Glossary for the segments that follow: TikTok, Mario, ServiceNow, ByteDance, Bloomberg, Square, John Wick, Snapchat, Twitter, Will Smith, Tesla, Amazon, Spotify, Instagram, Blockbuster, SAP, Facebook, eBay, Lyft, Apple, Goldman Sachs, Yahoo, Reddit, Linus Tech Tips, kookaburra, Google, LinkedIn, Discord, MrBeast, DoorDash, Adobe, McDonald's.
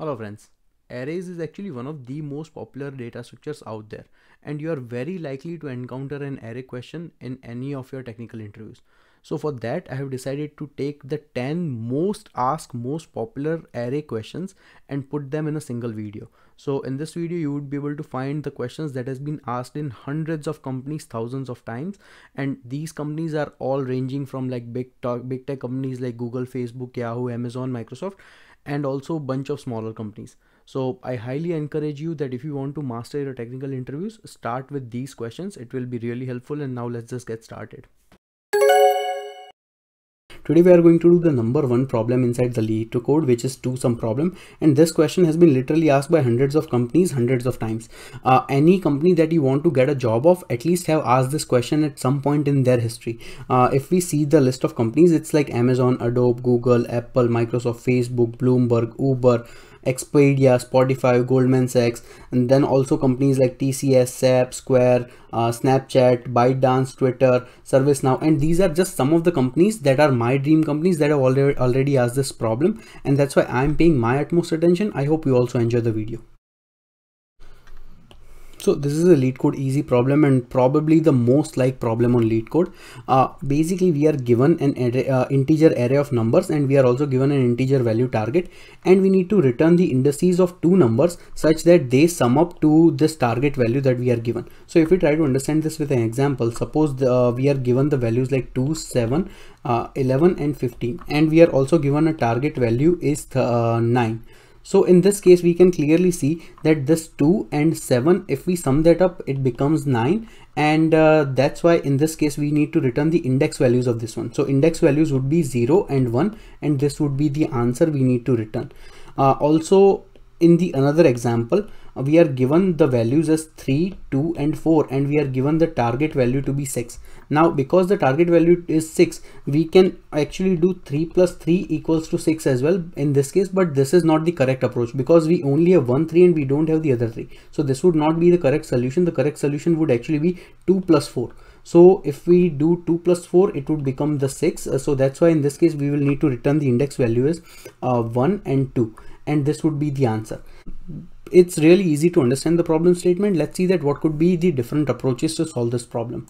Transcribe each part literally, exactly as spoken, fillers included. Hello friends, arrays is actually one of the most popular data structures out there, and you are very likely to encounter an array question in any of your technical interviews. So for that, I have decided to take the ten most asked, most popular array questions and put them in a single video. So in this video, you would be able to find the questions that has been asked in hundreds of companies, thousands of times. And these companies are all ranging from like big, big tech companies like Google, Facebook, Yahoo, Amazon, Microsoft, and also a bunch of smaller companies. So I highly encourage you that if you want to master your technical interviews, start with these questions. It will be really helpful. And now let's just get started. Today we are going to do the number one problem inside the LeetCode, which is to some problem, and this question has been literally asked by hundreds of companies hundreds of times. Uh, any company that you want to get a job of at least have asked this question at some point in their history. Uh, if we see the list of companies, it's like Amazon, Adobe, Google, Apple, Microsoft, Facebook, Bloomberg, Uber, Expedia, Spotify, Goldman Sachs, and then also companies like T C S, S A P, Square, uh, Snapchat, ByteDance, Twitter, ServiceNow, and these are just some of the companies that are my dream companies that have already, already asked this problem, and that's why I'm paying my utmost attention. I hope you also enjoy the video. So this is a LeetCode easy problem and probably the most liked problem on LeetCode. Uh, basically, we are given an array, uh, integer array of numbers, and we are also given an integer value target, and we need to return the indices of two numbers such that they sum up to this target value that we are given. So if we try to understand this with an example, suppose the, uh, we are given the values like two, seven, uh, eleven and fifteen, and we are also given a target value is uh, nine. So in this case, we can clearly see that this two and seven, if we sum that up, it becomes nine. And uh, that's why in this case, we need to return the index values of this one. So index values would be zero and one, and this would be the answer we need to return. Uh, also, in the another example, we are given the values as three, two and four, and we are given the target value to be six. Now, because the target value is six, we can actually do three plus three equals to six as well in this case, but this is not the correct approach because we only have one three and we don't have the other three. So this would not be the correct solution. The correct solution would actually be two plus four. So if we do two plus four, it would become the six. So that's why in this case, we will need to return the index value as uh, one and two, and this would be the answer. It's really easy to understand the problem statement. Let's see that what could be the different approaches to solve this problem.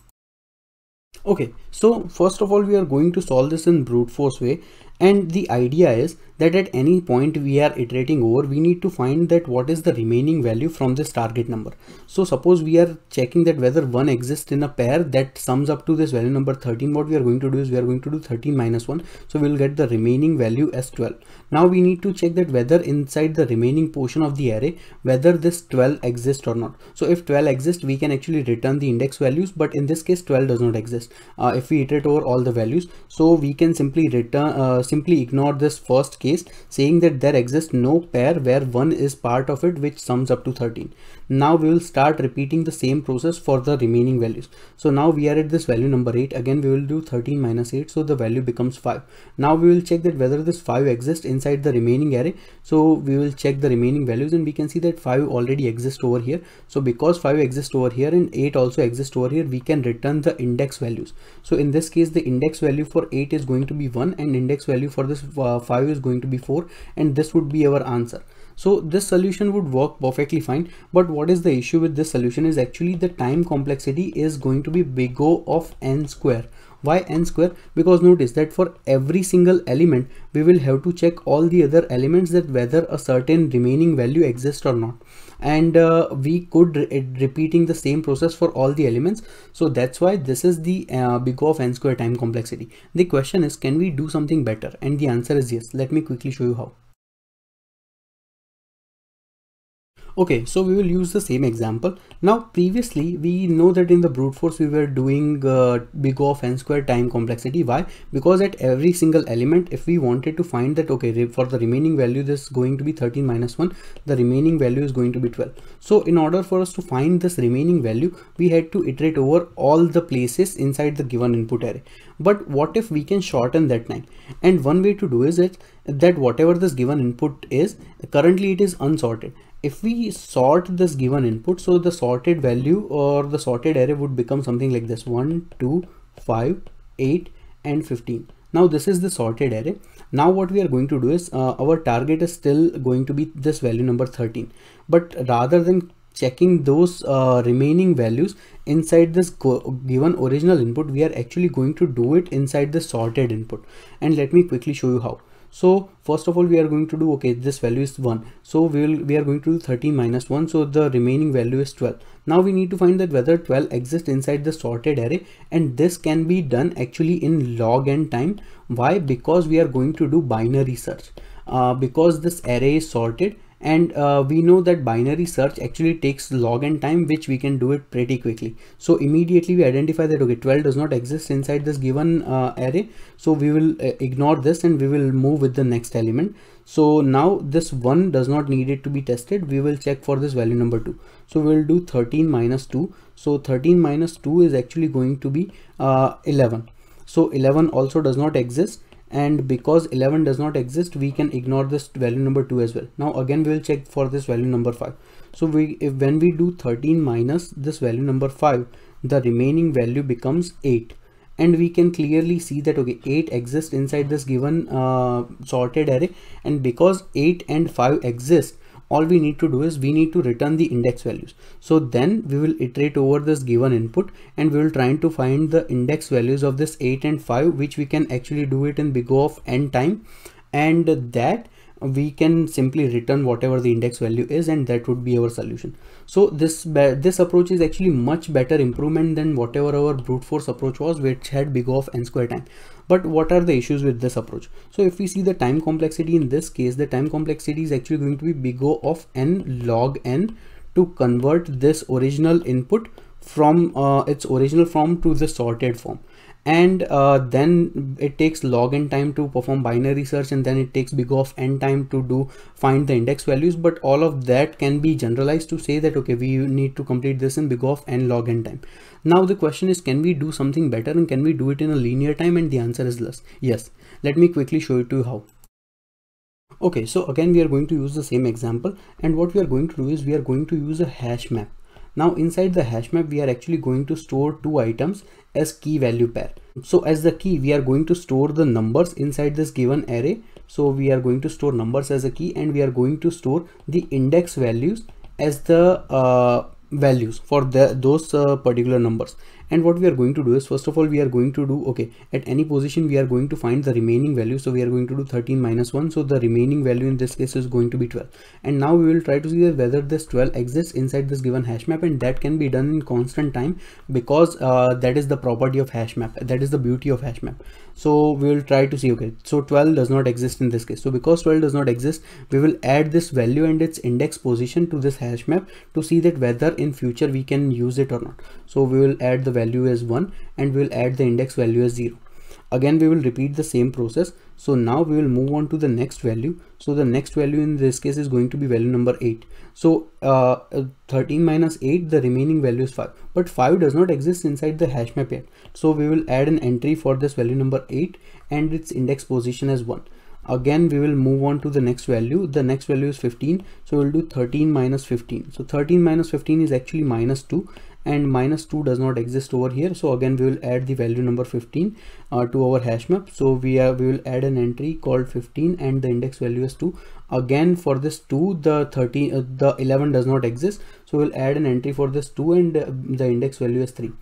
Okay, so first of all, we are going to solve this in brute force way. And the idea is that at any point we are iterating over, we need to find that what is the remaining value from this target number. So suppose we are checking that whether one exists in a pair that sums up to this value number thirteen. What we are going to do is we are going to do thirteen minus one. So we will get the remaining value as twelve. Now we need to check that whether inside the remaining portion of the array, whether this twelve exists or not. So if twelve exists, we can actually return the index values, but in this case, twelve does not exist. Uh, if we iterate over all the values, so we can simply return, uh, simply ignore this first case, saying that there exists no pair where one is part of it, which sums up to thirteen. Now we will start repeating the same process for the remaining values. So now we are at this value number eight. Again, we will do thirteen minus eight. So the value becomes five. Now we will check that whether this five exists inside the remaining array. So we will check the remaining values, and we can see that five already exists over here. So because five exists over here and eight also exists over here, we can return the index values. So in this case, the index value for eight is going to be one, and index value for this uh, five is going to be four, and this would be our answer. So this solution would work perfectly fine, but what is the issue with this solution is actually the time complexity is going to be big O of n square. Why n square? Because notice that for every single element, we will have to check all the other elements that whether a certain remaining value exists or not. And uh, we could re repeating the same process for all the elements. So that's why this is the uh, big O of n square time complexity. The question is, can we do something better? And the answer is yes. Let me quickly show you how. Okay, so we will use the same example. Now, previously, we know that in the brute force, we were doing uh, big O of n square time complexity. Why? Because at every single element, if we wanted to find that, okay, for the remaining value, this is going to be thirteen minus one, the remaining value is going to be twelve. So in order for us to find this remaining value, we had to iterate over all the places inside the given input array. But what if we can shorten that time? And one way to do is it, that whatever this given input is, currently it is unsorted. If we sort this given input, so the sorted value or the sorted array would become something like this: one, two, five, eight, and fifteen. Now this is the sorted array. Now what we are going to do is uh, our target is still going to be this value number thirteen, but rather than checking those uh, remaining values inside this given original input, we are actually going to do it inside the sorted input. And let me quickly show you how. So first of all, we are going to do, okay, this value is one, so we will we are going to do thirteen minus one, so the remaining value is twelve. Now we need to find that whether twelve exists inside the sorted array, and this can be done actually in log n time. Why? Because we are going to do binary search, uh, because this array is sorted, and uh, we know that binary search actually takes log n time, which we can do it pretty quickly. So immediately we identify that, okay, twelve does not exist inside this given uh, array, so we will uh, ignore this and we will move with the next element. So now this one does not need it to be tested. We will check for this value number two, so we'll do thirteen minus two. So thirteen minus two is actually going to be uh, eleven, so eleven also does not exist. And because eleven does not exist, we can ignore this value number two as well. Now again we will check for this value number five. So we if when we do thirteen minus this value number five, the remaining value becomes eight, and we can clearly see that, okay, eight exists inside this given uh, sorted array, and because eight and five exist, all we need to do is we need to return the index values. So then we will iterate over this given input, and we will try to find the index values of this eight and five, which we can actually do it in big O of n time, and that we can simply return whatever the index value is, and that would be our solution. So this this approach is actually much better improvement than whatever our brute force approach was, which had big O of n square time. But what are the issues with this approach? So if we see the time complexity, in this case the time complexity is actually going to be big O of n log n to convert this original input from uh, its original form to the sorted form. And uh, then it takes log n time to perform binary search, and then it takes big O of n time to do find the index values. But all of that can be generalized to say that, okay, we need to complete this in big O of n log n time. Now the question is, can we do something better, and can we do it in a linear time? And the answer is yes. Let me quickly show it to you how. Okay, so again we are going to use the same example, and what we are going to do is we are going to use a hash map. Now inside the hash map, we are actually going to store two items as key value pair. So as the key, we are going to store the numbers inside this given array. So we are going to store numbers as a key, and we are going to store the index values as the uh, values for the those uh, particular numbers. And what we are going to do is, first of all, we are going to do, okay, at any position we are going to find the remaining value. So we are going to do thirteen minus one, so the remaining value in this case is going to be twelve. And now we will try to see that whether this twelve exists inside this given hash map, and that can be done in constant time, because uh, that is the property of hash map, that is the beauty of hash map. So we will try to see, okay, so twelve does not exist in this case. So because twelve does not exist, we will add this value and its index position to this hash map to see that whether in future we can use it or not. So we will add the value as one, and we'll add the index value as zero. Again we will repeat the same process. So now we will move on to the next value. So the next value in this case is going to be value number eight. So uh, thirteen minus eight, the remaining value is five, but five does not exist inside the hash map yet. So we will add an entry for this value number eight and its index position as one. Again we will move on to the next value. The next value is fifteen, so we'll do thirteen minus fifteen. So thirteen minus fifteen is actually minus two, and minus two does not exist over here. So again we will add the value number fifteen uh, to our hash map. So we are we will add an entry called fifteen, and the index value is two. Again for this two, the thirteen uh, the eleven does not exist, so we'll add an entry for this two, and uh, the index value is three.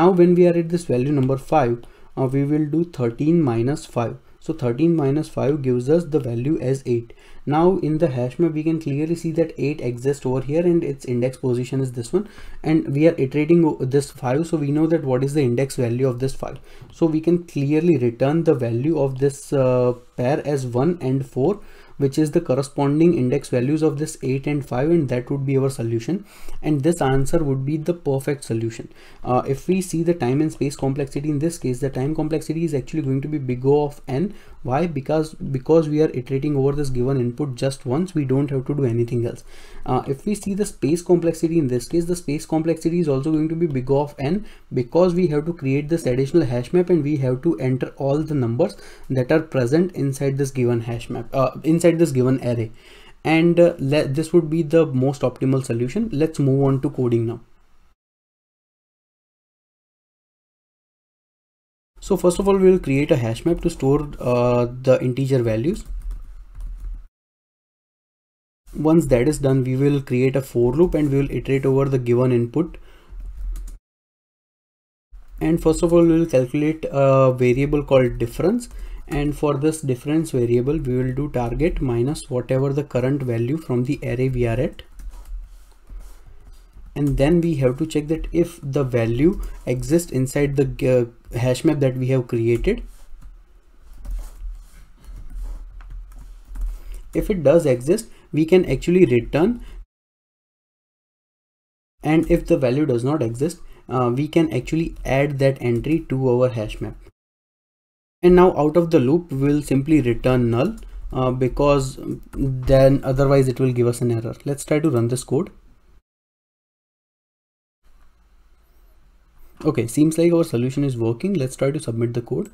Now when we are at this value number five, uh, we will do thirteen minus five. So thirteen minus five gives us the value as eight. Now in the hash map, we can clearly see that eight exists over here, and its index position is this one, and we are iterating this five, so we know that what is the index value of this five. So we can clearly return the value of this uh, pair as one and four, which is the corresponding index values of this eight and five, and that would be our solution. And this answer would be the perfect solution. Uh, if we see the time and space complexity, in this case the time complexity is actually going to be big O of n. Why? Because because we are iterating over this given input just once, we don't have to do anything else. Uh, if we see the space complexity, in this case the space complexity is also going to be big O of n, because we have to create this additional hash map, and we have to enter all the numbers that are present inside this given hash map, uh, inside this given array. And uh, this would be the most optimal solution. Let's move on to coding now. So first of all, we will create a hash map to store uh, the integer values. Once that is done, we will create a for loop and we will iterate over the given input. And first of all, we will calculate a variable called difference. And for this difference variable, we will do target minus whatever the current value from the array we are at. And then we have to check that if the value exists inside the uh, hash map that we have created. If it does exist, we can actually return. And if the value does not exist, uh, we can actually add that entry to our hash map. And now out of the loop, we'll simply return null uh, because then otherwise it will give us an error. Let's try to run this code. Okay, seems like our solution is working. Let's try to submit the code.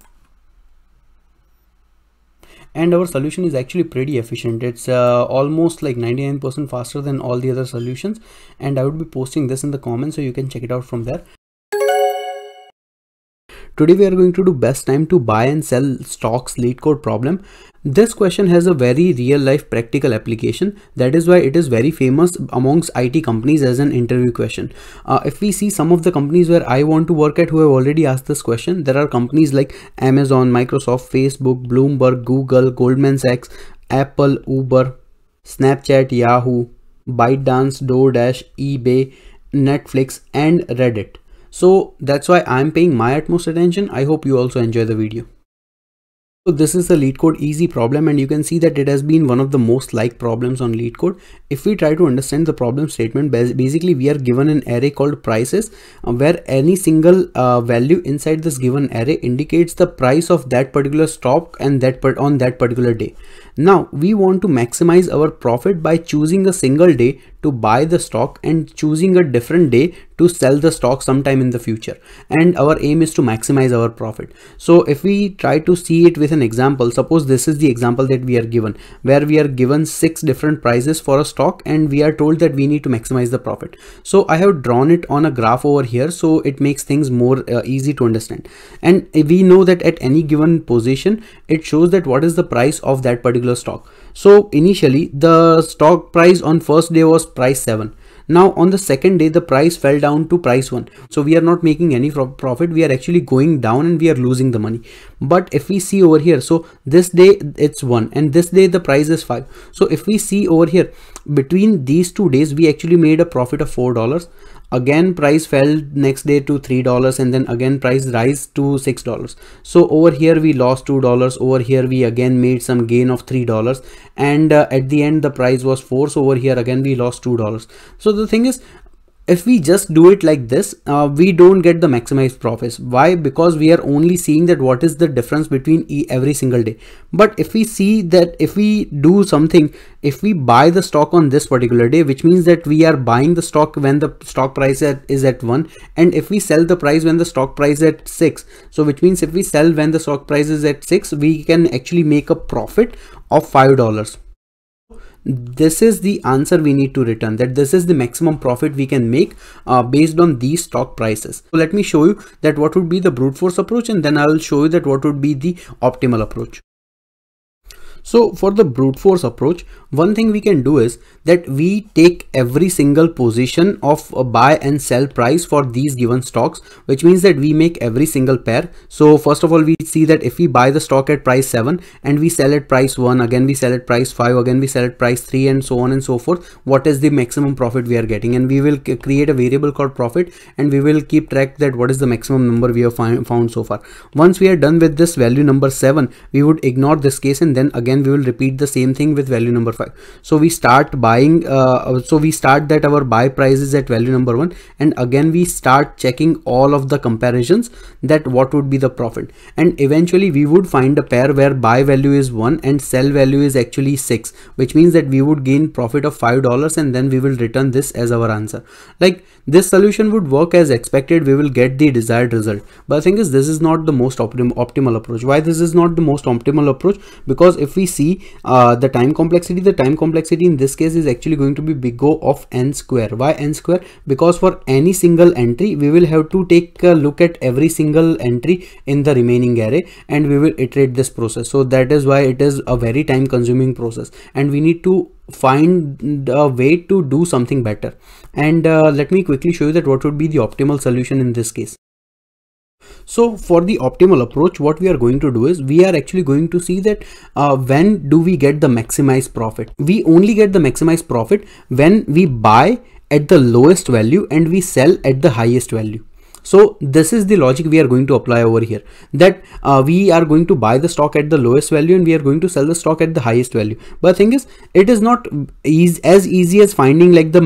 And our solution is actually pretty efficient. It's uh, almost like ninety-nine percent faster than all the other solutions. And I would be posting this in the comments so you can check it out from there. Today we are going to do best time to buy and sell stocks LeetCode problem. This question has a very real life practical application. That is why it is very famous amongst I T companies as an interview question. Uh, if we see some of the companies where I want to work at who have already asked this question, there are companies like Amazon, Microsoft, Facebook, Bloomberg, Google, Goldman Sachs, Apple, Uber, Snapchat, Yahoo, ByteDance, DoorDash, eBay, Netflix and Reddit. So that's why I'm paying my utmost attention. I hope you also enjoy the video. So this is the LeetCode easy problem and you can see that it has been one of the most liked problems on LeetCode. If we try to understand the problem statement, basically we are given an array called prices where any single uh, value inside this given array indicates the price of that particular stock and that per on that particular day. Now we want to maximize our profit by choosing a single day to buy the stock and choosing a different day to sell the stock sometime in the future, and our aim is to maximize our profit. So if we try to see it with an example, suppose this is the example that we are given, where we are given six different prices for a stock and we are told that we need to maximize the profit. So I have drawn it on a graph over here so it makes things more uh, easy to understand, and we know that at any given position it shows that what is the price of that particular stock. So initially the stock price on first day was price seven. Now on the second day the price fell down to price one. So we are not making any profit, we are actually going down and we are losing the money. But if we see over here, so this day it's one and this day the price is five. So if we see over here, between these two days we actually made a profit of four dollars. Again price fell next day to three dollars and then again price rise to six dollars. So over here we lost two dollars, over here we again made some gain of three dollars, and uh, at the end the price was four, so over here again we lost two dollars. So the thing is, if we just do it like this, uh, we don't get the maximized profits. Why? Because we are only seeing that what is the difference between e every single day. But if we see that if we do something, if we buy the stock on this particular day, which means that we are buying the stock when the stock price at, is at one, and if we sell the price when the stock price is at six, so which means if we sell when the stock price is at six, we can actually make a profit of five dollars. This is the answer we need to return, that this is the maximum profit we can make uh, based on these stock prices. So let me show you that what would be the brute force approach, and then I will show you that what would be the optimal approach. So for the brute force approach, one thing we can do is that we take every single position of a buy and sell price for these given stocks, which means that we make every single pair. So first of all, we see that if we buy the stock at price seven and we sell at price one, again we sell at price five, again we sell at price three, and so on and so forth, what is the maximum profit we are getting. And we will create a variable called profit and we will keep track that what is the maximum number we have find, found so far. Once we are done with this value number seven, we would ignore this case and then again we will repeat the same thing with value number five. So we start buying, uh, so we start that our buy price is at value number one, and again we start checking all of the comparisons that what would be the profit, and eventually we would find a pair where buy value is one and sell value is actually six, which means that we would gain profit of five dollars, and then we will return this as our answer. Like this solution would work as expected, we will get the desired result. But the thing is, this is not the most optim optimal approach. Why this is not the most optimal approach? Because if we we see uh, the time complexity, the time complexity in this case is actually going to be big O of n square. Why n square? Because for any single entry, we will have to take a look at every single entry in the remaining array, and we will iterate this process. So that is why it is a very time consuming process, and we need to find a way to do something better. And uh, let me quickly show you that what would be the optimal solution in this case. So for the optimal approach, what we are going to do is we are actually going to see that uh, when do we get the maximized profit? We only get the maximized profit when we buy at the lowest value and we sell at the highest value. So this is the logic we are going to apply over here, that uh, we are going to buy the stock at the lowest value and we are going to sell the stock at the highest value. But the thing is, it is not easy, as easy as finding like the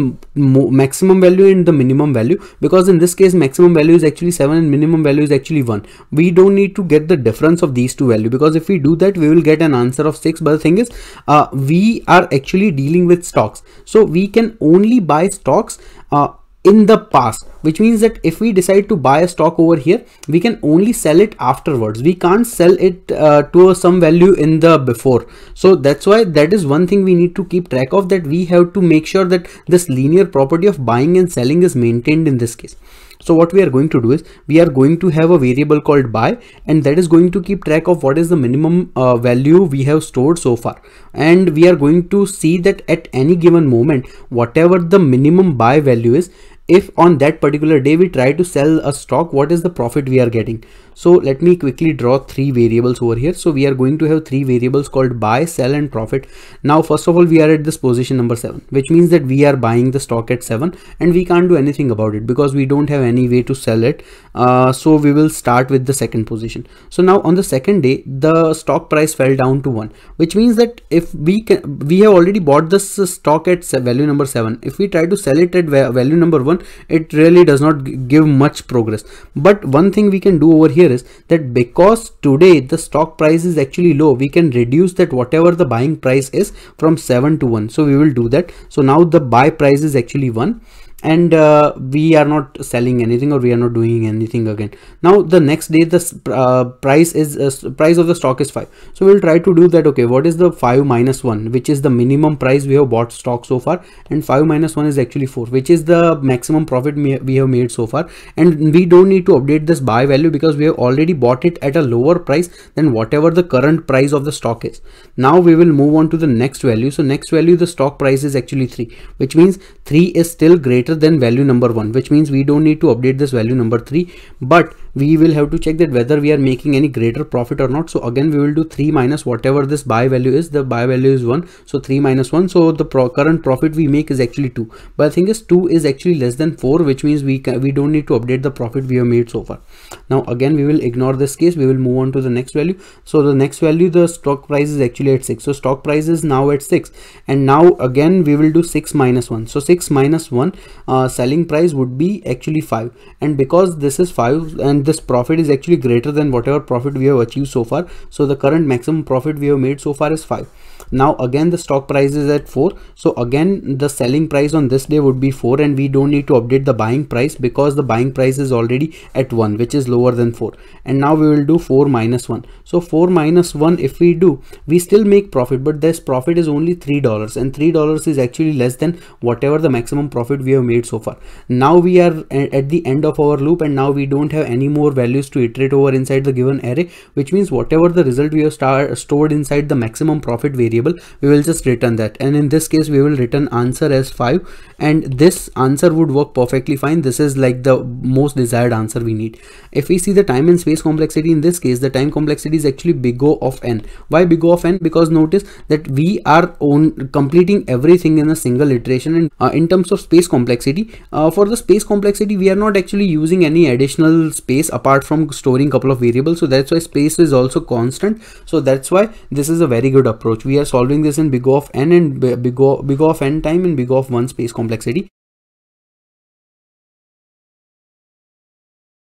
maximum value and the minimum value, because in this case, maximum value is actually seven and minimum value is actually one. We don't need to get the difference of these two values, because if we do that, we will get an answer of six. But the thing is, uh, we are actually dealing with stocks. So we can only buy stocks uh, in the past, which means that if we decide to buy a stock over here, we can only sell it afterwards. We can't sell it uh, to some value in the before. So that's why that is one thing we need to keep track of, that we have to make sure that this linear property of buying and selling is maintained in this case. So what we are going to do is we are going to have a variable called buy, and that is going to keep track of what is the minimum uh, value we have stored so far. And we are going to see that at any given moment, whatever the minimum buy value is, if on that particular day we try to sell a stock, what is the profit we are getting? So let me quickly draw three variables over here. So we are going to have three variables called buy, sell and profit. Now, first of all, we are at this position number seven, which means that we are buying the stock at seven and we can't do anything about it because we don't have any way to sell it. Uh, so we will start with the second position. So now on the second day, the stock price fell down to one, which means that if we can, we have already bought this stock at value number seven. If we try to sell it at value number one, it really does not give much progress. But one thing we can do over here is that because today the stock price is actually low, we can reduce that whatever the buying price is from seven to one. So we will do that. So now the buy price is actually one, and uh, we are not selling anything, or we are not doing anything again. Now the next day the uh, price is uh, price of the stock is five, so we'll try to do that. Okay, what is the five minus one, which is the minimum price we have bought stock so far, and five minus one is actually four, which is the maximum profit we have made so far. And we don't need to update this buy value because we have already bought it at a lower price than whatever the current price of the stock is. Now we will move on to the next value. So next value, the stock price is actually three, which means three is still greater than value number one, which means we don't need to update this value number three, but we will have to check that whether we are making any greater profit or not. So again, we will do three minus whatever this buy value is. The buy value is one, so three minus one, so the pro current profit we make is actually two. But the thing is, two is actually less than four, which means we can, we don't need to update the profit we have made so far. Now again, we will ignore this case. We will move on to the next value. So the next value, the stock price is actually at six, so stock price is now at six. And now again, we will do six minus one, so six minus one, uh, selling price would be actually five. And because this is five and this profit is actually greater than whatever profit we have achieved so far, so the current maximum profit we have made so far is five. Now again, the stock price is at four, so again the selling price on this day would be four, and we don't need to update the buying price because the buying price is already at one, which is lower than four. And now we will do four minus one, so four minus one, if we do, we still make profit, but this profit is only three dollars, and three dollars is actually less than whatever the maximum profit we have made so far. Now we are at the end of our loop, and now we don't have any more values to iterate over inside the given array, which means whatever the result we have star stored inside the maximum profit variable, we will just return that. And in this case, we will return answer as five, and this answer would work perfectly fine. This is like the most desired answer we need. If we see the time and space complexity in this case, the time complexity is actually big O of n. Why big O of n? Because notice that we are on completing everything in a single iteration. And uh, in terms of space complexity, uh, for the space complexity, we are not actually using any additional space apart from storing couple of variables, so that's why space is also constant. So that's why this is a very good approach. We are solving this in big O of n and big O, big O of n time and big O of one space complexity.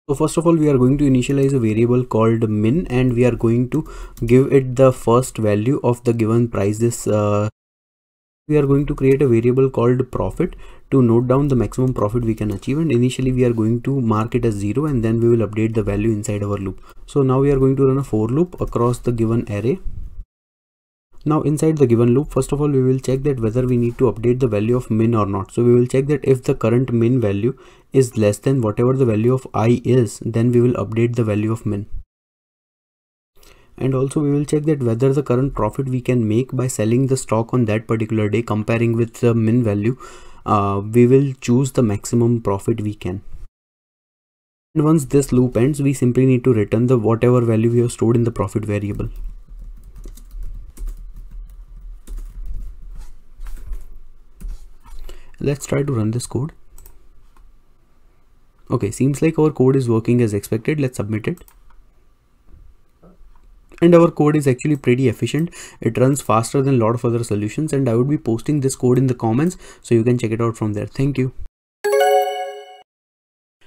So first of all, we are going to initialize a variable called min, and we are going to give it the first value of the given price. This uh, we are going to create a variable called profit to note down the maximum profit we can achieve, and initially we are going to mark it as zero, and then we will update the value inside our loop. So now we are going to run a for loop across the given array. Now inside the given loop, first of all, we will check that whether we need to update the value of min or not. So we will check that if the current min value is less than whatever the value of I is, then we will update the value of min. And also we will check that whether the current profit we can make by selling the stock on that particular day, comparing with the min value, uh, we will choose the maximum profit we can. And once this loop ends, we simply need to return the whatever value we have stored in the profit variable. Let's try to run this code. Okay, seems like our code is working as expected. Let's submit it. And our code is actually pretty efficient. It runs faster than a lot of other solutions, and I would be posting this code in the comments so you can check it out from there. Thank you.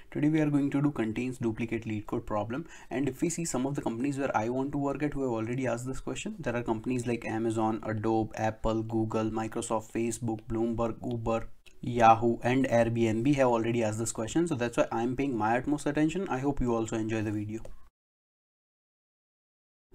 Today we are going to do contains duplicate lead code problem, and if we see some of the companies where I want to work at who have already asked this question, there are companies like Amazon, Adobe, Apple, Google, Microsoft, Facebook, Bloomberg, Uber, Yahoo and Airbnb have already asked this question. So that's why I'm paying my utmost attention. I hope you also enjoy the video.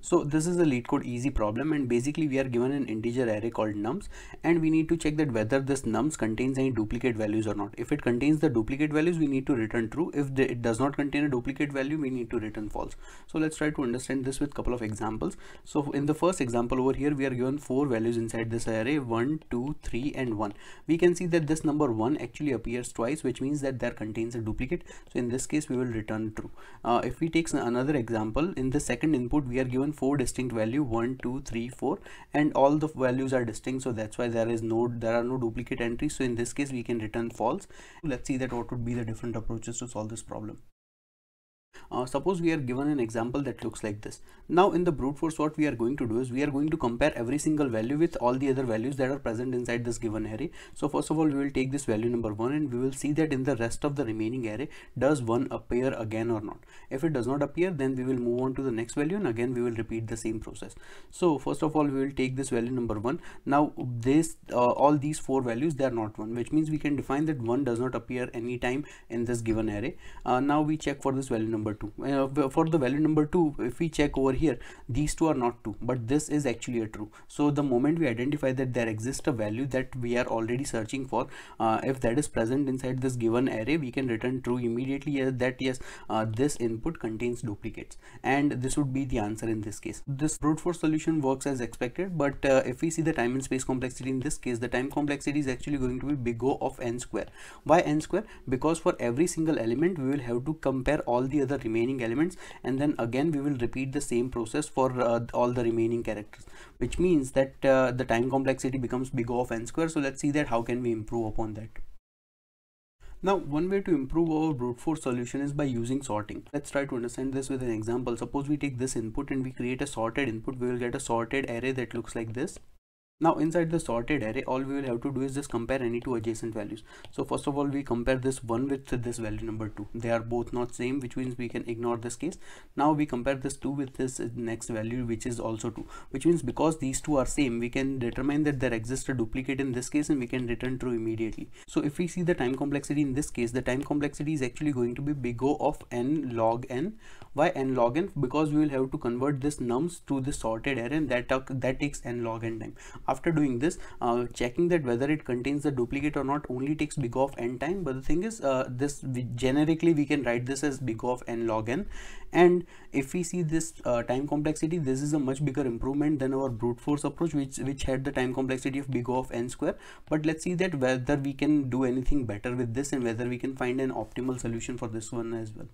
So this is a LeetCode easy problem, and basically we are given an integer array called nums, and we need to check that whether this nums contains any duplicate values or not. If it contains the duplicate values, we need to return true. If it does not contain a duplicate value, we need to return false. So let's try to understand this with a couple of examples. So in the first example over here, we are given four values inside this array, one, two, three and one. We can see that this number one actually appears twice, which means that there contains a duplicate. So in this case, we will return true. Uh, if we take another example, in the second input, we are given four distinct value, one, two, three, four, and all the values are distinct, so that's why there is no there are no duplicate entries. So in this case we can return false. Let's see that what would be the different approaches to solve this problem. Uh, suppose we are given an example that looks like this. Now in the brute force, what we are going to do is we are going to compare every single value with all the other values that are present inside this given array. So first of all, we will take this value number one, and we will see that in the rest of the remaining array, does one appear again or not. If it does not appear, then we will move on to the next value, and again we will repeat the same process. So first of all, we will take this value number one. Now this uh, all these four values, they are not one, which means we can define that one does not appear any time in this given array. Uh, now we check for this value number two. Uh, for the value number two, if we check over here, these two are not two, but this is actually a true. So the moment we identify that there exists a value that we are already searching for, uh, if that is present inside this given array, we can return true immediately as that yes, uh, this input contains duplicates, and this would be the answer in this case. This brute force solution works as expected, but uh, if we see the time and space complexity in this case, the time complexity is actually going to be big O of n square. Why n square? Because for every single element, we will have to compare all the other remaining elements, and then again we will repeat the same process for uh, all the remaining characters, which means that uh, the time complexity becomes big O of n square. So let's see that how can we improve upon that. Now one way to improve our brute force solution is by using sorting. Let's try to understand this with an example. Suppose we take this input and we create a sorted input. We will get a sorted array that looks like this. Now inside the sorted array, all we will have to do is just compare any two adjacent values. So first of all, we compare this one with this value number two. They are both not same, which means we can ignore this case. Now we compare this two with this next value, which is also two, which means because these two are same, we can determine that there exists a duplicate in this case, and we can return true immediately. So if we see the time complexity in this case, the time complexity is actually going to be big O of n log n. Why n log n? Because we will have to convert this nums to the sorted array, and that, that takes n log n time. After doing this, uh, checking that whether it contains the duplicate or not only takes big O of n time, but the thing is uh, this we generically we can write this as big O of n log n. And if we see this uh, time complexity, this is a much bigger improvement than our brute force approach, which which had the time complexity of big O of n square. But let's see that whether we can do anything better with this, and whether we can find an optimal solution for this one as well.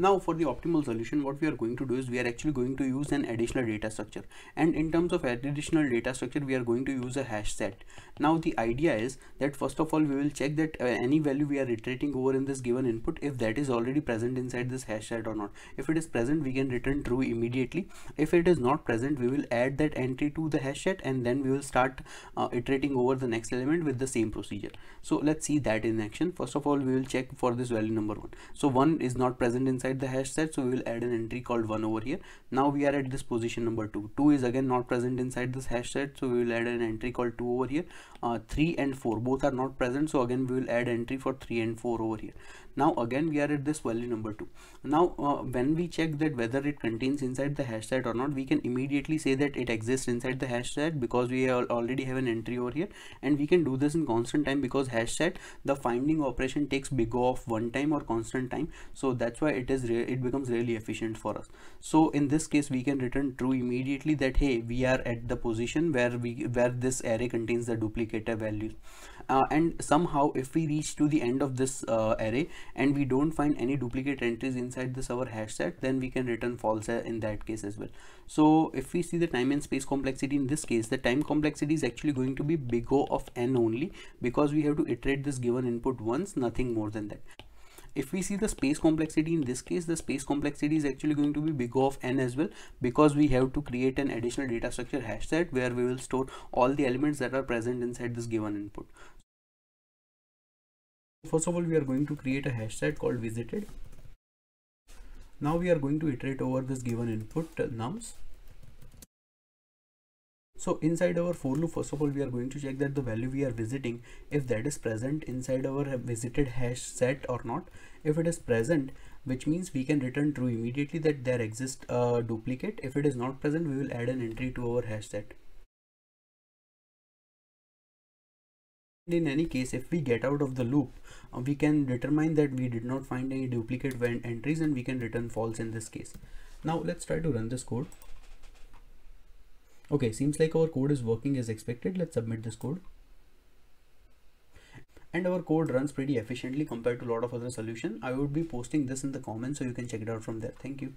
Now for the optimal solution, what we are going to do is we are actually going to use an additional data structure, and in terms of additional data structure, we are going to use a hash set. Now the idea is that first of all, we will check that uh, any value we are iterating over in this given input, if that is already present inside this hash set or not. If it is present, we can return true immediately. If it is not present, we will add that entry to the hash set, and then we will start uh, iterating over the next element with the same procedure. So let's see that in action. First of all, we will check for this value number one. So one is not present inside inside the hash set, so we will add an entry called one over here. Now we are at this position number two. Two is again not present inside this hash set, so we will add an entry called two over here. Uh, three and four both are not present, so again we will add entry for three and four over here. Now again we are at this value number two. Now uh, when we check that whether it contains inside the hash set or not, we can immediately say that it exists inside the hash set because we already have an entry over here, and we can do this in constant time because hash set, the finding operation takes big O of one time or constant time, so that's why it is it becomes really efficient for us. So in this case we can return true immediately that hey, we are at the position where we where this array contains the duplicator values. Uh, and somehow if we reach to the end of this uh, array and we don't find any duplicate entries inside this our hash set, then we can return false in that case as well. So if we see the time and space complexity, in this case the time complexity is actually going to be big O of n only because we have to iterate this given input once, nothing more than that. If we see the space complexity, in this case the space complexity is actually going to be big O of n as well because we have to create an additional data structure hash set where we will store all the elements that are present inside this given input. First of all, we are going to create a hash set called visited. Now we are going to iterate over this given input nums. So inside our for loop, first of all we are going to check that the value we are visiting, if that is present inside our visited hash set or not. If it is present, which means we can return true immediately that there exists a duplicate. If it is not present, we will add an entry to our hash set. In any case, if we get out of the loop, uh, we can determine that we did not find any duplicate entries and we can return false in this case. Now let's try to run this code. Okay, seems like our code is working as expected. Let's submit this code. And our code runs pretty efficiently compared to a lot of other solutions. I would be posting this in the comments so you can check it out from there. Thank you.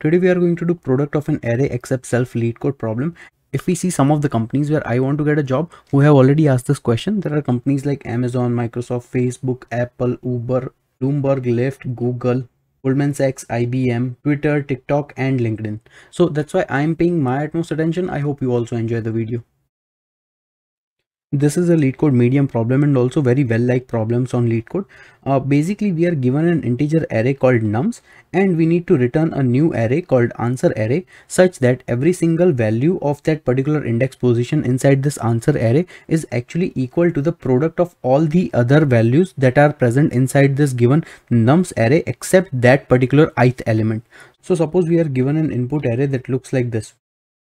Today we are going to do product of an array accept self lead code problem. If we see some of the companies where I want to get a job who have already asked this question, there are companies like Amazon, Microsoft, Facebook, Apple, Uber, Bloomberg, Lyft, Google, Goldman Sachs, I B M, Twitter, TikTok, and LinkedIn. So that's why I'm paying my utmost attention. I hope you also enjoy the video. This is a LeetCode medium problem and also very well like problems on LeetCode. Uh, basically, we are given an integer array called nums and we need to return a new array called answer array such that every single value of that particular index position inside this answer array is actually equal to the product of all the other values that are present inside this given nums array except that particular ith element. So suppose we are given an input array that looks like this.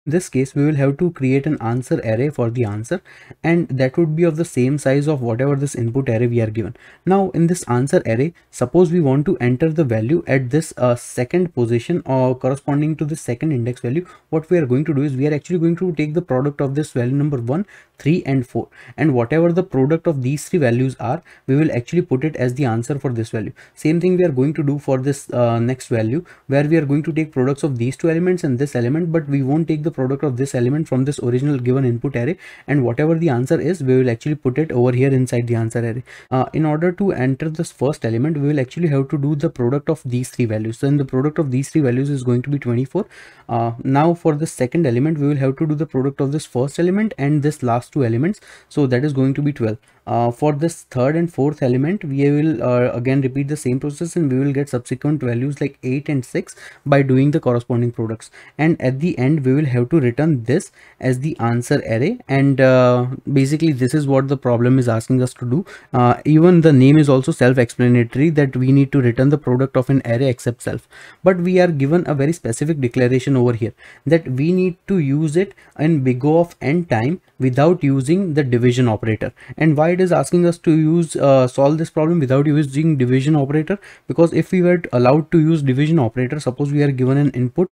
In this case, we will have to create an answer array for the answer, and that would be of the same size of whatever this input array we are given. Now in this answer array, suppose we want to enter the value at this uh, second position or corresponding to the second index value. What we are going to do is we are actually going to take the product of this value number one, three and four, and whatever the product of these three values are, we will actually put it as the answer for this value. Same thing we are going to do for this uh, next value, where we are going to take products of these two elements and this element, but we won't take the product of this element from this original given input array, and whatever the answer is, we will actually put it over here inside the answer array. Uh, in order to enter this first element, we will actually have to do the product of these three values. So in the product of these three values is going to be twenty-four. Uh, now for the second element, we will have to do the product of this first element and this last two elements. So that is going to be twelve. Uh, for this third and fourth element, we will uh, again repeat the same process and we will get subsequent values like eight and six by doing the corresponding products. And at the end, we will have to return this as the answer array. And uh, basically, this is what the problem is asking us to do. Uh, even the name is also self-explanatory that we need to return the product of an array except self. But we are given a very specific declaration over here that we need to use it in big O of n time without using the division operator. And why it is asking us to use uh, solve this problem without using division operator? Because if we were allowed to use division operator, suppose we are given an input,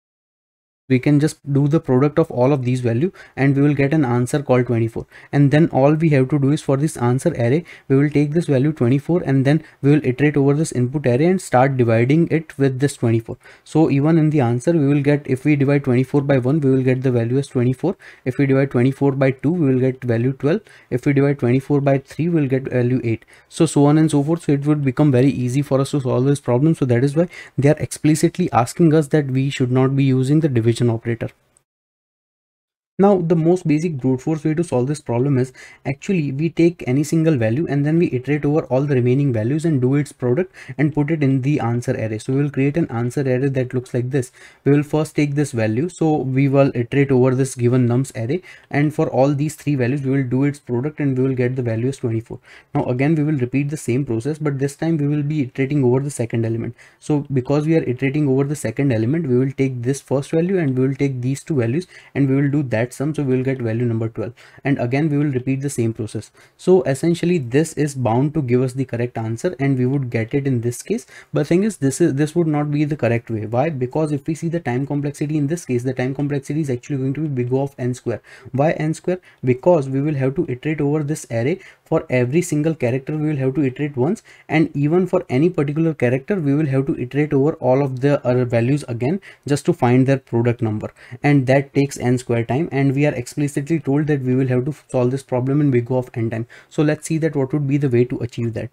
we can just do the product of all of these value and we will get an answer called twenty-four. And then all we have to do is for this answer array, we will take this value twenty-four and then we will iterate over this input array and start dividing it with this twenty-four. So even in the answer, we will get, if we divide twenty-four by one, we will get the value as twenty-four. If we divide twenty-four by two, we will get value twelve. If we divide twenty-four by three, we will get value eight. So so on and so forth. So it would become very easy for us to solve this problem. So that is why they are explicitly asking us that we should not be using the division operator. Now, the most basic brute force way to solve this problem is actually we take any single value and then we iterate over all the remaining values and do its product and put it in the answer array. So we will create an answer array that looks like this. We will first take this value. So we will iterate over this given nums array, and for all these three values, we will do its product and we will get the value as twenty-four. Now again, we will repeat the same process, but this time we will be iterating over the second element. So because we are iterating over the second element, we will take this first value and we will take these two values and we will do that sum, so we will get value number twelve, and again we will repeat the same process. So essentially this is bound to give us the correct answer and we would get it in this case, but the thing is this is this would not be the correct way. Why? Because if we see the time complexity in this case, the time complexity is actually going to be big O of n square. Why n square? Because we will have to iterate over this array. For every single character we will have to iterate once, and even for any particular character we will have to iterate over all of the other values again just to find their product number, and that takes n square time, and we are explicitly told that we will have to solve this problem in big O of n time. So let's see that what would be the way to achieve that.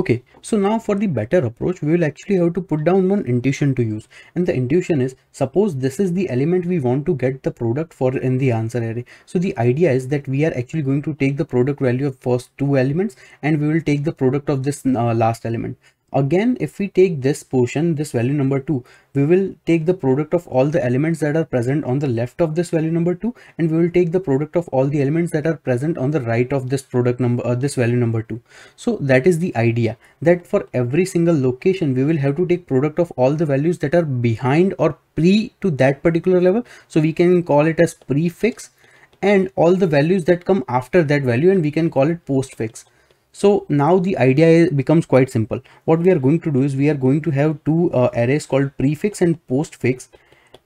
Okay, so now for the better approach, we will actually have to put down one intuition to use, and the intuition is, suppose this is the element we want to get the product for in the answer array. So the idea is that we are actually going to take the product value of first two elements and we will take the product of this uh, last element. Again, if we take this portion, this value number two, we will take the product of all the elements that are present on the left of this value number two, and we will take the product of all the elements that are present on the right of this product number or this value number two. So that is the idea, that for every single location we will have to take product of all the values that are behind or pre to that particular level, so we can call it as prefix, and all the values that come after that value, and we can call it postfix. So now the idea becomes quite simple. What we are going to do is we are going to have two uh, arrays called prefix and postfix,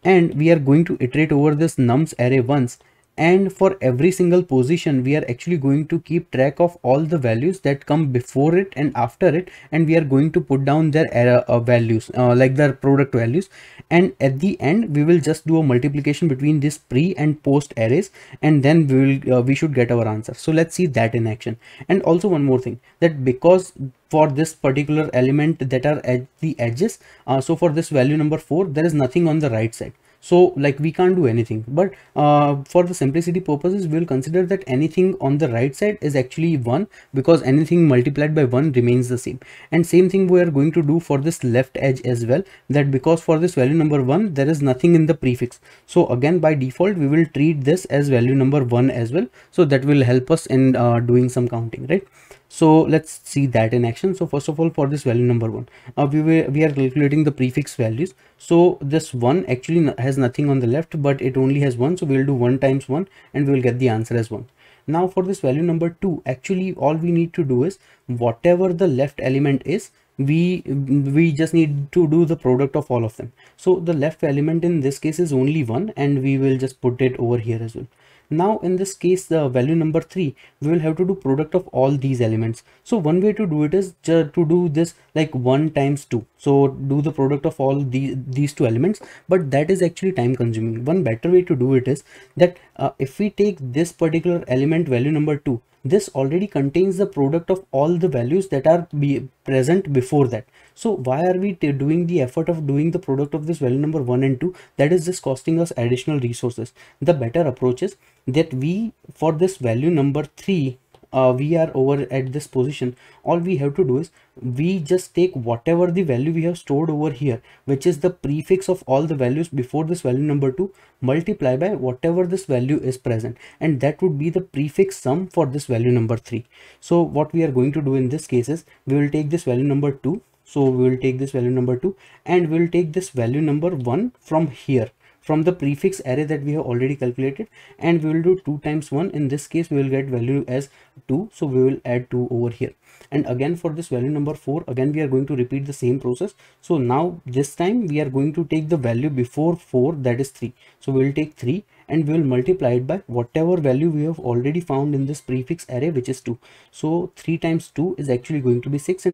and we are going to iterate over this nums array once, and for every single position we are actually going to keep track of all the values that come before it and after it, and we are going to put down their error uh, values uh, like their product values, and at the end we will just do a multiplication between this pre and post arrays, and then we will uh, we should get our answer. So let's see that in action. And also one more thing, that because for this particular element that are at the edges, uh, so for this value number four there is nothing on the right side. So like we can't do anything, but uh, for the simplicity purposes, we'll consider that anything on the right side is actually one, because anything multiplied by one remains the same. And same thing we are going to do for this left edge as well, that because for this value number one, there is nothing in the prefix. So again, by default, we will treat this as value number one as well. So that will help us in uh, doing some counting, right? So let's see that in action. So first of all, for this value number one, uh, we, were, we are calculating the prefix values. So this one actually has nothing on the left, but it only has one. So we'll do one times one and we'll get the answer as one. Now for this value number two, actually all we need to do is whatever the left element is, we we just need to do the product of all of them. So the left element in this case is only one, and we will just put it over here as well. Now in this case, the value number three, we will have to do product of all these elements. So one way to do it is to do this like one times two. So do the product of all these, these two elements, but that is actually time consuming. One better way to do it is that uh, if we take this particular element value number two, this already contains the product of all the values that are be present before that. So why are we doing the effort of doing the product of this value number one and two? That is just costing us additional resources. The better approach is that we, for this value number three, uh, we are over at this position. All we have to do is we just take whatever the value we have stored over here, which is the prefix of all the values before this value number two, multiply by whatever this value is present, and that would be the prefix sum for this value number three. So what we are going to do in this case is we will take this value number two. So we will take this value number two and we will take this value number one from here, from the prefix array that we have already calculated, and we will do two times one. In this case, we will get value as two. So we will add two over here. And again, for this value number four, again, we are going to repeat the same process. So now this time we are going to take the value before four, that is three. So we will take three and we will multiply it by whatever value we have already found in this prefix array, which is two. So three times two is actually going to be six.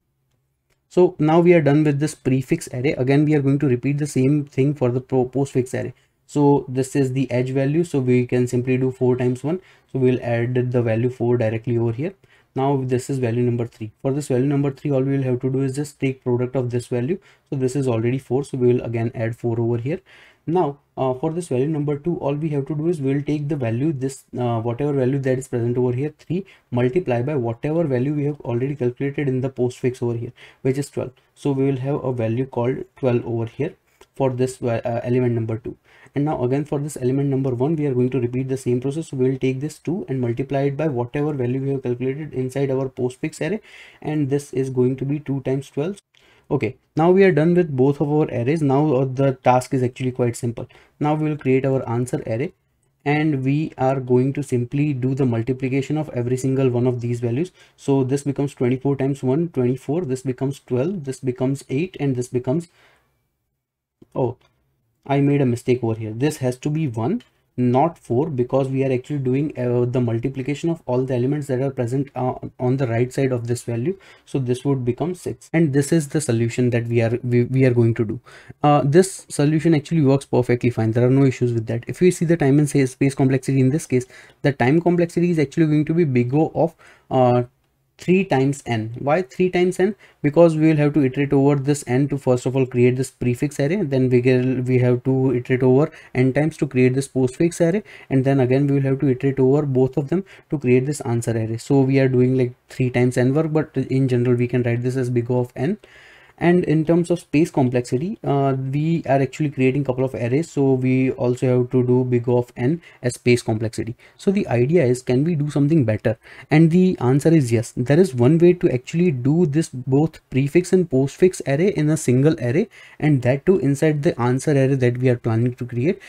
So now we are done with this prefix array. Again, we are going to repeat the same thing for the postfix array. So this is the edge value. So we can simply do four times one. So we'll add the value four directly over here. Now this is value number three. For this value number three, all we will have to do is just take product of this value. So this is already four. So we will again add four over here. Now uh, for this value number two, all we have to do is we'll take the value, this uh, whatever value that is present over here, three, multiply by whatever value we have already calculated in the postfix over here, which is twelve. So we will have a value called twelve over here for this uh, element number two. And now again for this element number one, we are going to repeat the same process. So we will take this two and multiply it by whatever value we have calculated inside our postfix array, and this is going to be two times twelve. Okay, now we are done with both of our arrays. Now the task is actually quite simple. Now we will create our answer array, and we are going to simply do the multiplication of every single one of these values. So this becomes twenty-four times one, twenty-four, this becomes twelve, this becomes eight, and this becomes, oh, I made a mistake over here. This has to be one, not four, because we are actually doing uh, the multiplication of all the elements that are present uh, on the right side of this value. So this would become six, and this is the solution that we are we, we are going to do. Uh, this solution actually works perfectly fine. There are no issues with that. If you see the time and space complexity, in this case the time complexity is actually going to be big O of uh, three times n. Why three times n? Because we will have to iterate over this n to first of all create this prefix array, then we will we have to iterate over n times to create this postfix array, and then again we will have to iterate over both of them to create this answer array. So we are doing like three times n work, but in general we can write this as big O of n. And in terms of space complexity, uh, we are actually creating a couple of arrays, so we also have to do big O of n as space complexity. So the idea is, can we do something better? And the answer is yes. There is one way to actually do this both prefix and postfix array in a single array, and that too inside the answer array that we are planning to create.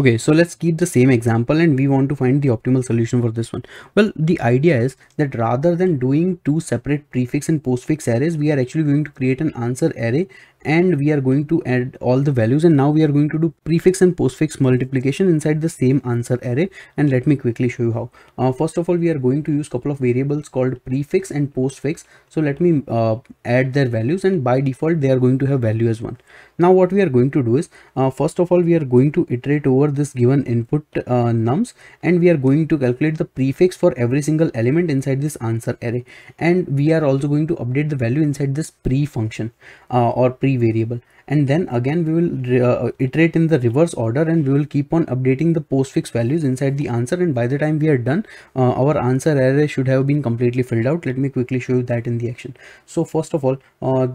Okay, so let's keep the same example, and we want to find the optimal solution for this one. Well, the idea is that rather than doing two separate prefix and postfix arrays, we are actually going to create an answer array, and we are going to add all the values, and now we are going to do prefix and postfix multiplication inside the same answer array. And let me quickly show you how. Uh, first of all, we are going to use a couple of variables called prefix and postfix. So let me uh, add their values, and by default they are going to have value as one. Now what we are going to do is, uh, first of all we are going to iterate over this given input uh, nums, and we are going to calculate the prefix for every single element inside this answer array, and we are also going to update the value inside this pre function uh, or pre variable, and then again we will uh, iterate in the reverse order, and we will keep on updating the postfix values inside the answer, and by the time we are done uh, our answer array should have been completely filled out. Let me quickly show you that in the action. So first of all, uh,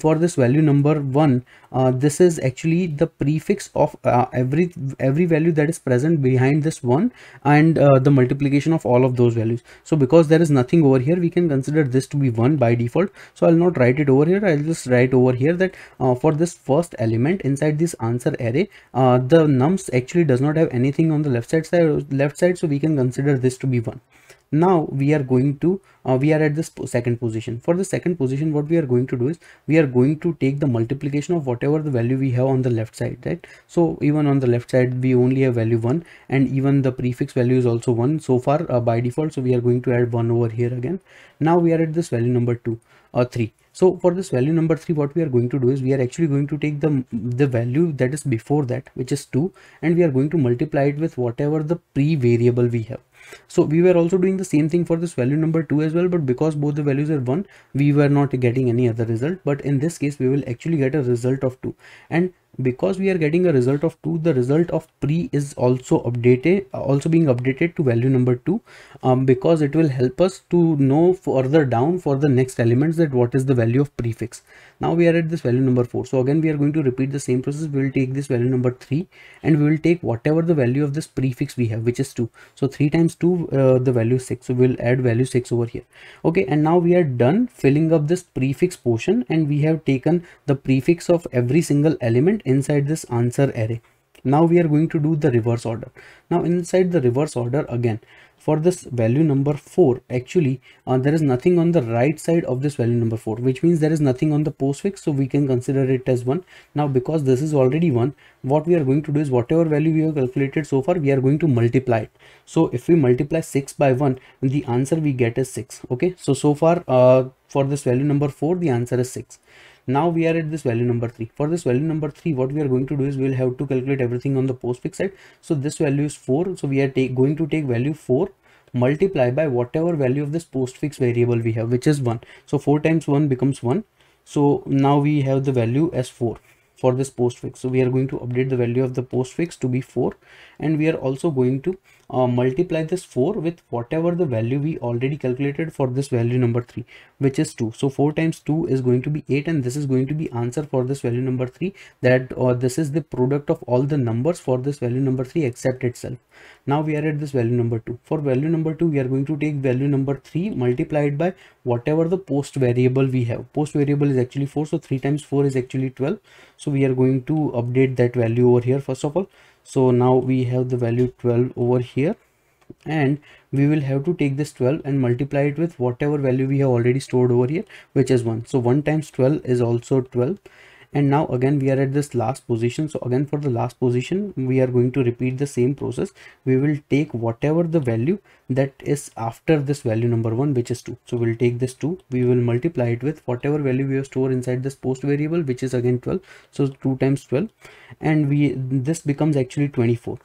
for this value number one, uh, this is actually the prefix of uh, every every value that is present behind this one, and uh, the multiplication of all of those values. So because there is nothing over here, we can consider this to be one by default. So I'll not write it over here. I'll just write over here that uh, for this first element inside this answer array, uh, the nums actually does not have anything on the left side side left side, so we can consider this to be one. Now we are going to uh, we are at this second position. For the second position, what we are going to do is we are going to take the multiplication of whatever the value we have on the left side, right? So even on the left side we only have value one, and even the prefix value is also one so far uh, by default, so we are going to add one over here again. Now we are at this value number two or uh, three. So for this value number three, what we are going to do is we are actually going to take the, the value that is before that, which is two, and we are going to multiply it with whatever the pre variable we have. So we were also doing the same thing for this value number two as well, but because both the values are one, we were not getting any other result, but in this case we will actually get a result of two, and because we are getting a result of two, the result of pre is also updated also being updated to value number two, um, because it will help us to know further down for the next elements that what is the value of prefix. Now we are at this value number four, so again we are going to repeat the same process. We will take this value number three, and we will take whatever the value of this prefix we have, which is two. So three times two, uh, the value six, so we'll add value six over here. Okay, and now we are done filling up this prefix portion, and we have taken the prefix of every single element inside this answer array. Now we are going to do the reverse order. Now inside the reverse order again, for this value number four, actually uh, there is nothing on the right side of this value number four, which means there is nothing on the postfix, so we can consider it as one. Now because this is already one, what we are going to do is whatever value we have calculated so far, we are going to multiply it. So if we multiply six by one, the answer we get is six. Okay, so so far uh, for this value number four, the answer is six. Now we are at this value number three. For this value number three, what we are going to do is we will have to calculate everything on the postfix side. So this value is four, so we are take, going to take value four, multiply by whatever value of this postfix variable we have, which is one. So four times one becomes one. So now we have the value as four for this postfix. So we are going to update the value of the postfix to be four, and we are also going to uh, multiply this four with whatever the value we already calculated for this value number three, which is two. So four times two is going to be eight, and this is going to be answer for this value number three, that or uh, this is the product of all the numbers for this value number three except itself. Now we are at this value number two. For value number two, we are going to take value number three multiplied by whatever the post variable we have. Post variable is actually four, so three times four is actually twelve. So we are going to update that value over here first of all. So now we have the value twelve over here, and we will have to take this twelve and multiply it with whatever value we have already stored over here, which is one. So one times twelve is also twelve. And now again we are at this last position. So again for the last position we are going to repeat the same process. We will take whatever the value that is after this value number one, which is two. So we'll take this two, we will multiply it with whatever value we have stored inside this post variable, which is again twelve. So two times twelve, and we this becomes actually twenty-four.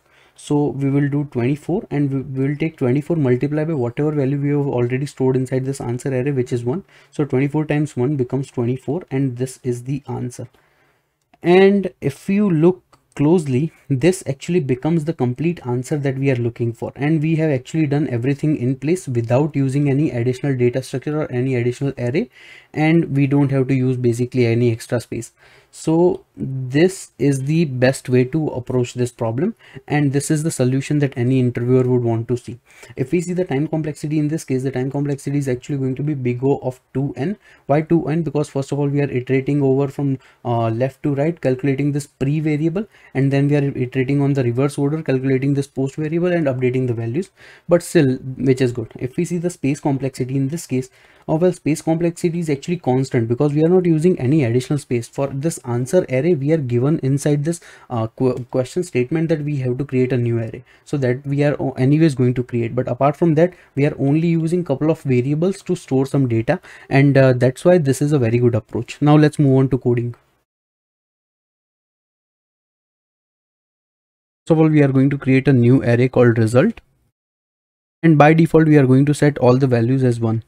So we will do twenty-four, and we will take twenty-four multiplied by whatever value we have already stored inside this answer array, which is one. So twenty-four times one becomes twenty-four, and this is the answer. And if you look closely, this actually becomes the complete answer that we are looking for, and we have actually done everything in place without using any additional data structure or any additional array, and we don't have to use basically any extra space. So this is the best way to approach this problem, and this is the solution that any interviewer would want to see. If we see the time complexity in this case, the time complexity is actually going to be big O of two n. Why two n? Because first of all we are iterating over from uh, left to right, calculating this pre variable, and then we are iterating on the reverse order, calculating this post variable and updating the values, but still, which is good. If we see the space complexity in this case, oh well, space complexity is actually constant because we are not using any additional space. For this answer array we are given inside this uh, qu question statement that we have to create a new array, so that we are anyways going to create, but apart from that we are only using couple of variables to store some data, and uh, that's why this is a very good approach. Now let's move on to coding. First of all, we are going to create a new array called result, and by default we are going to set all the values as one.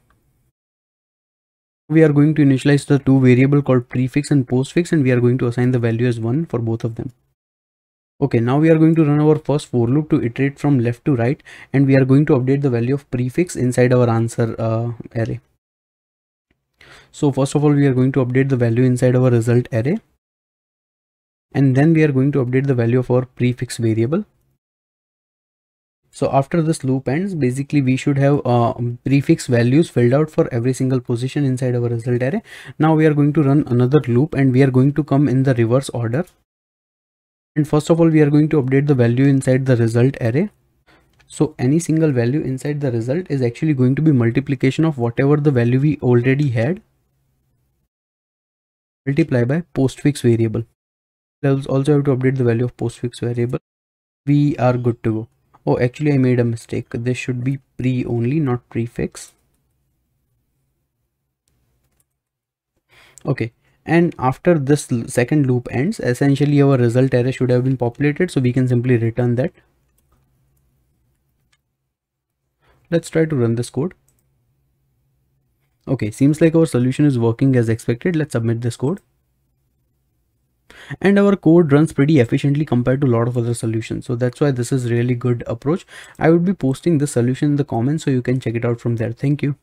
We are going to initialize the two variable called prefix and postfix, and we are going to assign the value as one for both of them. Okay, now we are going to run our first for loop to iterate from left to right, and we are going to update the value of prefix inside our answer uh, array. So first of all we are going to update the value inside our result array, and then we are going to update the value of our prefix variable. So after this loop ends, basically we should have uh, prefix values filled out for every single position inside our result array. Now we are going to run another loop, and we are going to come in the reverse order. And first of all, we are going to update the value inside the result array. So any single value inside the result is actually going to be multiplication of whatever the value we already had, multiply by postfix variable. We also have to update the value of postfix variable. We are good to go. Oh, actually I made a mistake. This should be pre only, not prefix. Okay, and after this second loop ends, essentially our result array should have been populated, so we can simply return that. Let's try to run this code. Okay, seems like our solution is working as expected. Let's submit this code. And our code runs pretty efficiently compared to a lot of other solutions, so that's why this is really good approach. I would be posting the solution in the comments, so you can check it out from there. Thank you.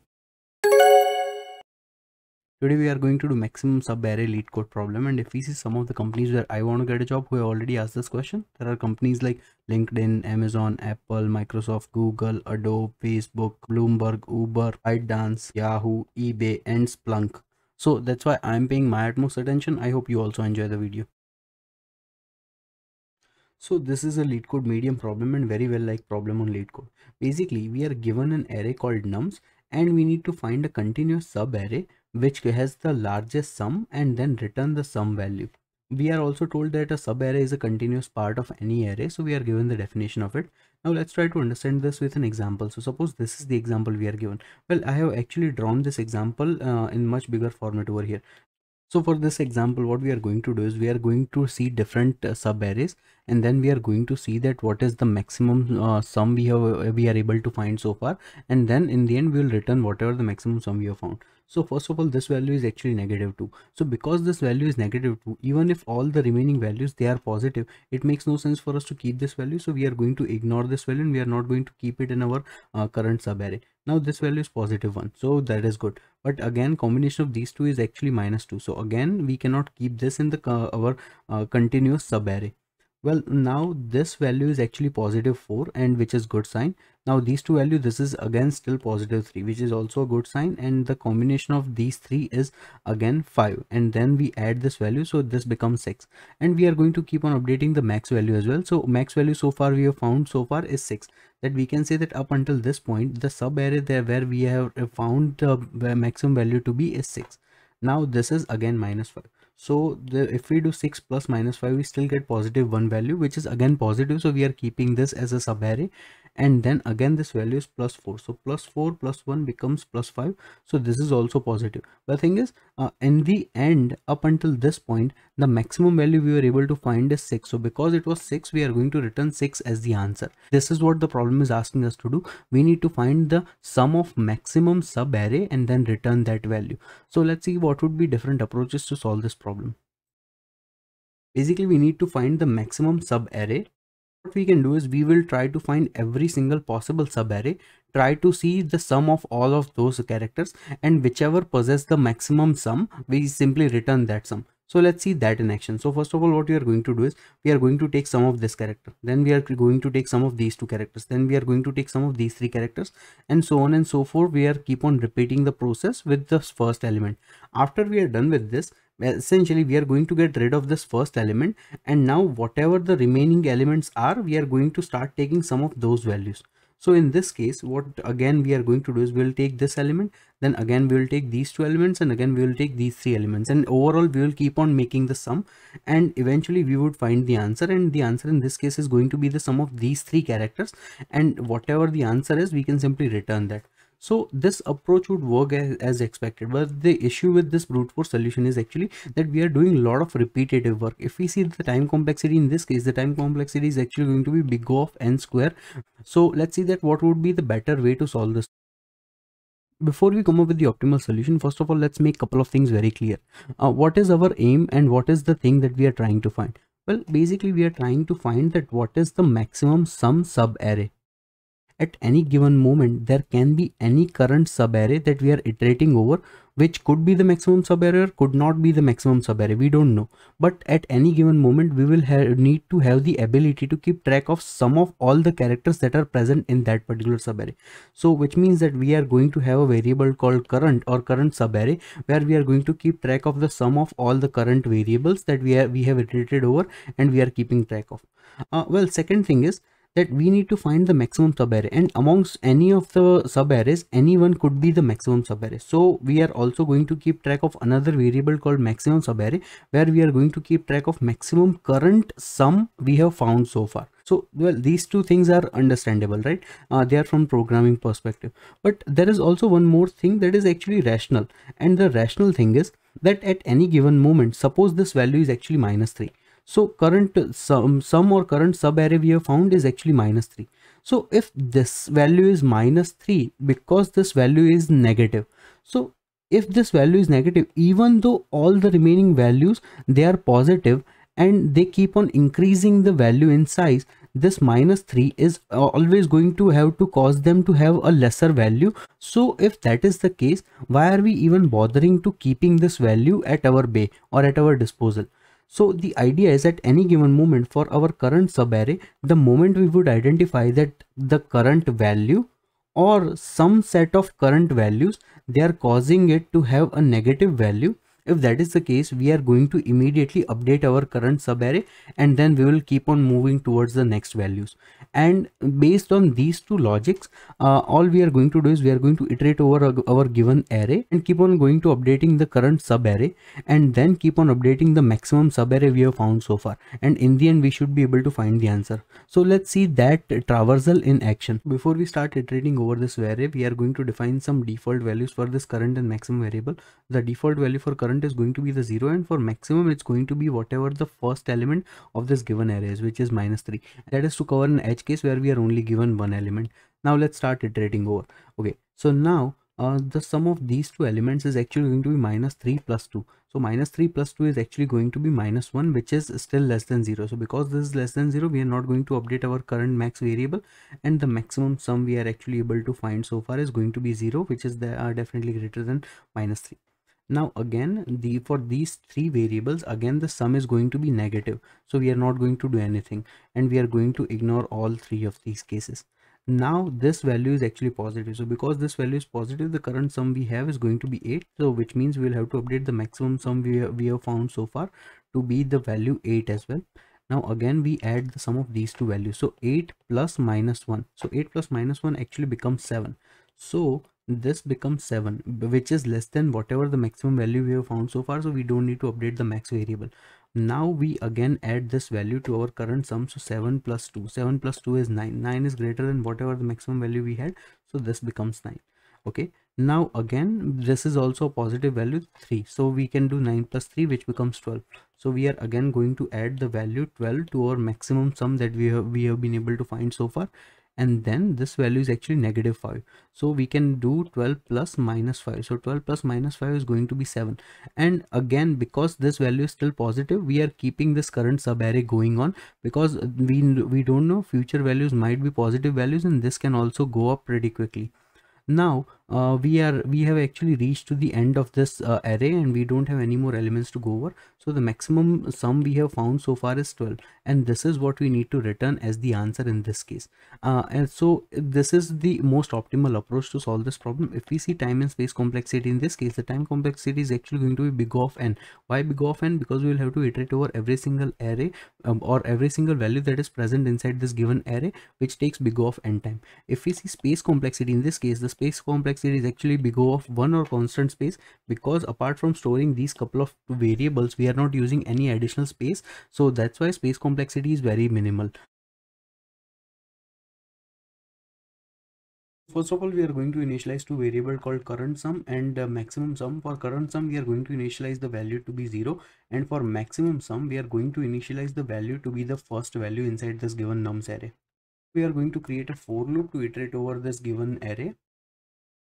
Today we are going to do maximum sub array lead code problem, and if we see some of the companies where I want to get a job who have already asked this question, there are companies like LinkedIn, Amazon, Apple, Microsoft, Google, Adobe, Facebook, Bloomberg, Uber, ByteDance, Yahoo, eBay and Splunk. So that's why I'm paying my utmost attention. I hope you also enjoy the video. So this is a LeetCode medium problem, and very well like problem on LeetCode. Basically we are given an array called nums, and we need to find a continuous sub array which has the largest sum and then return the sum value. We are also told that a sub array is a continuous part of any array, so we are given the definition of it. Now let's try to understand this with an example. So suppose this is the example we are given. Well, I have actually drawn this example uh, in much bigger format over here. So for this example, what we are going to do is we are going to see different uh, sub arrays, and then we are going to see that what is the maximum uh, sum we have we are able to find so far, and then in the end we will return whatever the maximum sum we have found. So first of all, this value is actually negative two. So because this value is negative two, even if all the remaining values they are positive, it makes no sense for us to keep this value. So we are going to ignore this value and we are not going to keep it in our uh, current subarray. Now this value is positive one, so that is good. But again, combination of these two is actually minus two. So again, we cannot keep this in the uh, our uh, continuous subarray. Well, now this value is actually positive four, and which is good sign. Now these two values, this is again still positive three, which is also a good sign, and the combination of these three is again five, and then we add this value, so this becomes six. And we are going to keep on updating the max value as well. So max value so far we have found so far is six. That we can say that up until this point, the sub array there where we have found the maximum value to be is six. Now this is again minus five. So the, if we do six plus minus five, we still get positive one value, which is again positive. So we are keeping this as a subarray. And then again, this value is plus four. So plus four plus one becomes plus five. So this is also positive. The thing is, uh, in the end, up until this point, the maximum value we were able to find is six. So because it was six, we are going to return six as the answer. This is what the problem is asking us to do. We need to find the sum of maximum subarray and then return that value. So let's see what would be different approaches to solve this problem. problem. Basically, we need to find the maximum sub array. What we can do is we will try to find every single possible sub array, try to see the sum of all of those characters, and whichever possess the maximum sum, we simply return that sum. So let's see that in action. So first of all, what we are going to do is we are going to take sum of this character, then we are going to take sum of these two characters, then we are going to take sum of these three characters, and so on and so forth. We are keep on repeating the process with the first element. After we are done with this, essentially we are going to get rid of this first element, and now whatever the remaining elements are, we are going to start taking some of those values. So in this case, what again we are going to do is we will take this element, then again we will take these two elements, and again we will take these three elements, and overall we will keep on making the sum, and eventually we would find the answer. And the answer in this case is going to be the sum of these three characters, and whatever the answer is, we can simply return that. So this approach would work as, as expected, but the issue with this brute force solution is actually that we are doing a lot of repetitive work. If we see the time complexity in this case, the time complexity is actually going to be big O of n square. So let's see that what would be the better way to solve this. Before we come up with the optimal solution, first of all, let's make a couple of things very clear. Uh, what is our aim and what is the thing that we are trying to find? Well, basically we are trying to find that what is the maximum sum sub array. At any given moment, there can be any current subarray that we are iterating over, which could be the maximum subarray or could not be the maximum subarray. We don't know. But at any given moment, we will have, need to have the ability to keep track of sum of all the characters that are present in that particular subarray. So which means that we are going to have a variable called current or current subarray, where we are going to keep track of the sum of all the current variables that we, are, we have iterated over and we are keeping track of. Uh, well, second thing is, that we need to find the maximum subarray, and amongst any of the subarrays, anyone could be the maximum subarray. So we are also going to keep track of another variable called maximum subarray, where we are going to keep track of maximum current sum we have found so far. So well, these two things are understandable, right? Uh, they are from programming perspective. But there is also one more thing that is actually rational, and the rational thing is that at any given moment, suppose this value is actually minus three. So current sum, sum or current subarray we have found is actually minus three. So if this value is minus three, because this value is negative. So if this value is negative, even though all the remaining values, they are positive and they keep on increasing the value in size, this minus three is always going to have to cause them to have a lesser value. So if that is the case, why are we even bothering to keeping this value at our bay or at our disposal? So the idea is at any given moment for our current subarray, the moment we would identify that the current value or some set of current values, they are causing it to have a negative value. If that is the case, we are going to immediately update our current subarray, and then we will keep on moving towards the next values. And based on these two logics, uh, all we are going to do is we are going to iterate over our, our given array and keep on going to updating the current subarray, and then keep on updating the maximum subarray we have found so far. And in the end, we should be able to find the answer. So let's see that traversal in action. Before we start iterating over this array, we are going to define some default values for this current and maximum variable. The default value for current current is going to be the zero, and for maximum it's going to be whatever the first element of this given array is, which is minus three. That is to cover an edge case where we are only given one element. Now let's start iterating over. Okay, so now uh, the sum of these two elements is actually going to be minus three plus two. So minus three plus two is actually going to be minus one, which is still less than zero. So because this is less than zero, we are not going to update our current max variable, and the maximum sum we are actually able to find so far is going to be zero, which is there are definitely greater than minus three. Now again, the for these three variables, again the sum is going to be negative. So we are not going to do anything, and we are going to ignore all three of these cases. Now this value is actually positive, so because this value is positive, the current sum we have is going to be eight, so which means we will have to update the maximum sum we have, we have found so far to be the value eight as well. Now again we add the sum of these two values, so eight plus minus one, so eight plus minus one actually becomes seven. So this becomes seven, which is less than whatever the maximum value we have found so far, so we don't need to update the max variable. Now we again add this value to our current sum, so seven plus two, seven plus two is nine, nine is greater than whatever the maximum value we had, so this becomes nine. Okay, now again this is also a positive value three, so we can do nine plus three, which becomes twelve. So we are again going to add the value twelve to our maximum sum that we have we have been able to find so far, and then this value is actually negative five, so we can do twelve plus minus five, so twelve plus minus five is going to be seven. And again, because this value is still positive, we are keeping this current subarray going on, because we we don't know, future values might be positive values, and this can also go up pretty quickly. Now uh, we are we have actually reached to the end of this uh, array, and we don't have any more elements to go over, so the maximum sum we have found so far is twelve, and this is what we need to return as the answer in this case. Uh, and so this is the most optimal approach to solve this problem. If we see time and space complexity, in this case the time complexity is actually going to be big of n. Why big of n? Because we will have to iterate over every single array um, or every single value that is present inside this given array, which takes big of n time. If we see space complexity, in this case the space complexity is actually big O of one or constant space, because apart from storing these couple of variables, we are not using any additional space, so that's why space complexity is very minimal. First of all, we are going to initialize two variables called current sum and uh, maximum sum. For current sum, we are going to initialize the value to be zero, and for maximum sum, we are going to initialize the value to be the first value inside this given nums array. We are going to create a for loop to iterate over this given array.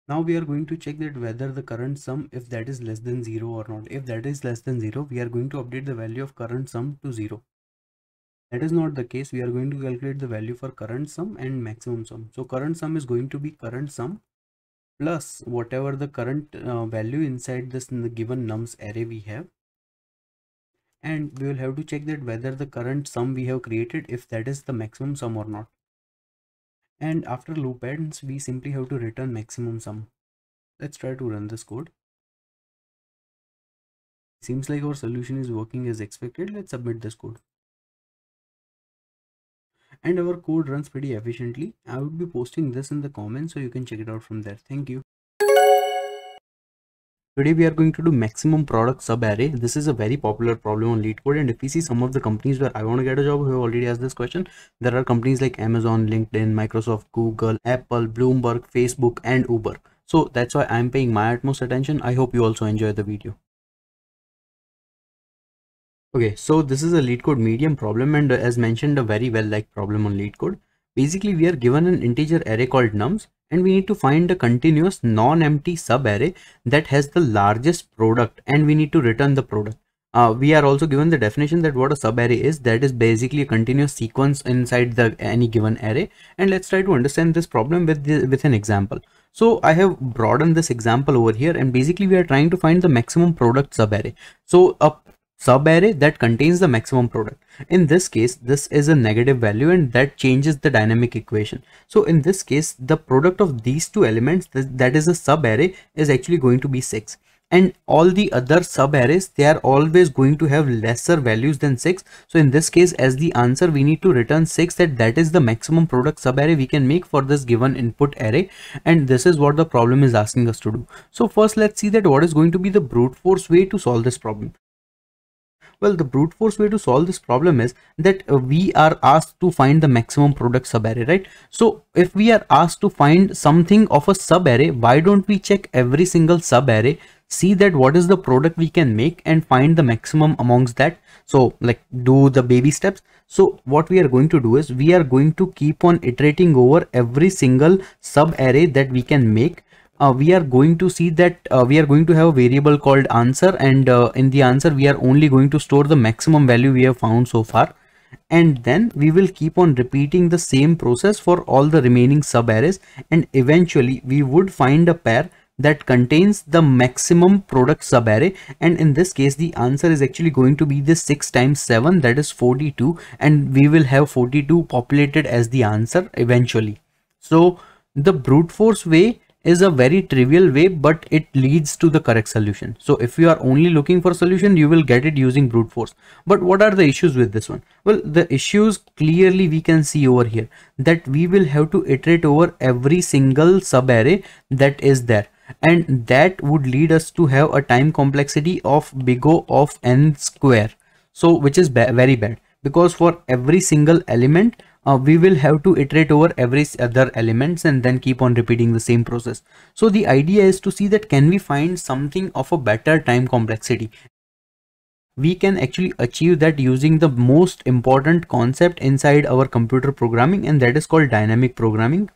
Now we are going to check that whether the current sum, if that is less than zero or not. If that is less than zero, we are going to update the value of current sum to zero. That is not the case. We are going to calculate the value for current sum and maximum sum. So current sum is going to be current sum plus whatever the current uh, value inside this in the given nums array we have. And we will have to check that whether the current sum we have created, if that is the maximum sum or not. And after loop ends, we simply have to return maximum sum. Let's try to run this code. Seems like our solution is working as expected. Let's submit this code. And our code runs pretty efficiently. I would be posting this in the comments, so you can check it out from there. Thank you. Today we are going to do maximum product subarray. This is a very popular problem on LeetCode, and if we see some of the companies where I want to get a job who have already asked this question, there are companies like Amazon, LinkedIn, Microsoft, Google, Apple, Bloomberg, Facebook and Uber. So that's why I'm paying my utmost attention. I hope you also enjoy the video. Okay, so this is a LeetCode medium problem, and as mentioned, a very well liked problem on LeetCode. Basically, we are given an integer array called nums, and we need to find a continuous non-empty subarray that has the largest product, and we need to return the product. Uh, we are also given the definition that what a subarray is, that is basically a continuous sequence inside the any given array. And let's try to understand this problem with the, with an example. So I have broadened this example over here, and basically we are trying to find the maximum product subarray. So a subarray that contains the maximum product. In this case, this is a negative value, and that changes the dynamic equation. So in this case, the product of these two elements, th that is a subarray, is actually going to be six. And all the other subarrays, they are always going to have lesser values than six. So in this case, as the answer, we need to return six, that that is the maximum product subarray we can make for this given input array. And this is what the problem is asking us to do. So first, let's see that what is going to be the brute force way to solve this problem. Well, the brute force way to solve this problem is that uh, we are asked to find the maximum product sub-array, right? So if we are asked to find something of a sub-array, why don't we check every single sub-array, see that what is the product we can make and find the maximum amongst that. So like do the baby steps. So what we are going to do is we are going to keep on iterating over every single sub array that we can make. Uh, we are going to see that uh, we are going to have a variable called answer, and uh, in the answer we are only going to store the maximum value we have found so far. And then we will keep on repeating the same process for all the remaining sub arrays, and eventually we would find a pair that contains the maximum product subarray, and in this case the answer is actually going to be this six times seven, that is forty-two, and we will have forty-two populated as the answer eventually. So the brute force way is a very trivial way, but it leads to the correct solution. So if you are only looking for a solution, you will get it using brute force. But what are the issues with this one? Well, the issues clearly we can see over here, that we will have to iterate over every single subarray that is there, and that would lead us to have a time complexity of big O of n square, so which is ba very bad, because for every single element uh, we will have to iterate over every other elements and then keep on repeating the same process. So the idea is to see that can we find something of a better time complexity. We can actually achieve that using the most important concept inside our computer programming, and that is called dynamic programming.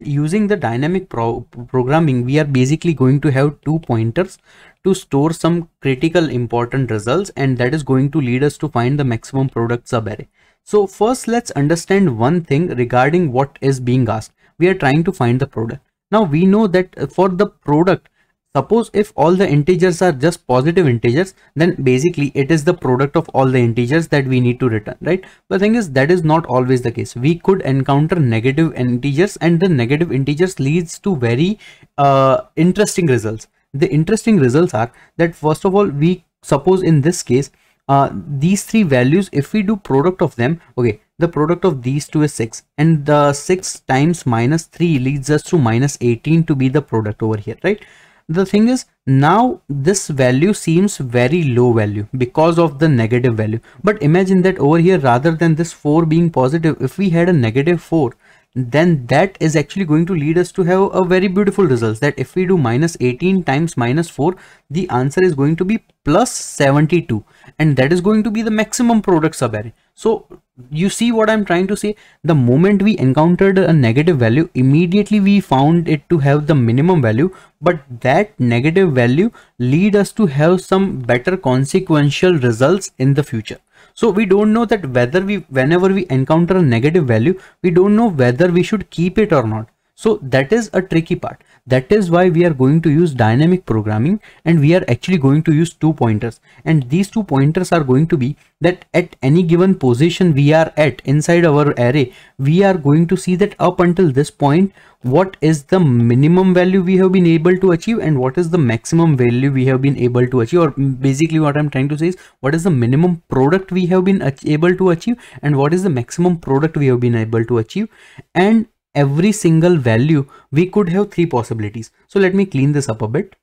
Using the dynamic pro programming, we are basically going to have two pointers to store some critical important results, and that is going to lead us to find the maximum product subarray. So first, let's understand one thing regarding what is being asked. We are trying to find the product. Now we know that for the product, suppose if all the integers are just positive integers, then basically it is the product of all the integers that we need to return, right? The thing is that is not always the case. We could encounter negative integers, and the negative integers leads to very uh, interesting results. The interesting results are that first of all, we suppose in this case, uh, these three values, if we do product of them, okay, the product of these two is six, and the six times minus three leads us to minus eighteen to be the product over here, right? The thing is, now this value seems very low value because of the negative value. But imagine that over here, rather than this four being positive, if we had a negative four, then that is actually going to lead us to have a very beautiful results, that if we do minus eighteen times minus four, the answer is going to be plus seventy-two, and that is going to be the maximum product subarray. So you see what I'm trying to say? The moment we encountered a negative value, immediately we found it to have the minimum value, but that negative value lead us to have some better consequential results in the future. So we don't know that whether we, whenever we encounter a negative value, we don't know whether we should keep it or not. So that is a tricky part. That is why we are going to use dynamic programming, and we are actually going to use two pointers. And these two pointers are going to be that at any given position we are at inside our array, we are going to see that up until this point, what is the minimum value we have been able to achieve and what is the maximum value we have been able to achieve. Or basically what I'm trying to say is what is the minimum product we have been able to achieve and what is the maximum product we have been able to achieve. And every single value, we could have three possibilities. So let me clean this up a bit.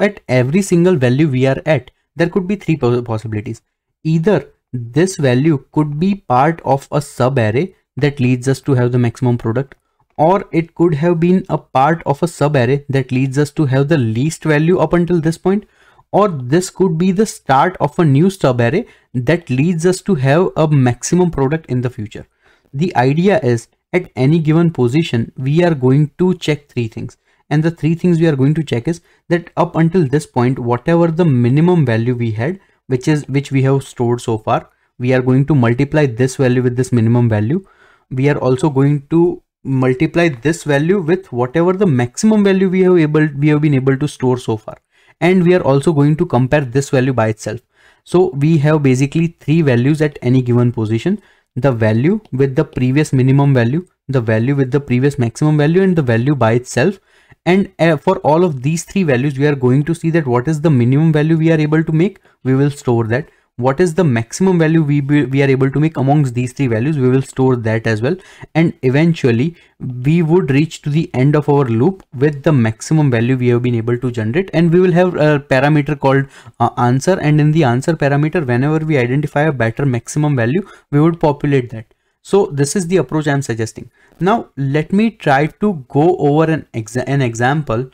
At every single value we are at, there could be three possibilities. Either this value could be part of a sub array that leads us to have the maximum product, or it could have been a part of a sub array that leads us to have the least value up until this point, or this could be the start of a new sub array that leads us to have a maximum product in the future. The idea is, at any given position, we are going to check three things, and the three things we are going to check is that up until this point, whatever the minimum value we had, which is which we have stored so far, we are going to multiply this value with this minimum value. We are also going to multiply this value with whatever the maximum value we have able we have been able to store so far, and we are also going to compare this value by itself. So we have basically three values at any given position: the value with the previous minimum value, the value with the previous maximum value, and the value by itself. And uh, for all of these three values, we are going to see that what is the minimum value we are able to make, we will store that. what is the maximum value we be, we are able to make amongst these three values, we will store that as well, and eventually we would reach to the end of our loop with the maximum value we have been able to generate, and we will have a parameter called uh, answer, and in the answer parameter, whenever we identify a better maximum value, we would populate that. So this is the approach I am suggesting. Now let me try to go over an, exa an example.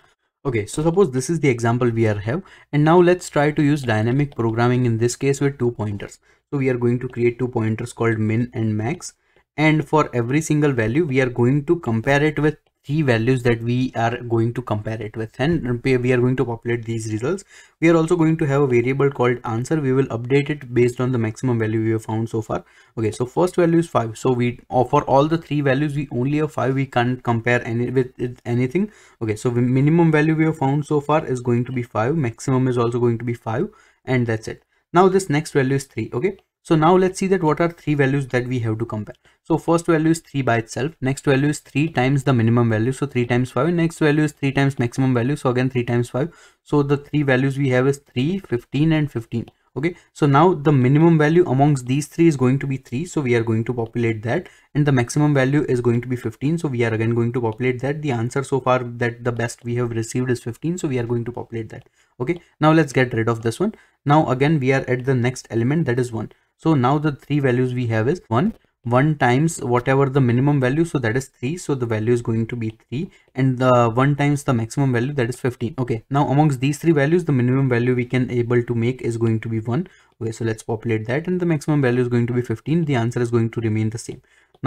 Okay, so suppose this is the example we are have, and now let's try to use dynamic programming in this case with two pointers. So we are going to create two pointers called min and max, and for every single value we are going to compare it with three values that we are going to compare it with, and we are going to populate these results. We are also going to have a variable called answer. We will update it based on the maximum value we have found so far. Okay, so first value is five, so we for all the three values we only have five, we can't compare any with anything. Okay, so the minimum value we have found so far is going to be five, maximum is also going to be five, and that's it. Now this next value is three. Okay, so now let's see that what are three values that we have to compare. So first value is three by itself, next value is three times the minimum value, so three times five, next value is three times maximum value, so again three times five. So the three values we have is three, fifteen and fifteen. Okay, so now the minimum value amongst these three is going to be three, so we are going to populate that, and the maximum value is going to be fifteen, so we are again going to populate that. The answer so far that the best we have received is fifteen, so we are going to populate that. Okay, now let's get rid of this one. Now again we are at the next element, that is one. So now the three values we have is one, one times whatever the minimum value, so that is three, so the value is going to be three, and the one times the maximum value, that is fifteen. Okay, now amongst these three values the minimum value we can able to make is going to be one. Okay, so let's populate that, and the maximum value is going to be fifteen. The answer is going to remain the same.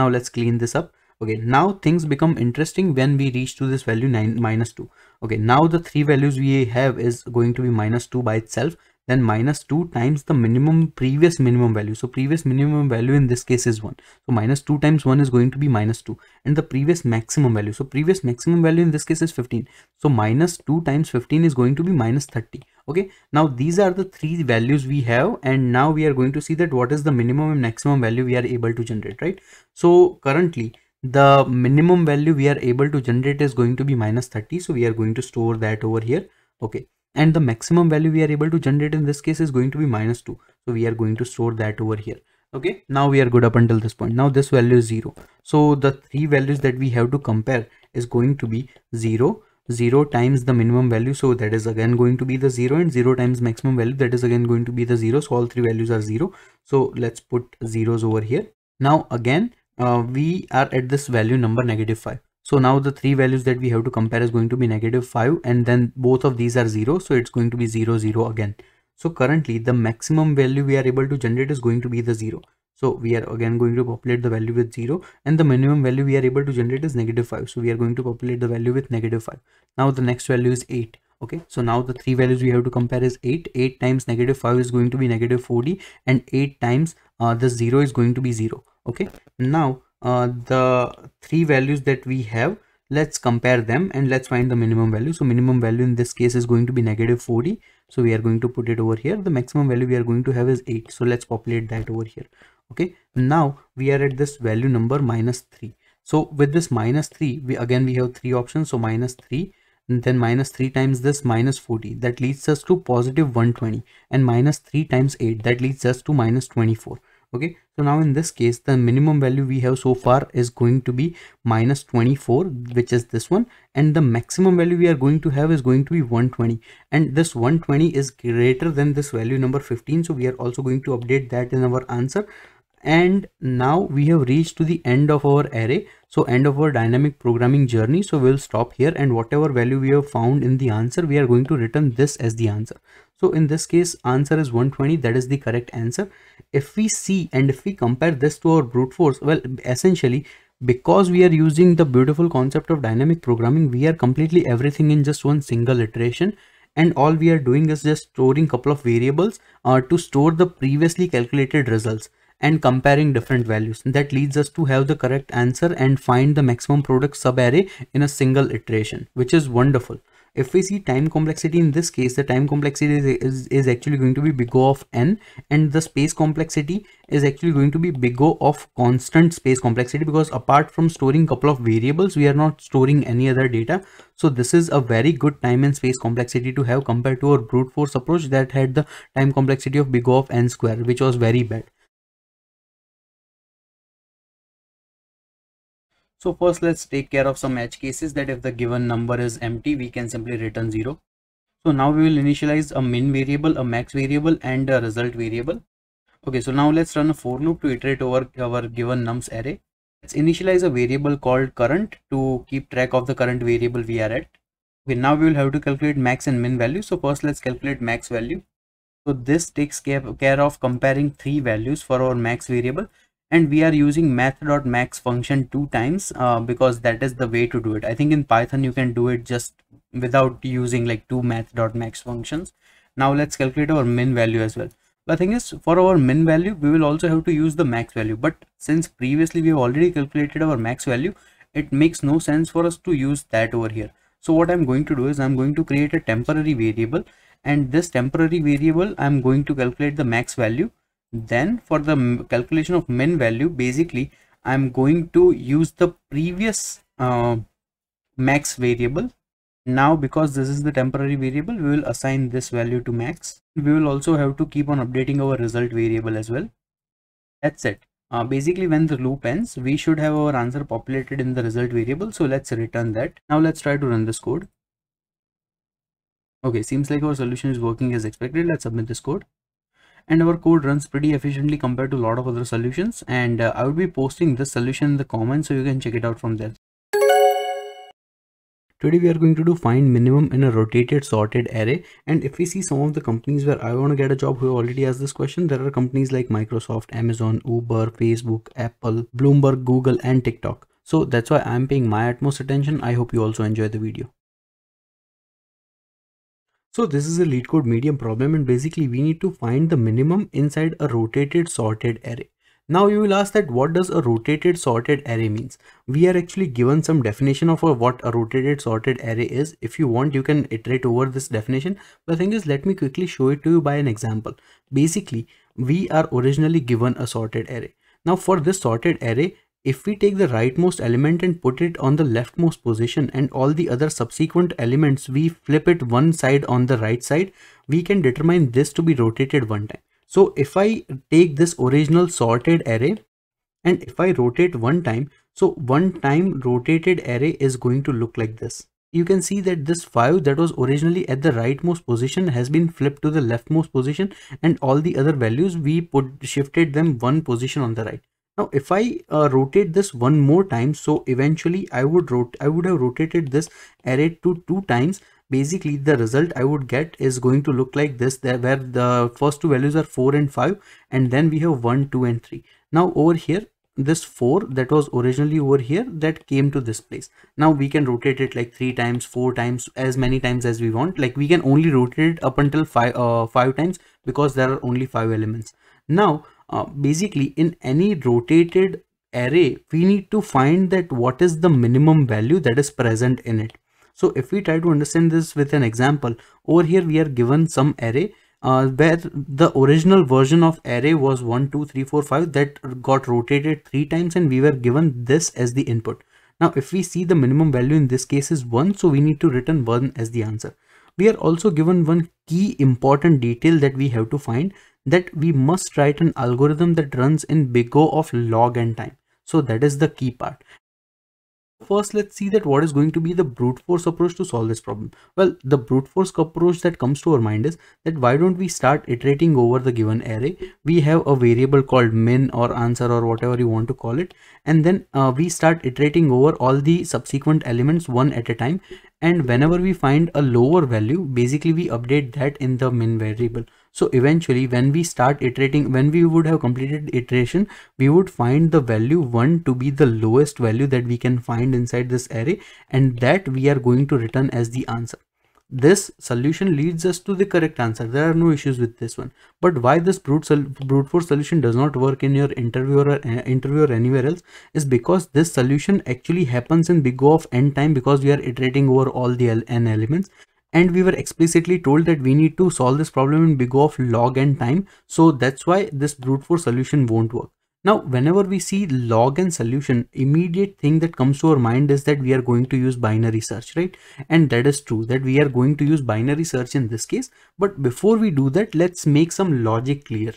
Now let's clean this up. Okay, now things become interesting when we reach to this value nine minus two. Okay, now the three values we have is going to be minus two by itself, then minus two times the minimum previous minimum value. So previous minimum value in this case is one, so minus two times one is going to be minus two, and the previous maximum value, so previous maximum value in this case is fifteen, so minus two times fifteen is going to be minus thirty. Okay, now these are the three values we have, and now we are going to see that what is the minimum and maximum value we are able to generate, right? So currently the minimum value we are able to generate is going to be minus thirty, so we are going to store that over here. Okay, and the maximum value we are able to generate in this case is going to be minus two, so we are going to store that over here. Okay, now we are good up until this point. Now this value is zero, so the three values that we have to compare is going to be zero, zero times the minimum value, so that is again going to be the zero, and zero times maximum value, that is again going to be the zero, so all three values are zero. So let's put zeros over here. Now again uh, we are at this value number negative five. So now the three values that we have to compare is going to be negative five, and then both of these are zero, so it's going to be zero, zero again. So currently the maximum value we are able to generate is going to be the zero, so we are again going to populate the value with zero, and the minimum value we are able to generate is negative five, so we are going to populate the value with negative five. Now the next value is eight. Okay, so now the three values we have to compare is eight, eight times negative five is going to be negative forty, and eight times uh, the zero is going to be zero. Okay, now Uh, the three values that we have, let's compare them and let's find the minimum value. So minimum value in this case is going to be negative forty, so we are going to put it over here. The maximum value we are going to have is eight, so let's populate that over here. Okay, now we are at this value number minus three. So with this minus three, we again we have three options, so minus three, and then minus three times this minus forty, that leads us to positive one hundred twenty, and minus three times eight, that leads us to minus twenty-four. Okay, so now in this case the minimum value we have so far is going to be minus twenty-four, which is this one, and the maximum value we are going to have is going to be one hundred twenty, and this one hundred twenty is greater than this value number fifteen, so we are also going to update that in our answer. And now we have reached to the end of our array, so end of our dynamic programming journey. So we'll stop here, and whatever value we have found in the answer, we are going to return this as the answer. So in this case answer is one hundred twenty, that is the correct answer. If we see and if we compare this to our brute force, well, essentially because we are using the beautiful concept of dynamic programming, we are completely everything in just one single iteration, and all we are doing is just storing couple of variables uh, to store the previously calculated results and comparing different values. That leads us to have the correct answer and find the maximum product sub array in a single iteration, which is wonderful. if we see time complexity in this case, the time complexity is, is, is actually going to be big O of n, and the space complexity is actually going to be big O of constant space complexity, because apart from storing couple of variables, we are not storing any other data. So this is a very good time and space complexity to have compared to our brute force approach that had the time complexity of big O of n square, which was very bad. So first, let's take care of some edge cases that if the given number is empty, we can simply return zero. So now we will initialize a min variable, a max variable, and a result variable. Okay, so now let's run a for loop to iterate over our given nums array. Let's initialize a variable called current to keep track of the current variable we are at. Okay, now we will have to calculate max and min value. So first, let's calculate max value. So this takes care of comparing three values for our max variable. And we are using math.max function two times uh, because that is the way to do it. I think in Python you can do it just without using like two math.max functions. Now let's calculate our min value as well. The thing is, for our min value we will also have to use the max value, but since previously we have already calculated our max value, it makes no sense for us to use that over here. So what I'm going to do is I'm going to create a temporary variable, and this temporary variable I'm going to calculate the max value. Then for the calculation of min value, basically I'm going to use the previous uh, max variable. Now because this is the temporary variable, we will assign this value to max. We will also have to keep on updating our result variable as well. That's it. Uh, basically when the loop ends, we should have our answer populated in the result variable. So let's return that. Now let's try to run this code. Okay, seems like our solution is working as expected. Let's submit this code. And our code runs pretty efficiently compared to a lot of other solutions, and uh, I will be posting this solution in the comments so you can check it out from there. Today we are going to do find minimum in a rotated sorted array, and if we see some of the companies where I want to get a job who already asked this question, there are companies like Microsoft, Amazon, Uber, Facebook, Apple, Bloomberg, Google and TikTok. So that's why I am paying my utmost attention. I hope you also enjoy the video. So this is a LeetCode medium problem, and basically we need to find the minimum inside a rotated sorted array. Now you will ask that what does a rotated sorted array means? We are actually given some definition of what a rotated sorted array is. If you want, you can iterate over this definition. The thing is, let me quickly show it to you by an example. Basically, we are originally given a sorted array. Now for this sorted array, if we take the rightmost element and put it on the leftmost position, and all the other subsequent elements, we flip it one side on the right side, we can determine this to be rotated one time. So if I take this original sorted array and if I rotate one time, so one time rotated array is going to look like this. You can see that this five that was originally at the rightmost position has been flipped to the leftmost position, and all the other values we put shifted them one position on the right. Now if I uh, rotate this one more time, so eventually I would rot I would have rotated this array to two times. Basically the result I would get is going to look like this, there where the first two values are four and five, and then we have one, two and three. Now over here, this four that was originally over here that came to this place. Now we can rotate it like three times, four times, as many times as we want. Like we can only rotate it up until five uh, five times, because there are only five elements. Now Uh, basically in any rotated array, we need to find that what is the minimum value that is present in it. So if we try to understand this with an example, over here we are given some array uh, where the original version of array was one, two, three, four, five that got rotated three times, and we were given this as the input. Now if we see the minimum value in this case is one, so we need to return one as the answer. We are also given one key important detail that we have to find, that we must write an algorithm that runs in big O of log n time. So that is the key part. First, let's see that what is going to be the brute force approach to solve this problem. Well, the brute force approach that comes to our mind is that why don't we start iterating over the given array. We have a variable called min or answer or whatever you want to call it, and then uh, we start iterating over all the subsequent elements one at a time, and whenever we find a lower value, basically we update that in the min variable. So eventually when we start iterating, when we would have completed iteration, we would find the value one to be the lowest value that we can find inside this array, and that we are going to return as the answer. this solution leads us to the correct answer. There are no issues with this one. But why this brute, brute force solution does not work in your interview or, uh, interview or anywhere else is because this solution actually happens in big O of n time, because we are iterating over all the n elements. And we were explicitly told that we need to solve this problem in big O of log n time. So that's why this brute force solution won't work. Now, whenever we see log n solution, immediate thing that comes to our mind is that we are going to use binary search, right? And that is true, that we are going to use binary search in this case. But before we do that, let's make some logic clear.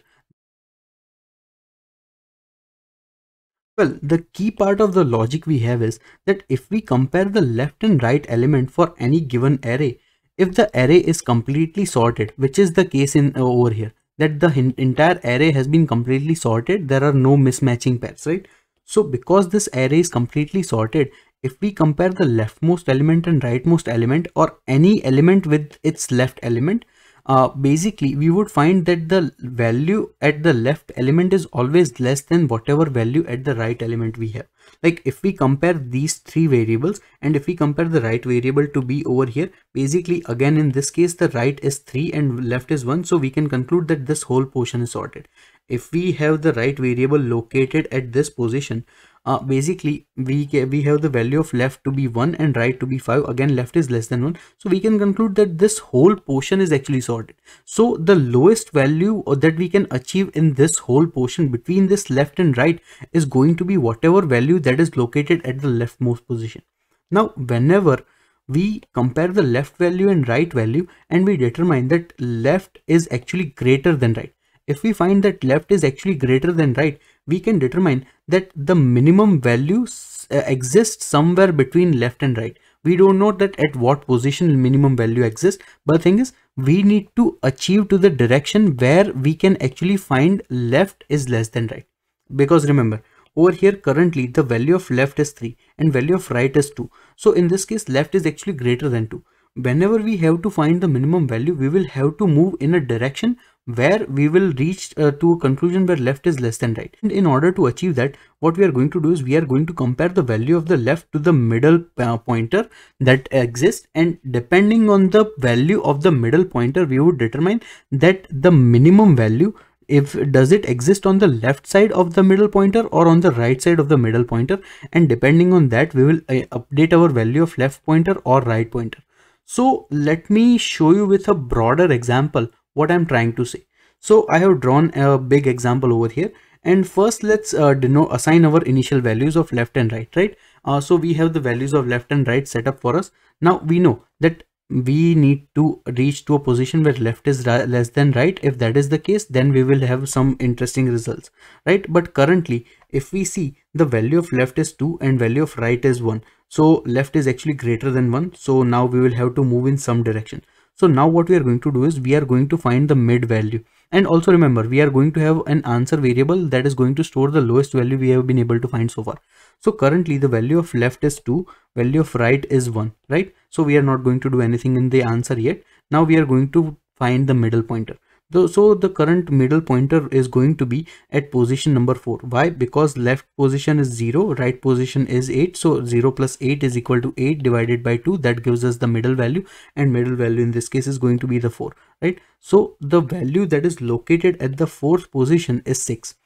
Well, the key part of the logic we have is that if we compare the left and right element for any given array, if the array is completely sorted, which is the case in uh, over here, that the entire array has been completely sorted, there are no mismatching pairs, right? So because this array is completely sorted, if we compare the leftmost element and rightmost element, or any element with its left element, uh, basically we would find that the value at the left element is always less than whatever value at the right element we have. Like if we compare these three variables, and if we compare the right variable to be over here, basically again in this case the right is three and left is one, so we can conclude that this whole portion is sorted. If we have the right variable located at this position, uh, basically we we have the value of left to be one and right to be five, again left is less than one, so we can conclude that this whole portion is actually sorted. So the lowest value that we can achieve in this whole portion between this left and right is going to be whatever value that is located at the leftmost position. Now, whenever we compare the left value and right value and we determine that left is actually greater than right, if we find that left is actually greater than right, we can determine that the minimum value uh, exists somewhere between left and right. We don't know that at what position minimum value exists, but the thing is we need to achieve to the direction where we can actually find left is less than right. Because remember, over here currently the value of left is three and value of right is two. So in this case left is actually greater than two. Whenever we have to find the minimum value, we will have to move in a direction where we will reach uh, to a conclusion where left is less than right. And in order to achieve that, what we are going to do is we are going to compare the value of the left to the middle uh, pointer that exists, and depending on the value of the middle pointer we would determine that the minimum value, if does it exist on the left side of the middle pointer or on the right side of the middle pointer, and depending on that we will uh, update our value of left pointer or right pointer. So let me show you with a broader example what I'm trying to say. So I have drawn a big example over here, and first let's uh, denote, assign our initial values of left and right, right? Uh, so we have the values of left and right set up for us. Now we know that we need to reach to a position where left is less than right. If that is the case, then we will have some interesting results, right? But currently if we see, the value of left is two and value of right is one, so left is actually greater than one. So now we will have to move in some direction. So now what we are going to do is we are going to find the mid value, and also remember we are going to have an answer variable that is going to store the lowest value we have been able to find so far. So currently the value of left is two, value of right is one, right? So we are not going to do anything in the answer yet. Now we are going to find the middle pointer. So the current middle pointer is going to be at position number four. Why? Because left position is zero, right position is eight. So zero plus eight is equal to eight divided by two. That gives us the middle value, and middle value in this case is going to be the four, right? So the value that is located at the fourth position is six.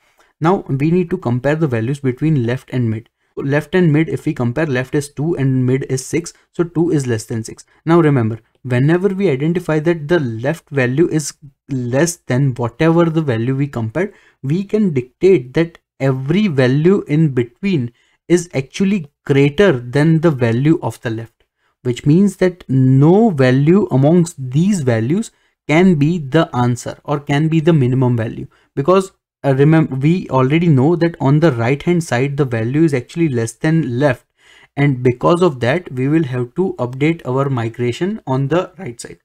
Now we need to compare the values between left and mid. Left and mid, if we compare, left is two and mid is six, so two is less than six. Now remember, whenever we identify that the left value is less than whatever the value we compared, we can dictate that every value in between is actually greater than the value of the left, which means that no value amongst these values can be the answer or can be the minimum value, because Uh, remember, we already know that on the right hand side the value is actually less than left, and because of that we will have to update our migration on the right side.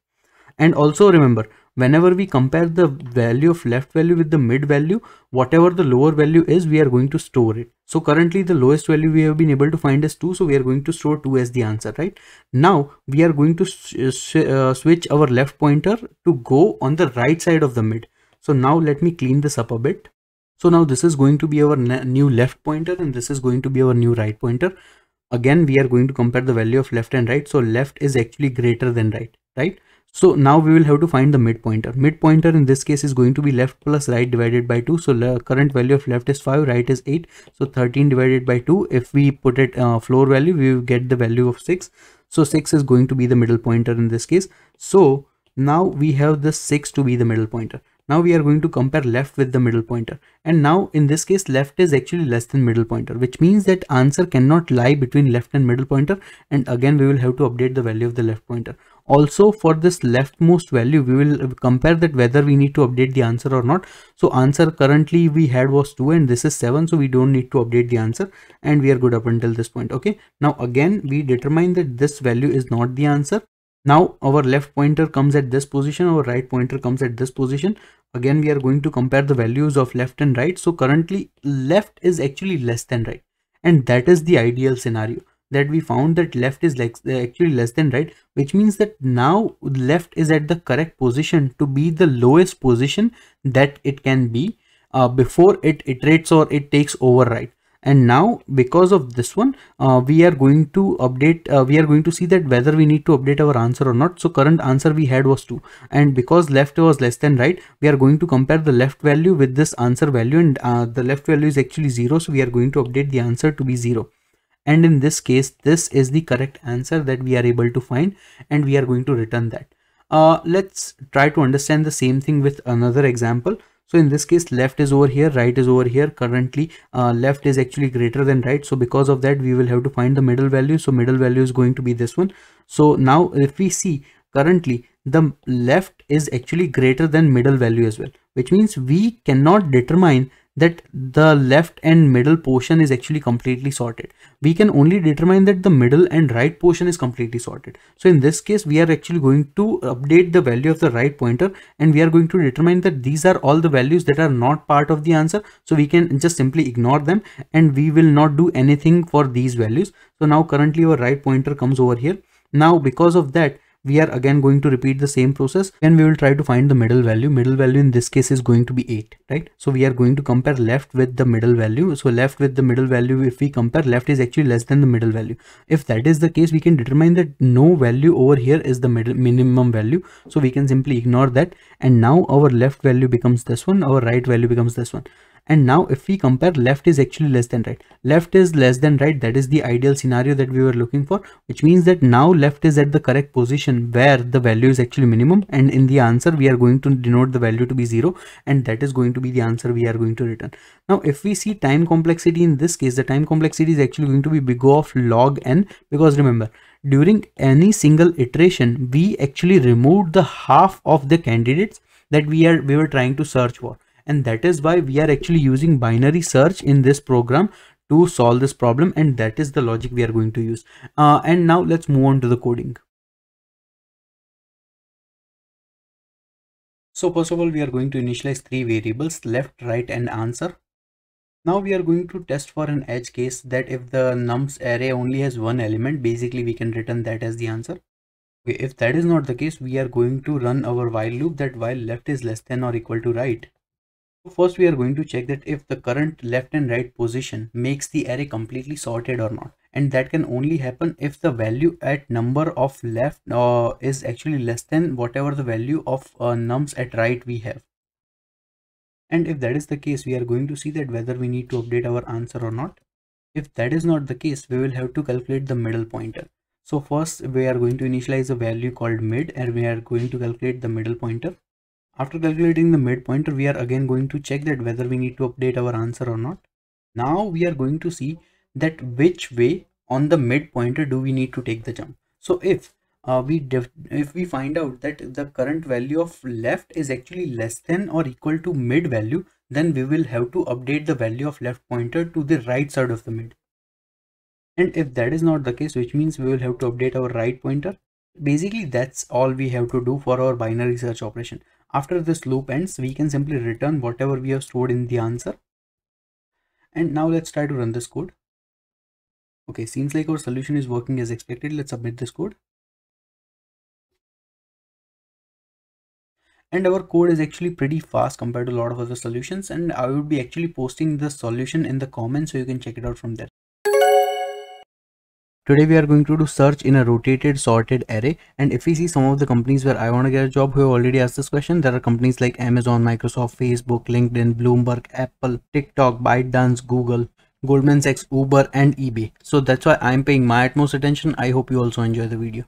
And also remember, whenever we compare the value of left value with the mid value, whatever the lower value is we are going to store it. So currently the lowest value we have been able to find is two, so we are going to store two as the answer, right? Now we are going to uh, switch our left pointer to go on the right side of the mid. So now let me clean this up a bit. So now this is going to be our new left pointer and this is going to be our new right pointer. Again, we are going to compare the value of left and right. So left is actually greater than right, right? So now we will have to find the mid pointer. Mid pointer in this case is going to be left plus right divided by two. So the current value of left is five, right is eight. So thirteen divided by two, if we put it uh, floor value, we will get the value of six. So six is going to be the middle pointer in this case. So now we have this six to be the middle pointer. Now we are going to compare left with the middle pointer, and now in this case left is actually less than middle pointer, which means that answer cannot lie between left and middle pointer, and again we will have to update the value of the left pointer. Also for this leftmost value we will compare that whether we need to update the answer or not. So answer currently we had was two and this is seven, so we don't need to update the answer and we are good up until this point. Okay, now again we determine that this value is not the answer. Now our left pointer comes at this position, our right pointer comes at this position. Again, we are going to compare the values of left and right. So currently left is actually less than right. And that is the ideal scenario that we found, that left is like actually less than right, which means that now left is at the correct position to be the lowest position that it can be uh, before it iterates or it takes over right. And now because of this one, uh, we are going to update, uh, we are going to see that whether we need to update our answer or not. So current answer we had was two, and because left was less than right, we are going to compare the left value with this answer value, and uh, the left value is actually zero. So we are going to update the answer to be zero. And in this case, this is the correct answer that we are able to find, and we are going to return that. Uh, let's try to understand the same thing with another example. So in this case, left is over here, right is over here. Currently, uh, left is actually greater than right. So because of that, we will have to find the middle value. So middle value is going to be this one. So now if we see currently, the left is actually greater than middle value as well, which means we cannot determine that the left and middle portion is actually completely sorted. We can only determine that the middle and right portion is completely sorted. So in this case, we are actually going to update the value of the right pointer, and we are going to determine that these are all the values that are not part of the answer. So we can just simply ignore them and we will not do anything for these values. So now currently our right pointer comes over here. Now because of that, we are again going to repeat the same process and we will try to find the middle value. Middle value in this case is going to be eight, right? So we are going to compare left with the middle value. So left with the middle value, if we compare, left is actually less than the middle value. If that is the case, we can determine that no value over here is the middle minimum value. So we can simply ignore that. And now our left value becomes this one, our right value becomes this one. And now if we compare, left is actually less than right. Left is less than right. That is the ideal scenario that we were looking for, which means that now left is at the correct position where the value is actually minimum. And in the answer, we are going to denote the value to be zero. And that is going to be the answer we are going to return. Now, if we see time complexity in this case, the time complexity is actually going to be big O of log n, because remember, during any single iteration, we actually removed the half of the candidates that we are we were trying to search for. And that is why we are actually using binary search in this program to solve this problem. And that is the logic we are going to use. Uh, and now let's move on to the coding. So first of all, we are going to initialize three variables, left, right, and answer. Now we are going to test for an edge case that if the nums array only has one element, basically we can return that as the answer. Okay, if that is not the case, we are going to run our while loop that while left is less than or equal to right. First, we are going to check that if the current left and right position makes the array completely sorted or not, and that can only happen if the value at number of left uh, is actually less than whatever the value of uh, nums at right we have. And if that is the case, we are going to see that whether we need to update our answer or not. If that is not the case, we will have to calculate the middle pointer. So first, we are going to initialize a value called mid, and we are going to calculate the middle pointer. After calculating the mid pointer, we are again going to check that whether we need to update our answer or not. Now we are going to see that which way on the mid pointer do we need to take the jump. So if uh, we def if we find out that the current value of left is actually less than or equal to mid value, then we will have to update the value of left pointer to the right side of the mid. And if that is not the case, which means we will have to update our right pointer. Basically, that's all we have to do for our binary search operation. After this loop ends, we can simply return whatever we have stored in the answer. And now let's try to run this code. Okay, seems like our solution is working as expected. Let's submit this code. And our code is actually pretty fast compared to a lot of other solutions. And I will be actually posting the solution in the comments so you can check it out from there. Today we are going to do search in a rotated sorted array, and if we see some of the companies where I want to get a job who have already asked this question, there are companies like Amazon, Microsoft, Facebook, LinkedIn, Bloomberg, Apple, TikTok, ByteDance, Google, Goldman Sachs, Uber and eBay. So that's why I'm paying my utmost attention. I hope you also enjoy the video.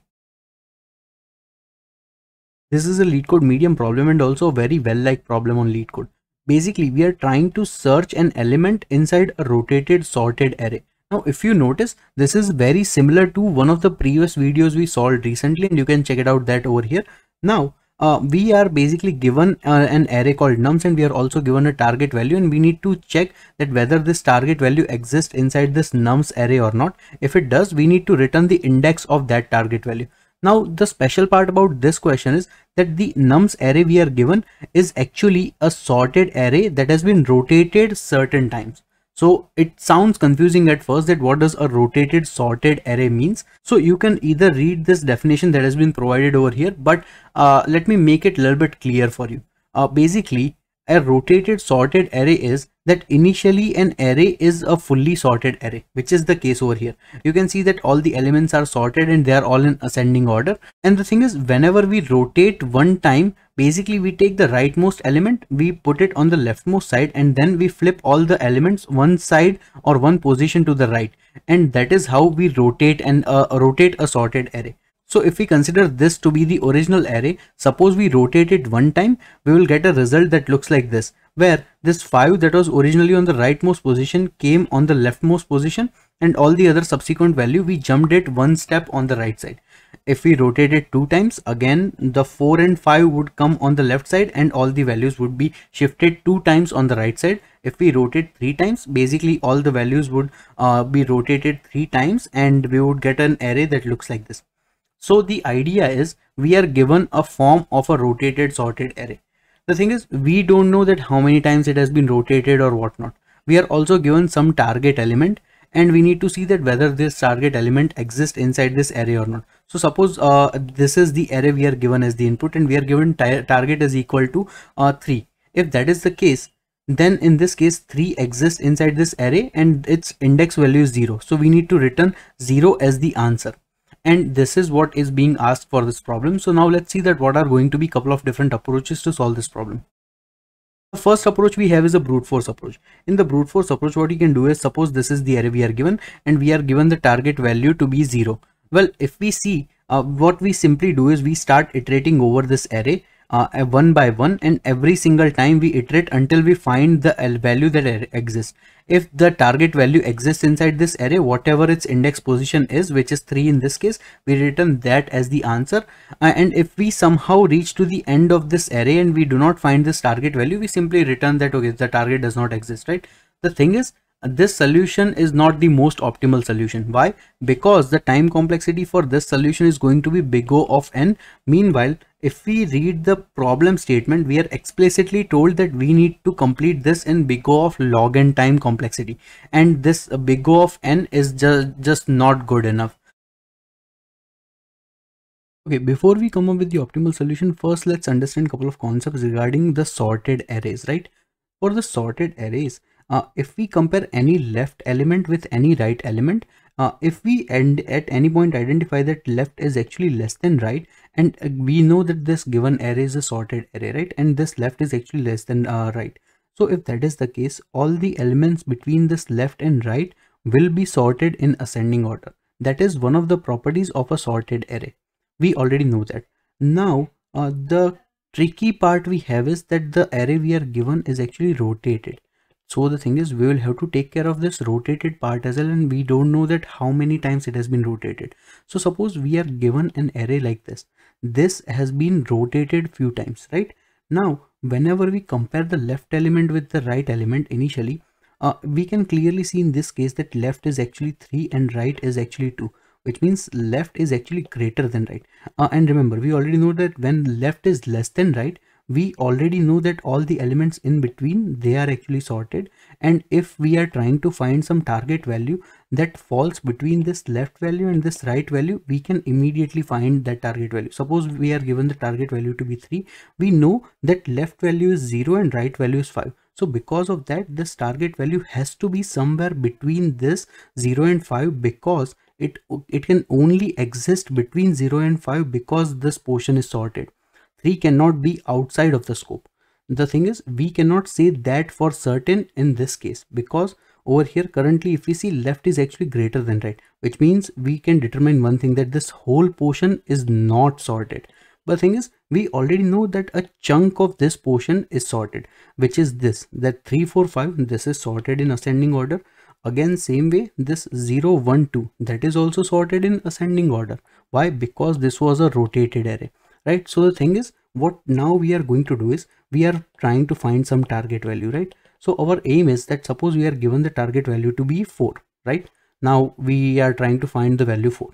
This is a LeetCode medium problem and also a very well-liked problem on LeetCode. Basically, we are trying to search an element inside a rotated sorted array. Now, if you notice, this is very similar to one of the previous videos we solved recently, and you can check it out that over here. Now, uh, we are basically given uh, an array called nums, and we are also given a target value, and we need to check that whether this target value exists inside this nums array or not. If it does, we need to return the index of that target value. Now, the special part about this question is that the nums array we are given is actually a sorted array that has been rotated certain times. So it sounds confusing at first that what does a rotated sorted array means. So you can either read this definition that has been provided over here, but uh, let me make it a little bit clear for you. Uh, basically, a rotated sorted array is that initially an array is a fully sorted array, which is the case over here. You can see that all the elements are sorted and they are all in ascending order. And the thing is, whenever we rotate one time, basically we take the rightmost element, we put it on the leftmost side, and then we flip all the elements one side or one position to the right. And that is how we rotate and uh, rotate a sorted array. So if we consider this to be the original array, suppose we rotate it one time, we will get a result that looks like this, where this five that was originally on the rightmost position came on the leftmost position, and all the other subsequent value we jumped it one step on the right side. If we rotate it two times, again the four and five would come on the left side and all the values would be shifted two times on the right side. If we rotate three times, basically all the values would uh, be rotated three times and we would get an array that looks like this. So the idea is we are given a form of a rotated sorted array. The thing is, we don't know that how many times it has been rotated or whatnot. We are also given some target element, and we need to see that whether this target element exists inside this array or not. So suppose uh, this is the array we are given as the input, and we are given target is equal to uh, three. If that is the case, then in this case three exists inside this array and its index value is zero. So we need to return zero as the answer. And this is what is being asked for this problem. So now let's see that what are going to be a couple of different approaches to solve this problem. The first approach we have is a brute force approach. In the brute force approach, what you can do is, suppose this is the array we are given and we are given the target value to be zero. Well, if we see uh, what we simply do is we start iterating over this array uh, one by one, and every single time we iterate until we find the value that exists. If the target value exists inside this array, whatever its index position is, which is three in this case, we return that as the answer. Uh, and if we somehow reach to the end of this array and we do not find this target value, we simply return that, okay, the target does not exist, right? The thing is, this solution is not the most optimal solution. Why? Because the time complexity for this solution is going to be big O of n. Meanwhile, if we read the problem statement, we are explicitly told that we need to complete this in big O of log n time complexity, and this big O of n is just just not good enough. Okay, before we come up with the optimal solution, first let's understand a couple of concepts regarding the sorted arrays, right? For the sorted arrays, uh, if we compare any left element with any right element, Uh, if we end at any point identify that left is actually less than right, and uh, we know that this given array is a sorted array, right? And this left is actually less than uh, right. So if that is the case, all the elements between this left and right will be sorted in ascending order. That is one of the properties of a sorted array. We already know that. Now, uh, the tricky part we have is that the array we are given is actually rotated. So the thing is, we will have to take care of this rotated part as well, and we don't know that how many times it has been rotated. So suppose we are given an array like this. This has been rotated few times, right? Now, whenever we compare the left element with the right element initially, uh, we can clearly see in this case that left is actually three and right is actually two, which means left is actually greater than right. Uh, and remember, we already know that when left is less than right, we already know that all the elements in between, they are actually sorted. And if we are trying to find some target value that falls between this left value and this right value, we can immediately find that target value. Suppose we are given the target value to be three. We know that left value is zero and right value is five. So because of that, this target value has to be somewhere between this zero and five, because it, it can only exist between zero and five because this portion is sorted. three cannot be outside of the scope. The thing is, we cannot say that for certain in this case, because over here currently if we see, left is actually greater than right, which means we can determine one thing, that this whole portion is not sorted. But the thing is, we already know that a chunk of this portion is sorted, which is this, that three, four, five, this is sorted in ascending order. Again, same way, this zero, one, two, that is also sorted in ascending order. Why? Because this was a rotated array, right? So the thing is, what now we are going to do is, we are trying to find some target value, right? So our aim is that suppose we are given the target value to be four, right? Now we are trying to find the value four.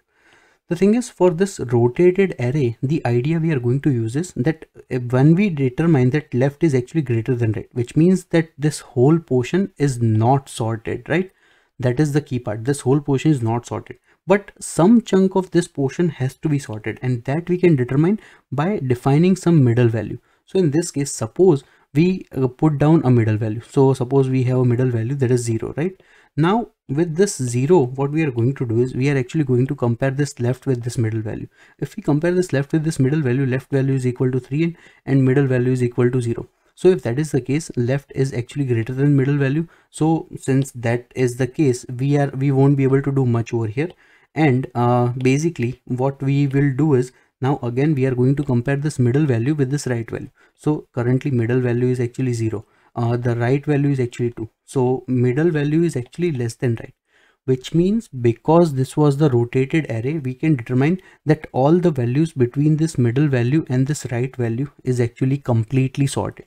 The thing is, for this rotated array, the idea we are going to use is that when we determine that left is actually greater than right, which means that this whole portion is not sorted, right? That is the key part. This whole portion is not sorted, but some chunk of this portion has to be sorted, and that we can determine by defining some middle value. So in this case, suppose we put down a middle value. So suppose we have a middle value that is zero, right? Now with this zero, what we are going to do is, we are actually going to compare this left with this middle value. If we compare this left with this middle value, left value is equal to three and middle value is equal to zero. So if that is the case, left is actually greater than middle value. So since that is the case, we are we won't be able to do much over here. And uh, basically what we will do is, now again we are going to compare this middle value with this right value. So currently middle value is actually zero. Uh, the right value is actually two. So middle value is actually less than right, which means because this was the rotated array, we can determine that all the values between this middle value and this right value is actually completely sorted.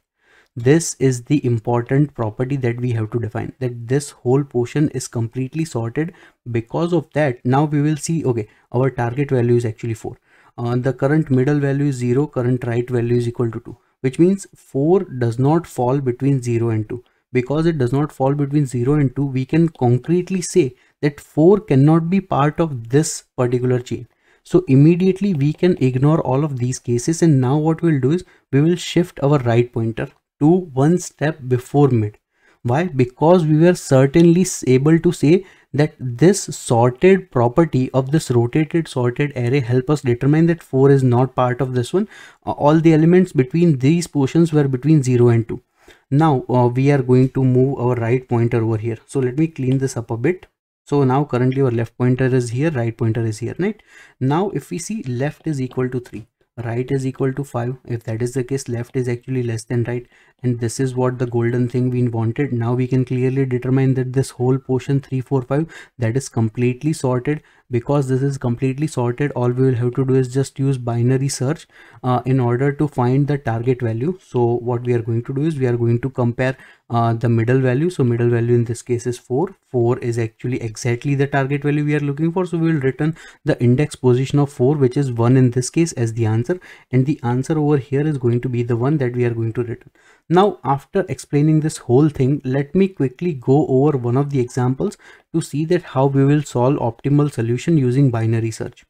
This is the important property that we have to define, that this whole portion is completely sorted. Because of that, now we will see, okay, our target value is actually four. Uh, the current middle value is zero, current right value is equal to two, which means four does not fall between zero and two. Because it does not fall between zero and two, we can concretely say that four cannot be part of this particular chain. So immediately we can ignore all of these cases, and now what we'll do is, we will shift our right pointer to one step before mid. Why? Because we were certainly able to say that this sorted property of this rotated sorted array help us determine that four is not part of this one. Uh, all the elements between these portions were between zero and two. Now uh, we are going to move our right pointer over here. So let me clean this up a bit. So now currently our left pointer is here, right pointer is here, right? Now if we see, left is equal to three. Right is equal to five. If that is the case, left is actually less than right, and this is what the golden thing we wanted. Now we can clearly determine that this whole portion three, four, five, that is completely sorted. Because this is completely sorted, all we will have to do is just use binary search uh, in order to find the target value. So what we are going to do is, we are going to compare uh, the middle value. So middle value in this case is four, four is actually exactly the target value we are looking for. So we will return the index position of four, which is one in this case, as the answer, and the answer over here is going to be the one that we are going to return. Now, after explaining this whole thing, let me quickly go over one of the examples to see that how we will solve optimal solution using binary search.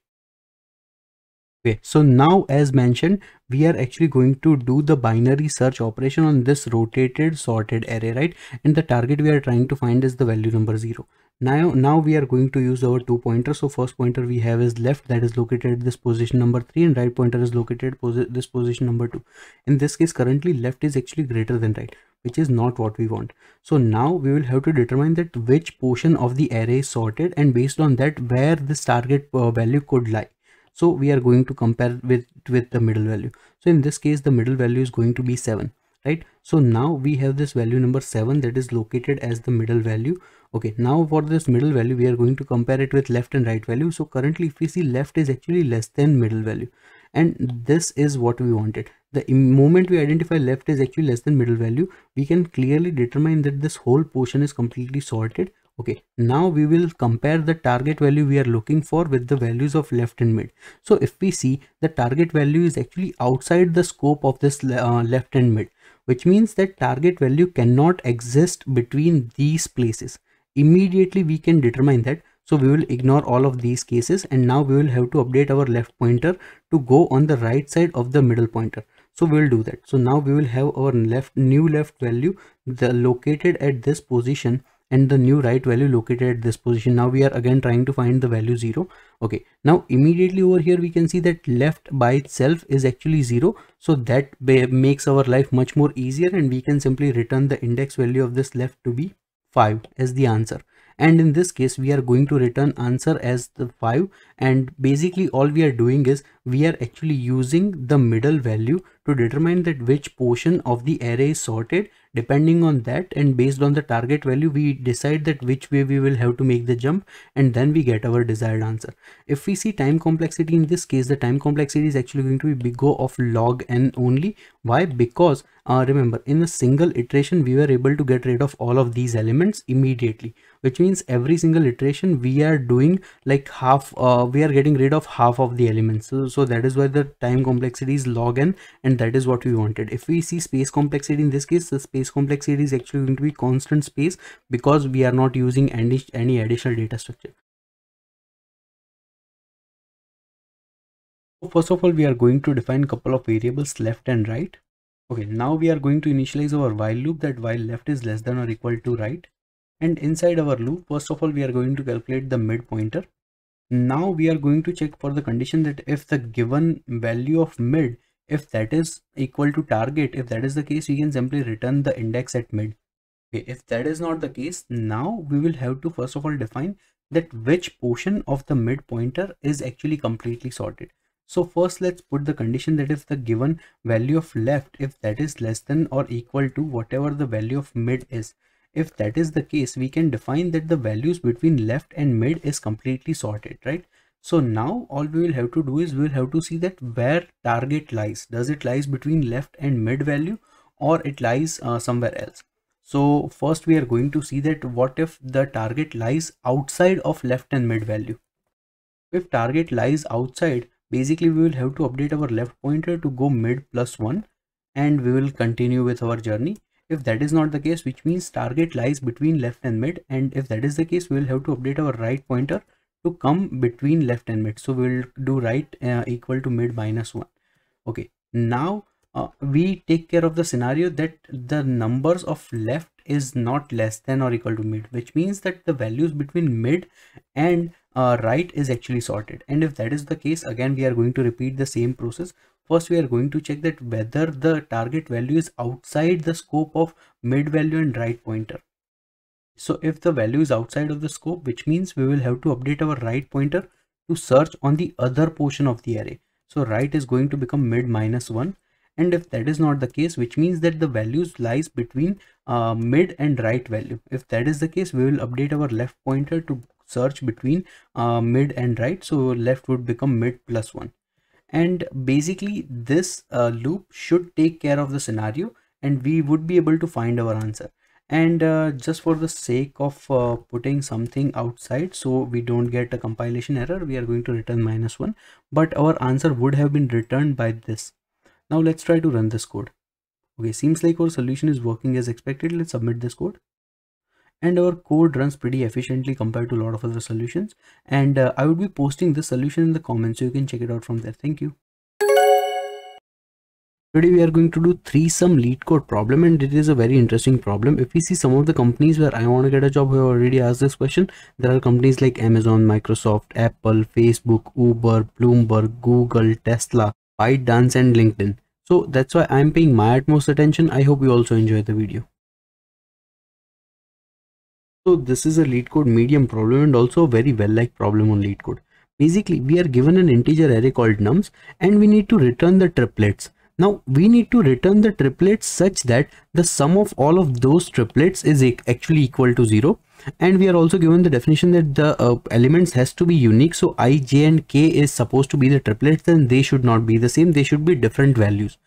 Okay, so now as mentioned, we are actually going to do the binary search operation on this rotated sorted array, right? And the target we are trying to find is the value number zero. Now, now we are going to use our two pointers. So first pointer we have is left, that is located at this position number three, and right pointer is located at this position number two. In this case, currently left is actually greater than right, which is not what we want. So now we will have to determine that which portion of the array is sorted, and based on that, where this target uh, value could lie. So we are going to compare with, with the middle value. So in this case, the middle value is going to be seven, right? So now we have this value number seven that is located as the middle value. Okay, now for this middle value, we are going to compare it with left and right value. So currently if we see, left is actually less than middle value, and this is what we wanted. The moment we identify left is actually less than middle value, we can clearly determine that this whole portion is completely sorted. Okay, now we will compare the target value we are looking for with the values of left and mid. So if we see, the target value is actually outside the scope of this uh, left and mid, which means that target value cannot exist between these places. Immediately we can determine that. So we will ignore all of these cases, and now we will have to update our left pointer to go on the right side of the middle pointer. So we will do that. So now we will have our left new left value the located at this position and the new right value located at this position. Now we are again trying to find the value zero. Okay, now immediately over here we can see that left by itself is actually zero. So that makes our life much more easier, and we can simply return the index value of this left to be five as the answer. And in this case, we are going to return answer as the five. And basically all we are doing is we are actually using the middle value to determine that which portion of the array is sorted. Depending on that and based on the target value, we decide that which way we will have to make the jump, and then we get our desired answer. If we see time complexity, in this case, the time complexity is actually going to be big O of log n only. Why? Because uh, remember, in a single iteration, we were able to get rid of all of these elements immediately, which means every single iteration we are doing like half, uh, we are getting rid of half of the elements. So, so that is why the time complexity is log n, and that is what we wanted. If we see space complexity, in this case, the space complexity is actually going to be constant space, because we are not using any, any additional data structure. First of all, we are going to define a couple of variables, left and right. Okay, now we are going to initialize our while loop, that while left is less than or equal to right. And inside our loop, first of all, we are going to calculate the mid pointer. Now we are going to check for the condition that if the given value of mid, if that is equal to target, if that is the case, we can simply return the index at mid. Okay, if that is not the case, now we will have to first of all define that which portion of the mid pointer is actually completely sorted. So first let's put the condition that if the given value of left, if that is less than or equal to whatever the value of mid is. If that is the case, we can define that the values between left and mid is completely sorted, right? So now all we will have to do is we will have to see that where target lies. Does it lies between left and mid value, or it lies uh, somewhere else? So first we are going to see that what if the target lies outside of left and mid value. If target lies outside, basically we will have to update our left pointer to go mid plus one, and we will continue with our journey. If that is not the case, which means target lies between left and mid, and if that is the case, we will have to update our right pointer to come between left and mid. So we'll do right uh, equal to mid minus one. Okay, now uh, we take care of the scenario that the numbers of left is not less than or equal to mid, which means that the values between mid and uh, right is actually sorted. And if that is the case, again we are going to repeat the same process. First we are going to check that whether the target value is outside the scope of mid value and right pointer. So if the value is outside of the scope, which means we will have to update our right pointer to search on the other portion of the array. So right is going to become mid minus one. And if that is not the case, which means that the values lies between uh, mid and right value. If that is the case, we will update our left pointer to search between uh, mid and right. So left would become mid plus one. And basically this uh, loop should take care of the scenario, and we would be able to find our answer. And uh, just for the sake of uh, putting something outside, so we don't get a compilation error, we are going to return minus one, but our answer would have been returned by this. Now let's try to run this code. Okay, seems like our solution is working as expected. Let's submit this code. And our code runs pretty efficiently compared to a lot of other solutions. And uh, I would be posting this solution in the comments, so you can check it out from there. Thank you. Today we are going to do three-sum LeetCode problem, and it is a very interesting problem. If we see some of the companies where I want to get a job, who have already asked this question, there are companies like Amazon, Microsoft, Apple, Facebook, Uber, Bloomberg, Google, Tesla, ByteDance and LinkedIn. So that's why I'm paying my utmost attention. I hope you also enjoy the video. So this is a LeetCode medium problem, and also a very well-liked problem on LeetCode. Basically, we are given an integer array called nums, and we need to return the triplets. Now we need to return the triplets such that the sum of all of those triplets is actually equal to zero. And we are also given the definition that the uh, elements has to be unique. So I, j and k is supposed to be the triplets, and they should not be the same. They should be different values.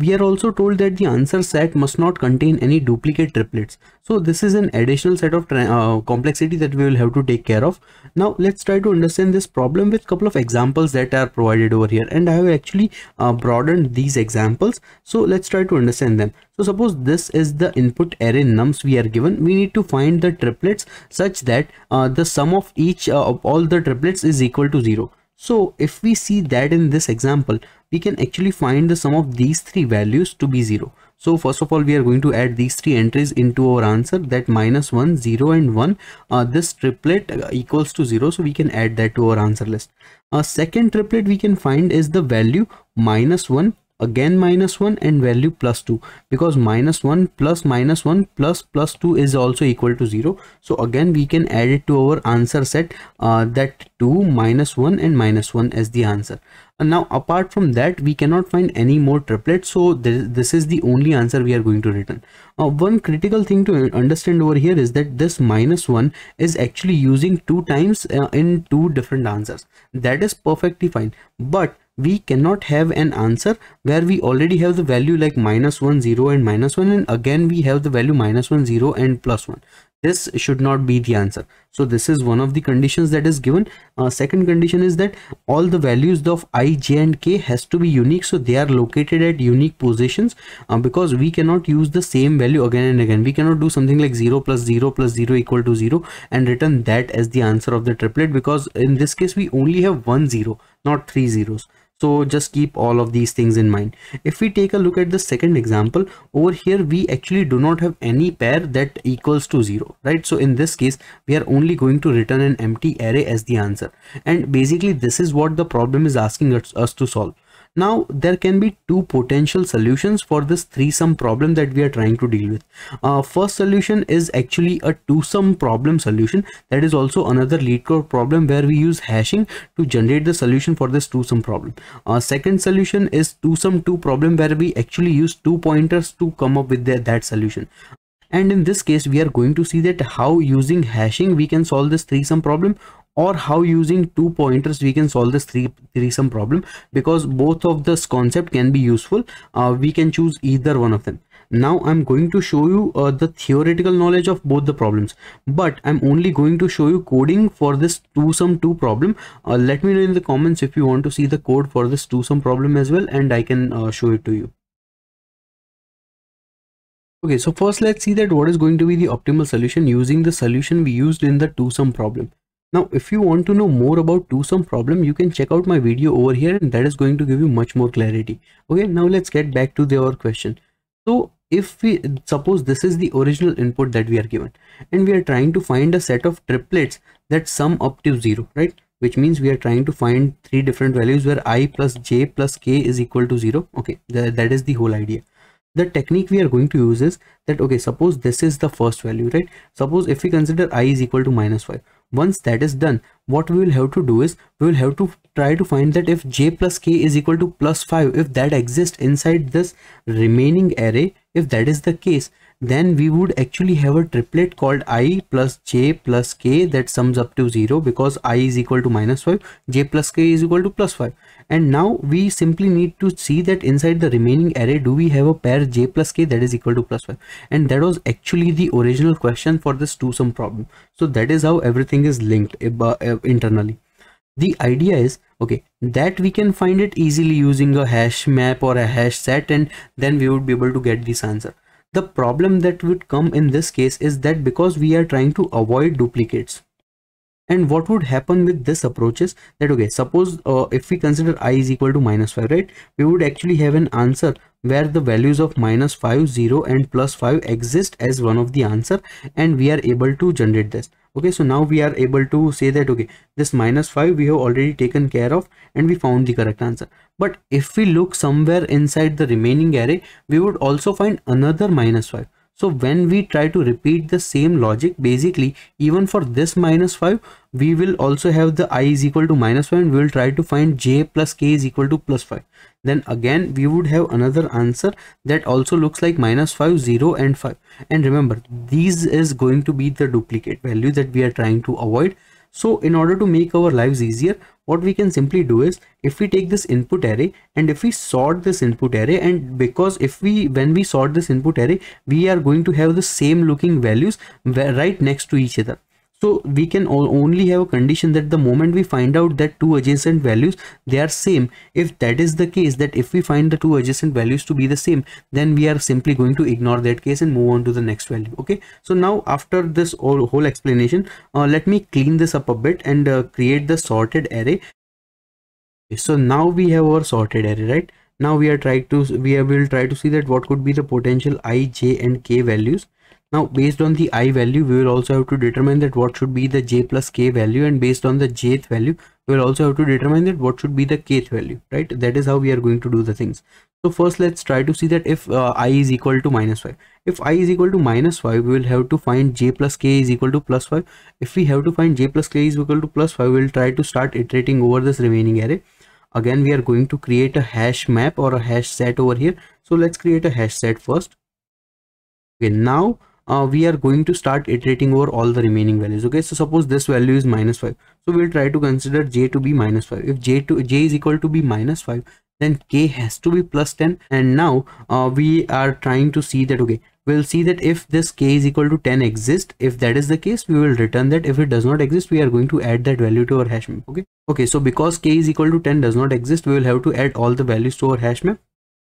We are also told that the answer set must not contain any duplicate triplets. So this is an additional set of uh, complexity that we will have to take care of. Now let's try to understand this problem with a couple of examples that are provided over here, and I have actually uh, broadened these examples. So let's try to understand them. So suppose this is the input array nums we are given. We need to find the triplets such that uh, the sum of each uh, of all the triplets is equal to zero. So if we see that in this example, we can actually find the sum of these three values to be zero. So first of all, we are going to add these three entries into our answer, that minus one, zero and one, uh, this triplet equals to zero. So we can add that to our answer list. Our second triplet we can find is the value minus one, again minus one, and value plus two, because minus one plus minus one plus plus two is also equal to zero. So again, we can add it to our answer set, uh, that two, minus one and minus one as the answer. And now apart from that, we cannot find any more triplets. So th this is the only answer we are going to return. Uh, one critical thing to understand over here is that this minus one is actually using two times uh, in two different answers. That is perfectly fine, but we cannot have an answer where we already have the value like minus one, zero and minus one, and again we have the value minus one, zero and plus one. This should not be the answer. So this is one of the conditions that is given. Uh, second condition is that all the values of I, j and k has to be unique. So they are located at unique positions, uh, because we cannot use the same value again and again. We cannot do something like zero plus zero plus zero equal to zero and return that as the answer of the triplet, because in this case we only have one zero, not three zeros. So just keep all of these things in mind. If we take a look at the second example over here, we actually do not have any pair that equals to zero, right? So in this case, we are only going to return an empty array as the answer. And basically this is what the problem is asking us, us to solve. Now there can be two potential solutions for this three-sum problem that we are trying to deal with. Uh, first solution is actually a two-sum problem solution. That is also another LeetCode problem where we use hashing to generate the solution for this two-sum problem. Uh, second solution is two-sum two problem where we actually use two pointers to come up with the, that solution. And in this case, we are going to see that how using hashing we can solve this three-sum problem, or how using two pointers we can solve this three threesome problem, because both of this concept can be useful. Uh, we can choose either one of them. Now I'm going to show you uh, the theoretical knowledge of both the problems, but I'm only going to show you coding for this two-sum two problem. Uh, let me know in the comments if you want to see the code for this two-sum problem as well, and I can uh, show it to you. Okay, so first let's see that what is going to be the optimal solution using the solution we used in the two-sum problem. Now, if you want to know more about two-sum problem, you can check out my video over here, and that is going to give you much more clarity. Okay, now let's get back to the our question. So if we suppose this is the original input that we are given, and we are trying to find a set of triplets that sum up to zero, right? Which means we are trying to find three different values where I plus j plus k is equal to zero. Okay, th that is the whole idea. The technique we are going to use is that, okay, suppose this is the first value, right? Suppose if we consider I is equal to minus five. Once that is done, what we will have to do is we will have to try to find that if j plus k is equal to plus five, if that exists inside this remaining array, if that is the case, then we would actually have a triplet called I plus j plus k that sums up to zero, because I is equal to minus five, j plus k is equal to plus five. And now we simply need to see that inside the remaining array, do we have a pair j plus k that is equal to plus five? And that was actually the original question for this two-sum problem. So that is how everything is linked internally. The idea is, okay, that we can find it easily using a hash map or a hash set, and then we would be able to get this answer. The problem that would come in this case is that because we are trying to avoid duplicates, and what would happen with this approach is that, okay, suppose uh, if we consider I is equal to minus five, right, we would actually have an answer where the values of minus five, zero and plus five exist as one of the answer, and we are able to generate this. Okay, so now we are able to say that, okay, this minus five we have already taken care of and we found the correct answer. But if we look somewhere inside the remaining array, we would also find another minus five. So when we try to repeat the same logic, basically even for this minus five, we will also have the I is equal to minus five, and we will try to find j plus k is equal to plus five. Then again, we would have another answer that also looks like minus five, zero and five. And remember, these is going to be the duplicate value that we are trying to avoid. So in order to make our lives easier, what we can simply do is, if we take this input array and if we sort this input array, and because if we when we sort this input array, we are going to have the same looking values right next to each other. So we can all only have a condition that the moment we find out that two adjacent values, they are same. If that is the case, that if we find the two adjacent values to be the same, then we are simply going to ignore that case and move on to the next value. Okay. So now after this whole explanation, uh, let me clean this up a bit and uh, create the sorted array. So now we have our sorted array, right? Now we are trying to we will try to see that what could be the potential I, j and k values. Now based on the I value, we will also have to determine that what should be the j plus k value, and based on the jth value, we will also have to determine that what should be the kth value, right? That is how we are going to do the things. So first let's try to see that if uh, I is equal to minus five. If I is equal to minus five, we will have to find j plus k is equal to plus five. If we have to find j plus k is equal to plus five, we will try to start iterating over this remaining array. Again, we are going to create a hash map or a hash set over here. So let's create a hash set first. Okay, now uh, we are going to start iterating over all the remaining values. Okay, so suppose this value is minus five. So we will try to consider j to be minus five. If j to j is equal to be minus five, then k has to be plus ten. And now uh, we are trying to see that, okay, we'll see that if this k is equal to ten exists, if that is the case, we will return that. If it does not exist, we are going to add that value to our hash map. Okay, okay, so because k is equal to ten does not exist, we will have to add all the values to our hash map.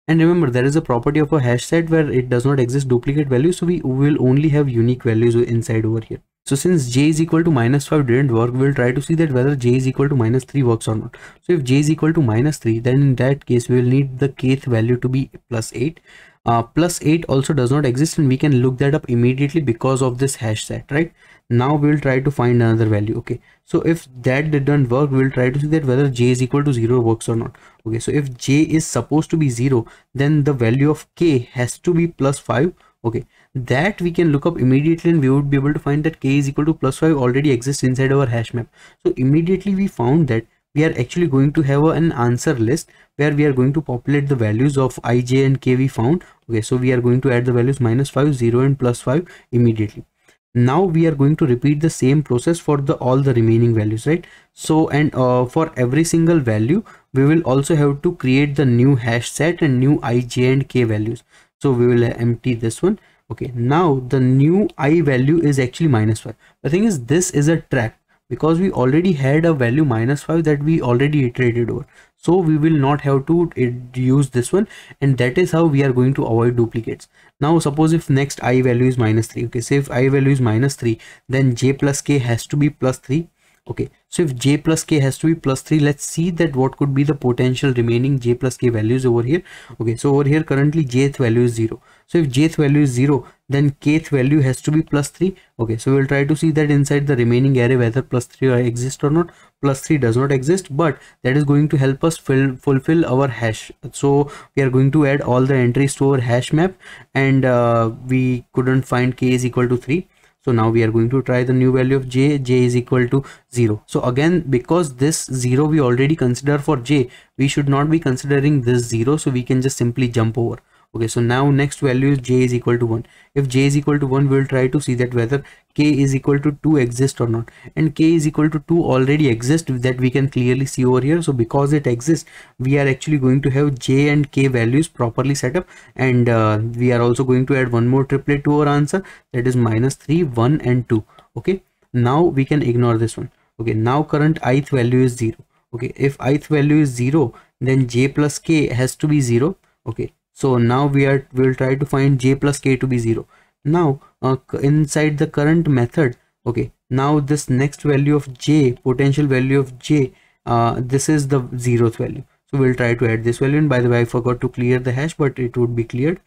And remember, there is a property of a hash set where it does not exist duplicate values, so we will only have unique values inside over here. So since j is equal to minus five didn't work, we'll try to see that whether j is equal to minus three works or not. So if j is equal to minus three, then in that case we will need the kth value to be plus eight. Uh, plus eight also does not exist, and we can look that up immediately because of this hash set, right? Now we will try to find another value. Okay, so if that didn't work, we will try to see that whether j is equal to zero works or not. Okay, so if j is supposed to be zero, then the value of k has to be plus five. Okay, that we can look up immediately, and we would be able to find that k is equal to plus five already exists inside our hash map. So immediately we found that we are actually going to have an answer list where we are going to populate the values of I, j and k we found. Okay, so we are going to add the values minus five, zero and plus five immediately. Now we are going to repeat the same process for the all the remaining values, right? So and uh, for every single value, we will also have to create the new hash set and new I, j and k values. So we will empty this one. Okay, now the new I value is actually minus five. The thing is, this is a trap because we already had a value minus five that we already iterated over. So we will not have to use this one, and that is how we are going to avoid duplicates. Now suppose if next I value is minus three. Okay, so if I value is minus three, then j plus k has to be plus three. Okay, so if j plus k has to be plus three, let's see that what could be the potential remaining j plus k values over here. Okay, so over here currently jth value is zero. So if jth value is zero, then kth value has to be plus three. Okay, so we'll try to see that inside the remaining array whether plus three exists or not. Plus three does not exist, but that is going to help us fill, fulfill our hash. So we are going to add all the entries to our hash map, and uh, we couldn't find k is equal to three. So now we are going to try the new value of j. J is equal to zero. So again, because this zero we already consider for j, we should not be considering this zero. So we can just simply jump over. Okay, so now next value is j is equal to one. If j is equal to one, we will try to see that whether k is equal to two exists or not. And k is equal to two already exists, that we can clearly see over here. So because it exists, we are actually going to have j and k values properly set up. And uh, we are also going to add one more triplet to our answer, that is minus three, one and two. Okay, now we can ignore this one. Okay, now current ith value is zero. Okay, if ith value is zero, then j plus k has to be zero. Okay. So now we are will try to find j plus k to be zero. Now uh, inside the current method, okay, now this next value of j, potential value of j, uh, this is the zeroth value. So we'll try to add this value. And by the way, I forgot to clear the hash, but it would be cleared.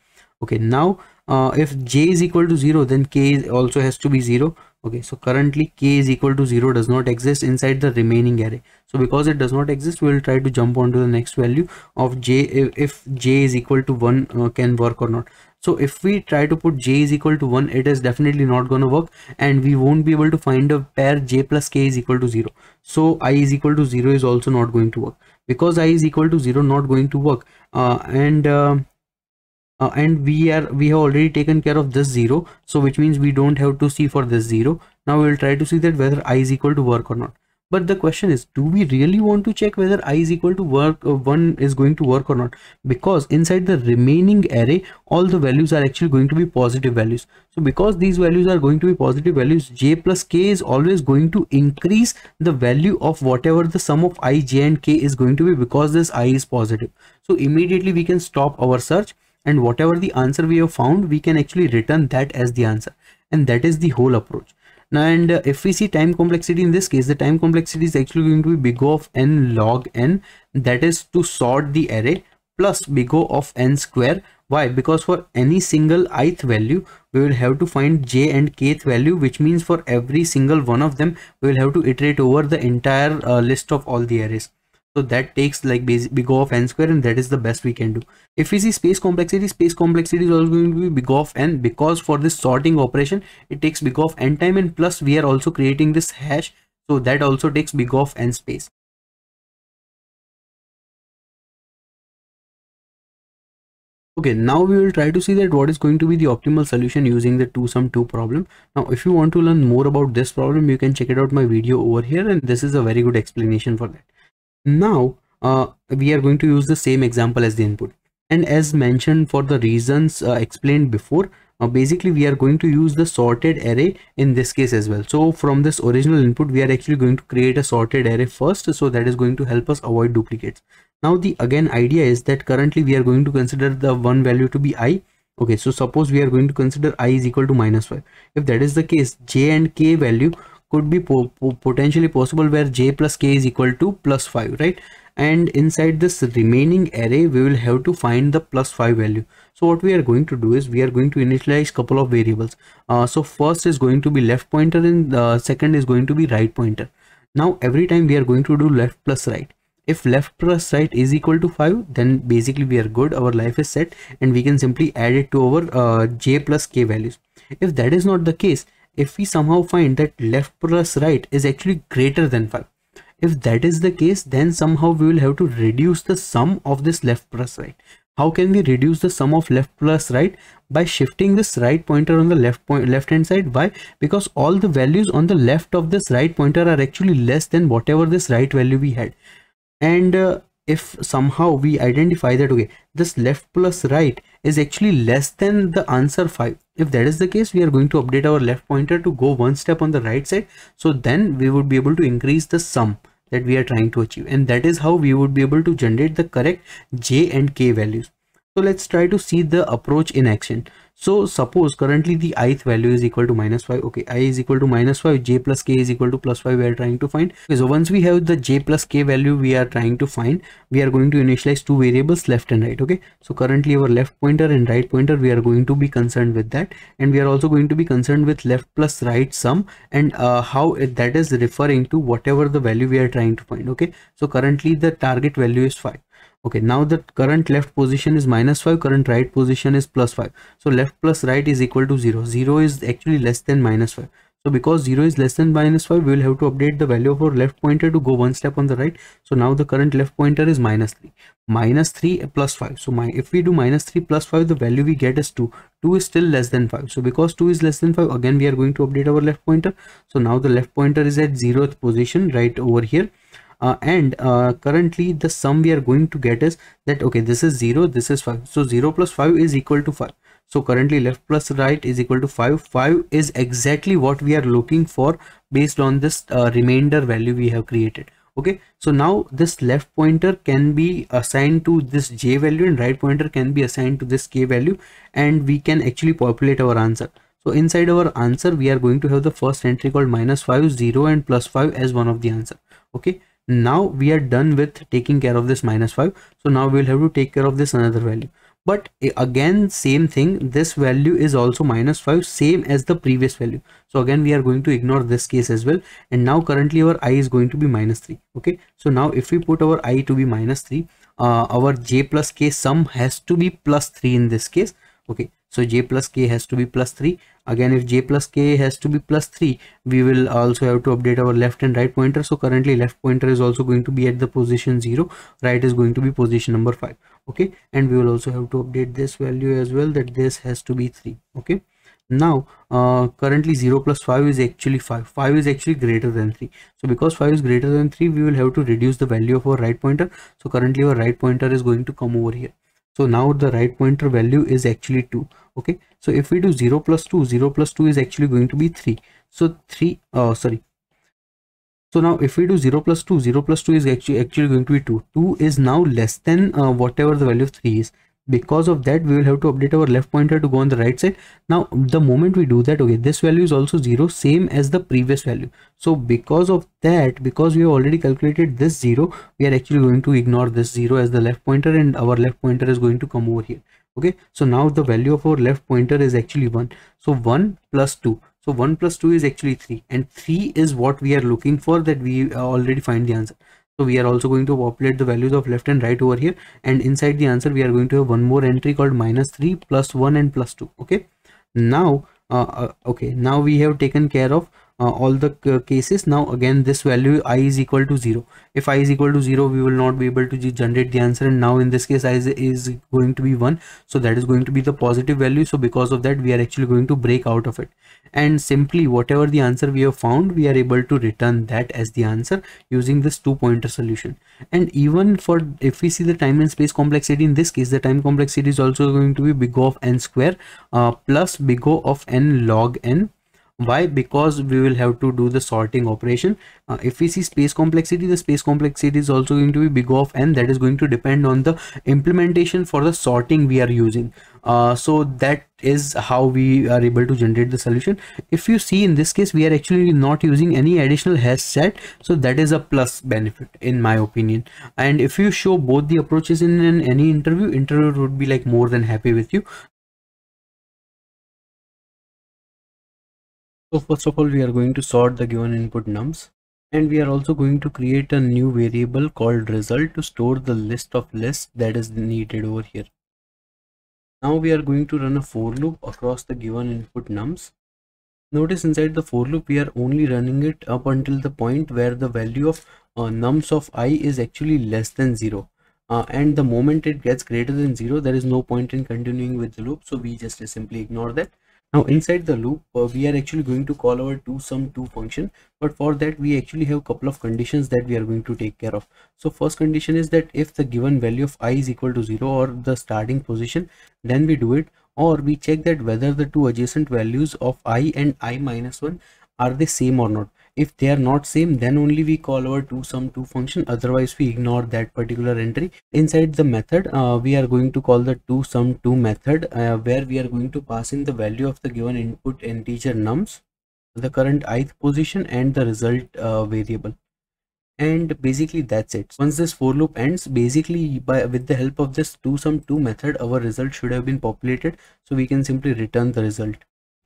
Okay, now uh, if j is equal to zero, then k is also has to be zero. Okay, so currently k is equal to zero does not exist inside the remaining array. So because it does not exist, we will try to jump onto the next value of j, if, if j is equal to one uh, can work or not. So if we try to put j is equal to one, it is definitely not going to work, and we won't be able to find a pair j plus k is equal to zero. So I is equal to zero is also not going to work, because I is equal to zero not going to work. Uh, and uh, Uh, and we are we have already taken care of this zero, so which means we don't have to see for this zero. Now we will try to see that whether I is equal to work or not. But the question is, do we really want to check whether I is equal to work uh, one is going to work or not? Because inside the remaining array, all the values are actually going to be positive values. So because these values are going to be positive values, j plus k is always going to increase the value of whatever the sum of I, j and k is going to be, because this I is positive. So immediately we can stop our search, and whatever the answer we have found, we can actually return that as the answer. And that is the whole approach. And if we see time complexity, in this case, the time complexity is actually going to be big O of n log n, that is to sort the array, plus big O of n square. Why? Because for any single ith value, we will have to find j and kth value, which means for every single one of them, we will have to iterate over the entire uh, list of all the arrays. So that takes like big O of n square, and that is the best we can do. If we see space complexity, space complexity is also going to be big O of n, because for this sorting operation, it takes big O of n time, and plus we are also creating this hash. So that also takes big O of n space. Okay, now we will try to see that what is going to be the optimal solution using the two sum two problem. Now, if you want to learn more about this problem, you can check it out my video over here, and this is a very good explanation for that. Now uh, we are going to use the same example as the input, and as mentioned, for the reasons uh, explained before, uh, basically we are going to use the sorted array in this case as well. So from this original input, we are actually going to create a sorted array first, so that is going to help us avoid duplicates. Now the again idea is that currently we are going to consider the one value to be I. Okay, so suppose we are going to consider I is equal to minus five. If that is the case, j and k value could be po po potentially possible, where j plus k is equal to plus five, right? And inside this remaining array, we will have to find the plus five value. So what we are going to do is we are going to initialize couple of variables. Uh, so first is going to be left pointer, and the uh, second is going to be right pointer. Now every time we are going to do left plus right. If left plus right is equal to five, then basically we are good, our life is set, and we can simply add it to our uh, j plus k values. If that is not the case, if we somehow find that left plus right is actually greater than five, if that is the case, then somehow we will have to reduce the sum of this left plus right. How can we reduce the sum of left plus right? By shifting this right pointer on the left point left hand side. Why? Because all the values on the left of this right pointer are actually less than whatever this right value we had. And uh, if somehow we identify that, okay, this left plus right is actually less than the answer five. If that is the case, we are going to update our left pointer to go one step on the right side. So then we would be able to increase the sum that we are trying to achieve. And that is how we would be able to generate the correct j and k values. So let's try to see the approach in action. So suppose currently the ith value is equal to minus five. Okay, I is equal to minus five, j plus k is equal to plus five we are trying to find. Okay, so once we have the j plus k value we are trying to find, we are going to initialize two variables, left and right. Okay, so currently our left pointer and right pointer, we are going to be concerned with that, and we are also going to be concerned with left plus right sum, and uh, how it, that is referring to whatever the value we are trying to find. Okay, so currently the target value is five. Okay, now the current left position is minus five, current right position is plus five. So left plus right is equal to zero. zero is actually less than minus five. So because zero is less than minus five, we will have to update the value of our left pointer to go one step on the right. So now the current left pointer is minus three. minus three plus five. So my, if we do minus three plus five, the value we get is two. two is still less than five. So because two is less than five, again we are going to update our left pointer. So now the left pointer is at zeroth position right over here. Uh, and uh, currently the sum we are going to get is that, okay, this is zero, this is five. So zero plus five is equal to five. So currently left plus right is equal to five. five is exactly what we are looking for based on this uh, remainder value we have created. Okay, so now this left pointer can be assigned to this j value, and right pointer can be assigned to this k value, and we can actually populate our answer. So inside our answer, we are going to have the first entry called minus five, zero and plus five as one of the answer. Okay. Now we are done with taking care of this minus five. So now we'll have to take care of this another value, but again same thing, this value is also minus five, same as the previous value. So again we are going to ignore this case as well, and now currently our I is going to be minus three. Okay, so now if we put our I to be minus three, uh, our j plus k sum has to be plus three in this case. Okay, so j plus k has to be plus three. Again, if j plus k has to be plus three, we will also have to update our left and right pointer. So currently left pointer is also going to be at the position zero, right is going to be position number five. Okay, and we will also have to update this value as well, that this has to be three. Okay, now uh, currently zero plus five is actually five. five is actually greater than three. So because five is greater than three, we will have to reduce the value of our right pointer. So currently our right pointer is going to come over here. So now the right pointer value is actually two. Okay, so if we do zero plus two, zero plus two is actually going to be three. So three, uh, sorry. So now if we do zero plus two, zero plus two is actually actually going to be two. two is now less than uh, whatever the value of three is. because of that we will have to update our left pointer to go on the right side. Now the moment we do that, okay, this value is also zero, same as the previous value. So because of that, because we have already calculated this zero, we are actually going to ignore this zero as the left pointer, and our left pointer is going to come over here. Okay, so now the value of our left pointer is actually one. So one plus two, so one plus two is actually three, and three is what we are looking for, that we already find the answer. So we are also going to populate the values of left and right over here, and inside the answer we are going to have one more entry called minus three plus one and plus two. Okay, now uh, okay now we have taken care of uh, all the uh, cases. Now again this value I is equal to zero. If I is equal to zero, we will not be able to generate the answer, and now in this case I is, is going to be one, so that is going to be the positive value. So because of that we are actually going to break out of it, and simply whatever the answer we have found, we are able to return that as the answer using this two pointer solution. And even for, if we see the time and space complexity, in this case the time complexity is also going to be big O of n square uh, plus big O of n log n. Why? Because we will have to do the sorting operation. Uh, if we see space complexity, the space complexity is also going to be big O of n. That is going to depend on the implementation for the sorting we are using. Uh, so that is how we are able to generate the solution. If you see in this case, we are actually not using any additional hash set, so that is a plus benefit in my opinion. And if you show both the approaches in an, any interview, interviewer would be like more than happy with you. So first of all, we are going to sort the given input nums, and we are also going to create a new variable called result to store the list of lists that is needed over here. Now we are going to run a for loop across the given input nums. Notice inside the for loop we are only running it up until the point where the value of uh, nums of I is actually less than zero, uh, and the moment it gets greater than zero, there is no point in continuing with the loop, so we just simply ignore that. Now inside the loop uh, we are actually going to call our toSum two function, but for that we actually have a couple of conditions that we are going to take care of. So first condition is that if the given value of I is equal to zero or the starting position, then we do it, or we check that whether the two adjacent values of I and I minus one are they same or not. If they are not same, then only we call our toSum two function, otherwise we ignore that particular entry. Inside the method uh, we are going to call the toSum two method uh, where we are going to pass in the value of the given input integer nums, the current ith position, and the result uh, variable. And basically that's it. Once this for loop ends, basically by with the help of this toSum two method, our result should have been populated, so we can simply return the result.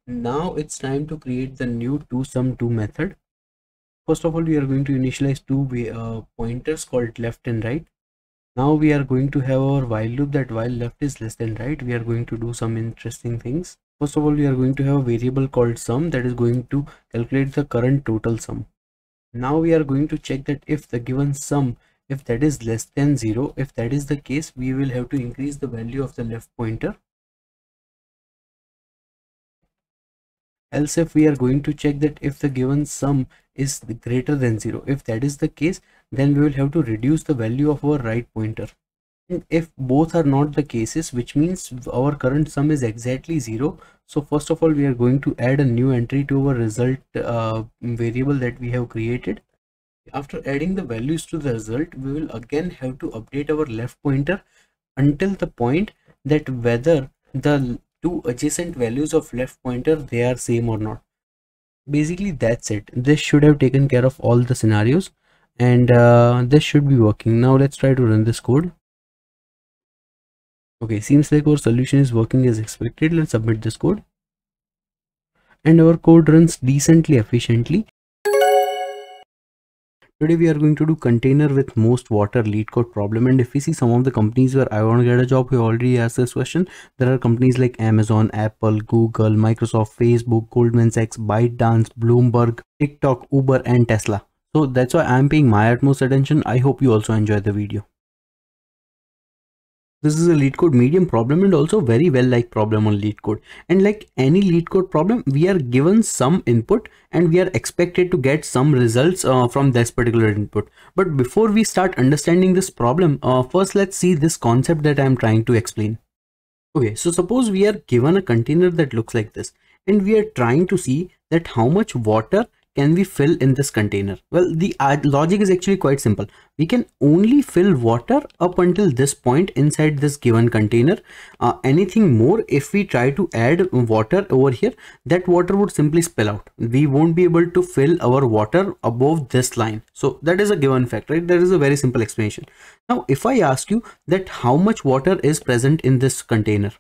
Now it's time to create the new toSum two method. First of all, we are going to initialize two uh, pointers called left and right. Now we are going to have our while loop, that while left is less than right, we are going to do some interesting things. First of all, we are going to have a variable called sum that is going to calculate the current total sum. Now we are going to check that if the given sum, if that is less than zero, if that is the case, we will have to increase the value of the left pointer. Else, if we are going to check that if the given sum is greater than zero, if that is the case, then we will have to reduce the value of our right pointer. And if both are not the cases, which means our current sum is exactly zero, so first of all we are going to add a new entry to our result uh, variable that we have created. After adding the values to the result, we will again have to update our left pointer until the point that whether the two adjacent values of left pointer they are same or not. Basically that's it. This should have taken care of all the scenarios, and uh, this should be working. Now let's try to run this code. Okay, seems like our solution is working as expected. Let's submit this code, and our code runs decently efficiently. Today we are going to do container with most water LeetCode problem. And if we see some of the companies where I want to get a job, we already asked this question. There are companies like Amazon, Apple, Google, Microsoft, Facebook, Goldman Sachs, ByteDance, Bloomberg, TikTok, Uber, and Tesla. So that's why I'm paying my utmost attention. I hope you also enjoy the video. This is a LeetCode medium problem, and also very well like problem on LeetCode. And like any LeetCode problem, we are given some input and we are expected to get some results uh, from this particular input. But before we start understanding this problem, uh, first let's see this concept that I'm trying to explain. Okay, so suppose we are given a container that looks like this, and we are trying to see that how much water can we fill in this container? Well, the logic is actually quite simple. We can only fill water up until this point inside this given container. Uh, anything more, if we try to add water over here, that water would simply spill out. We won't be able to fill our water above this line. So that is a given fact, right? That is a very simple explanation. Now, if I ask you that how much water is present in this container,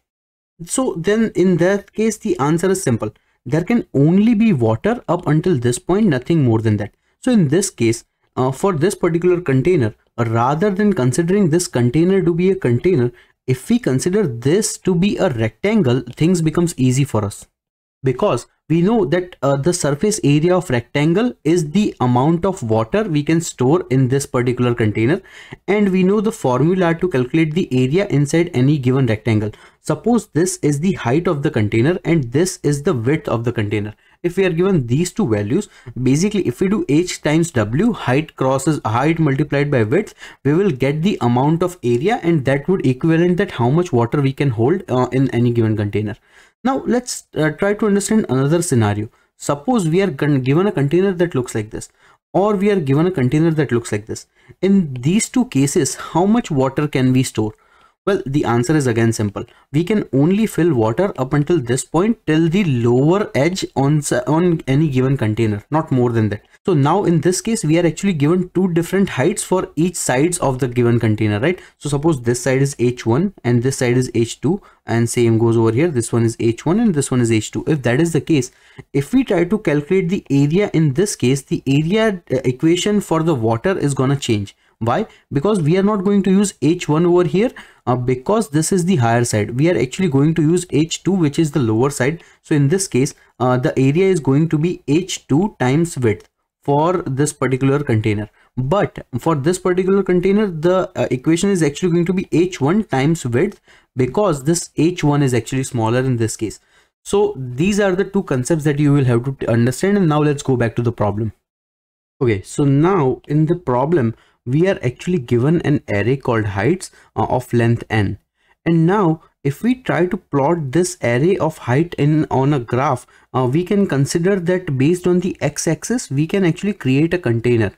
so then in that case, the answer is simple. There can only be water up until this point, nothing more than that. So in this case, uh, for this particular container, rather than considering this container to be a container, if we consider this to be a rectangle, things becomes easy for us, because we know that uh, the surface area of rectangle is the amount of water we can store in this particular container, and we know the formula to calculate the area inside any given rectangle. Suppose this is the height of the container and this is the width of the container. If we are given these two values, basically if we do h times w, height crosses height multiplied by width, we will get the amount of area, and that would equivalent that how much water we can hold uh, in any given container. Now let's uh, try to understand another scenario. Suppose we are given a container that looks like this, or we are given a container that looks like this. In these two cases, how much water can we store? Well, the answer is again simple. We can only fill water up until this point, till the lower edge on, on any given container, not more than that. So now in this case, we are actually given two different heights for each sides of the given container, right? So suppose this side is H one and this side is H two, and same goes over here. This one is H one and this one is H two. If that is the case, if we try to calculate the area in this case, the area equation for the water is gonna change. Why? Because we are not going to use H one over here uh, because this is the higher side. We are actually going to use H two, which is the lower side. So in this case, uh, the area is going to be H two times width for this particular container. But for this particular container, the uh, equation is actually going to be H one times width, because this H one is actually smaller in this case. So these are the two concepts that you will have to understand. And now let's go back to the problem. Okay, so now in the problem, we are actually given an array called heights uh, of length n. And now if we try to plot this array of height in on a graph, uh, we can consider that based on the x-axis, we can actually create a container.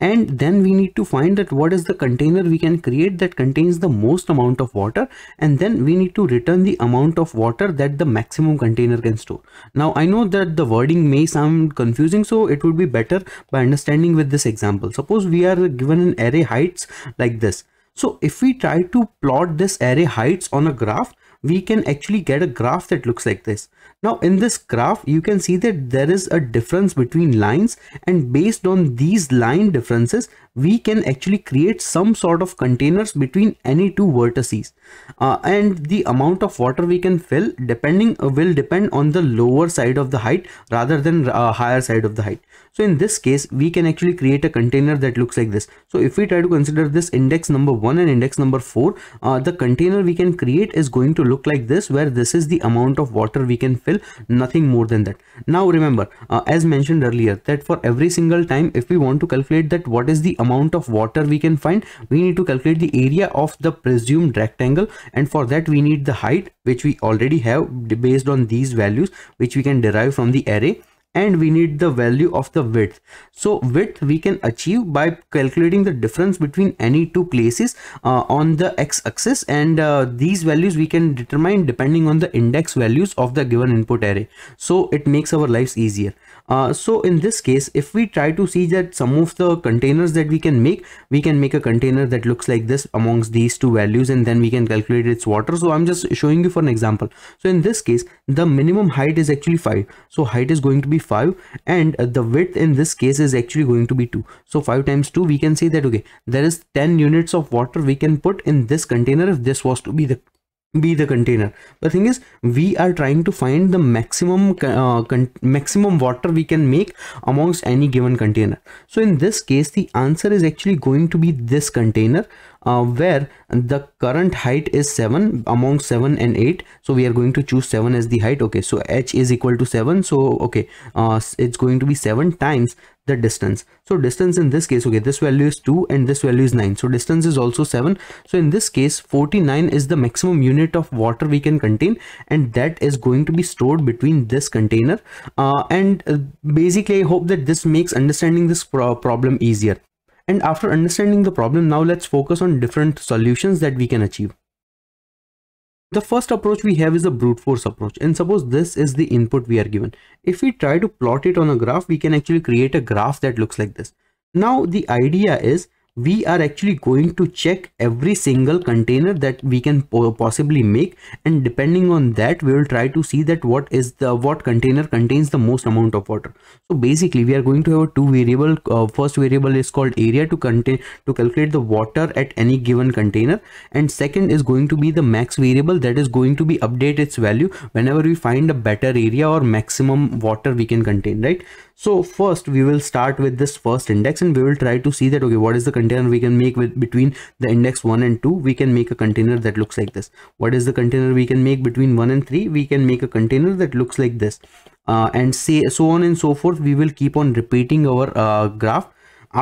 And then we need to find that what is the container we can create that contains the most amount of water. And then we need to return the amount of water that the maximum container can store. Now, I know that the wording may sound confusing, so it would be better by understanding with this example. Suppose we are given an array heights like this. So if we try to plot this array heights on a graph, we can actually get a graph that looks like this. Now in this graph, you can see that there is a difference between lines, and based on these line differences, we can actually create some sort of containers between any two vertices. Uh, and the amount of water we can fill depending uh, will depend on the lower side of the height rather than uh, higher side of the height. So in this case, we can actually create a container that looks like this. So if we try to consider this index number one and index number four, uh, the container we can create is going to look like this, where this is the amount of water we can fill, nothing more than that. Now remember, uh, as mentioned earlier, that for every single time, if we want to calculate that what is the amount of water we can find, we need to calculate the area of the presumed rectangle, and for that we need the height, which we already have based on these values, which we can derive from the array. And we need the value of the width. So width we can achieve by calculating the difference between any two places uh, on the x-axis, and uh, these values we can determine depending on the index values of the given input array. So it makes our lives easier. Uh, so in this case, if we try to see that some of the containers that we can make, we can make a container that looks like this amongst these two values, and then we can calculate its water. So I'm just showing you for an example. So in this case, the minimum height is actually five. So height is going to be five, and the width in this case is actually going to be two. So five times two, we can say that, okay, there is ten units of water we can put in this container if this was to be the be the container. The thing is, we are trying to find the maximum uh, maximum water we can make amongst any given container. So in this case, the answer is actually going to be this container uh, where the current height is seven among seven and eight. So we are going to choose seven as the height. Okay, so h is equal to seven. So okay, uh, it's going to be seven times the distance. So distance in this case, okay, this value is two and this value is nine. So distance is also seven. So in this case, forty-nine is the maximum unit of water we can contain, and that is going to be stored between this container. Uh, and uh, basically, I hope that this makes understanding this pro problem easier. And after understanding the problem, now let's focus on different solutions that we can achieve. The first approach we have is the brute force approach, and suppose this is the input we are given. If we try to plot it on a graph, we can actually create a graph that looks like this. Now the idea is we are actually going to check every single container that we can possibly make, and depending on that we will try to see that what is the what container contains the most amount of water. So basically we are going to have a two variable, uh, first variable is called area to contain to calculate the water at any given container, and second is going to be the max variable that is going to be update its value whenever we find a better area or maximum water we can contain, right? So first we will start with this first index, and we will try to see that okay, what is the container we can make with between the index one and two. We can make a container that looks like this. What is the container we can make between one and three? We can make a container that looks like this, uh, and say so on and so forth. We will keep on repeating our uh, graph.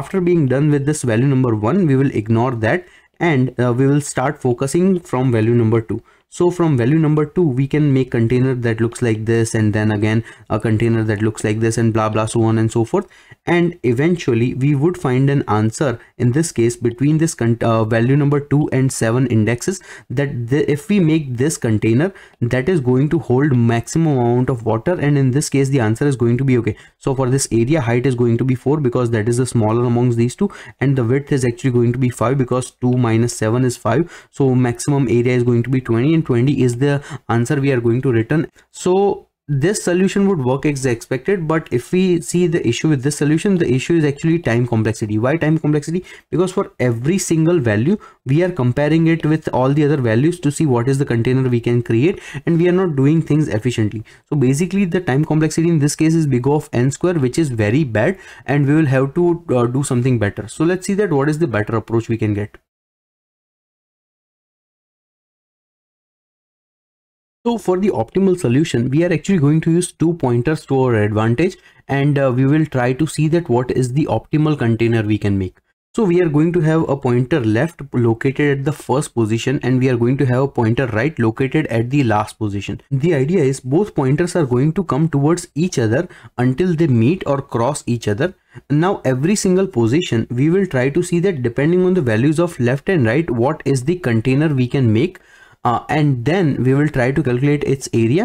After being done with this value number one, we will ignore that, and uh, we will start focusing from value number two. So from value number two, we can make container that looks like this, and then again a container that looks like this, and blah blah, so on and so forth. And eventually we would find an answer in this case between this uh, value number two and seven indexes, that the, if we make this container, that is going to hold maximum amount of water. And in this case, the answer is going to be okay. So for this area, height is going to be four because that is the smaller amongst these two, and the width is actually going to be five because two minus seven is five. So maximum area is going to be twenty, and twenty is the answer we are going to return. So this solution would work as expected, but if we see the issue with this solution, the issue is actually time complexity. Why time complexity? Because for every single value we are comparing it with all the other values to see what is the container we can create, and we are not doing things efficiently. So basically the time complexity in this case is big O of n square, which is very bad, and we will have to uh, do something better. So let's see that what is the better approach we can get. So for the optimal solution, we are actually going to use two pointers to our advantage, and uh, we will try to see that what is the optimal container we can make. So we are going to have a pointer left located at the first position, and we are going to have a pointer right located at the last position. The idea is both pointers are going to come towards each other until they meet or cross each other. Now every single position we will try to see that depending on the values of left and right, what is the container we can make. Uh, and then we will try to calculate its area,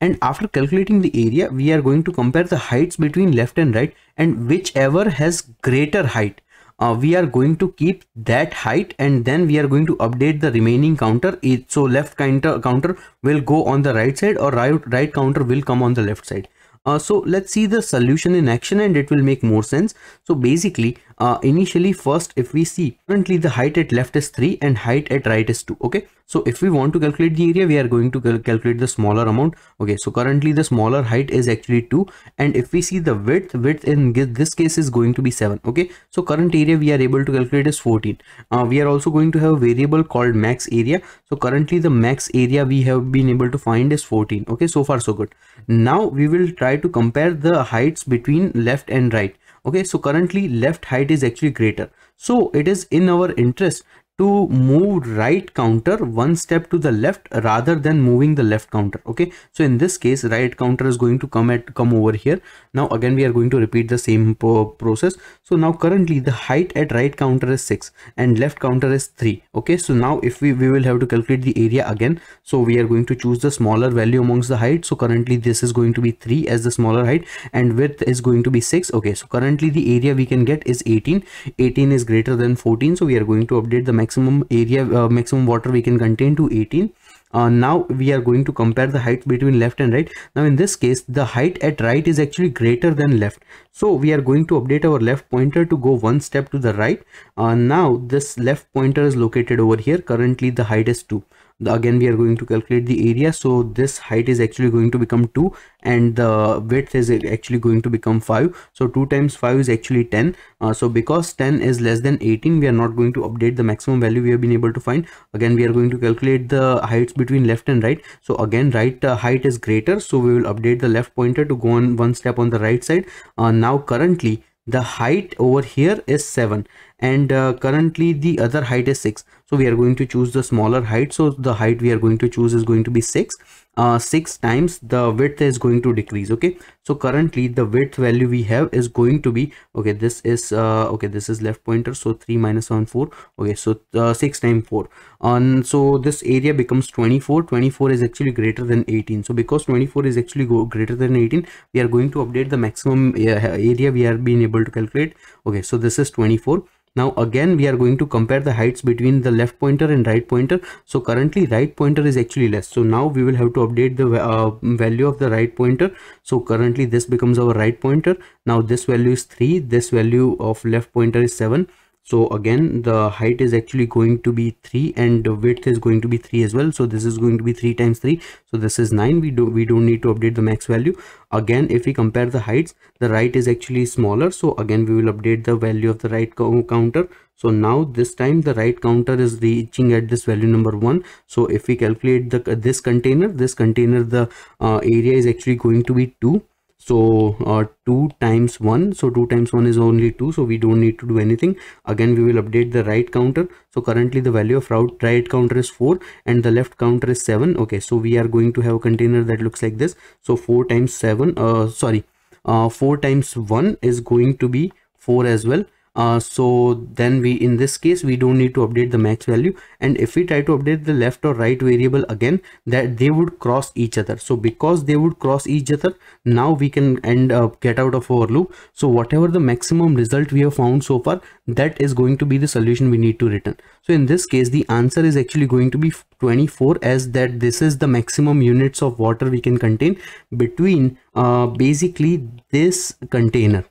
and after calculating the area we are going to compare the heights between left and right, and whichever has greater height uh, we are going to keep that height, and then we are going to update the remaining counter. So left counter counter will go on the right side, or right, right counter will come on the left side. Uh, so let's see the solution in action, and it will make more sense. So basically uh, initially first, if we see currently the height at left is three and height at right is two. Okay, so if we want to calculate the area, we are going to cal calculate the smaller amount. Okay, so currently the smaller height is actually two, and if we see the width, width in this case is going to be seven. Okay, so current area we are able to calculate is fourteen. Uh, we are also going to have a variable called max area. So currently the max area we have been able to find is fourteen. Okay, so far so good. Now we will try to compare the heights between left and right. Okay, so currently left height is actually greater, so it is in our interest to move right counter one step to the left rather than moving the left counter. Okay, so in this case right counter is going to come at come over here. Now again we are going to repeat the same process. So now currently the height at right counter is six and left counter is three. Okay, so now if we we will have to calculate the area again, so we are going to choose the smaller value amongst the height. So currently this is going to be three as the smaller height, and width is going to be six. Okay, so currently the area we can get is eighteen eighteen is greater than fourteen, so we are going to update the max maximum area uh, maximum water we can contain to eighteen. Uh, now we are going to compare the height between left and right. Now in this case the height at right is actually greater than left, so we are going to update our left pointer to go one step to the right. Uh, now this left pointer is located over here. Currently the height is two. Again we are going to calculate the area, so this height is actually going to become two and the width is actually going to become five. So two times five is actually ten. Uh, so because ten is less than eighteen, we are not going to update the maximum value we have been able to find. Again we are going to calculate the heights between left and right. So again right uh, height is greater, so we will update the left pointer to go on one step on the right side. Uh, now currently the height over here is seven, and uh, currently the other height is six. So we are going to choose the smaller height. So the height we are going to choose is going to be six. Uh, six times the width is going to decrease. Okay, so currently the width value we have is going to be, okay, this is uh, okay, this is left pointer, so three minus one four. Okay, so uh, six times four, and um, so this area becomes twenty-four. twenty-four is actually greater than eighteen, so because twenty-four is actually go greater than eighteen, we are going to update the maximum area we are being able to calculate. Okay, so this is twenty-four. Now again we are going to compare the heights between the left pointer and right pointer. So currently right pointer is actually less, so now we will have to update the uh, value of the right pointer. So currently this becomes our right pointer. Now this value is three, this value of left pointer is seven. So again the height is actually going to be three and the width is going to be three as well. So this is going to be three times three, so this is nine. We do we don't need to update the max value. Again if we compare the heights, the right is actually smaller, so again we will update the value of the right counter. So now this time the right counter is reaching at this value number one. So if we calculate the this container this container the uh, area is actually going to be two. So uh, two times one, so two times one is only two, so we don't need to do anything. Again we will update the right counter. So currently the value of route right counter is four and the left counter is seven. Okay, so we are going to have a container that looks like this. So four times seven, uh, sorry uh, four times one is going to be four as well. Uh, so then we in this case we don't need to update the max value, and if we try to update the left or right variable again, that they would cross each other. So because they would cross each other, now we can end up get out of our loop. So whatever the maximum result we have found so far, that is going to be the solution we need to return. So in this case the answer is actually going to be twenty-four, as that this is the maximum units of water we can contain between uh, basically this container,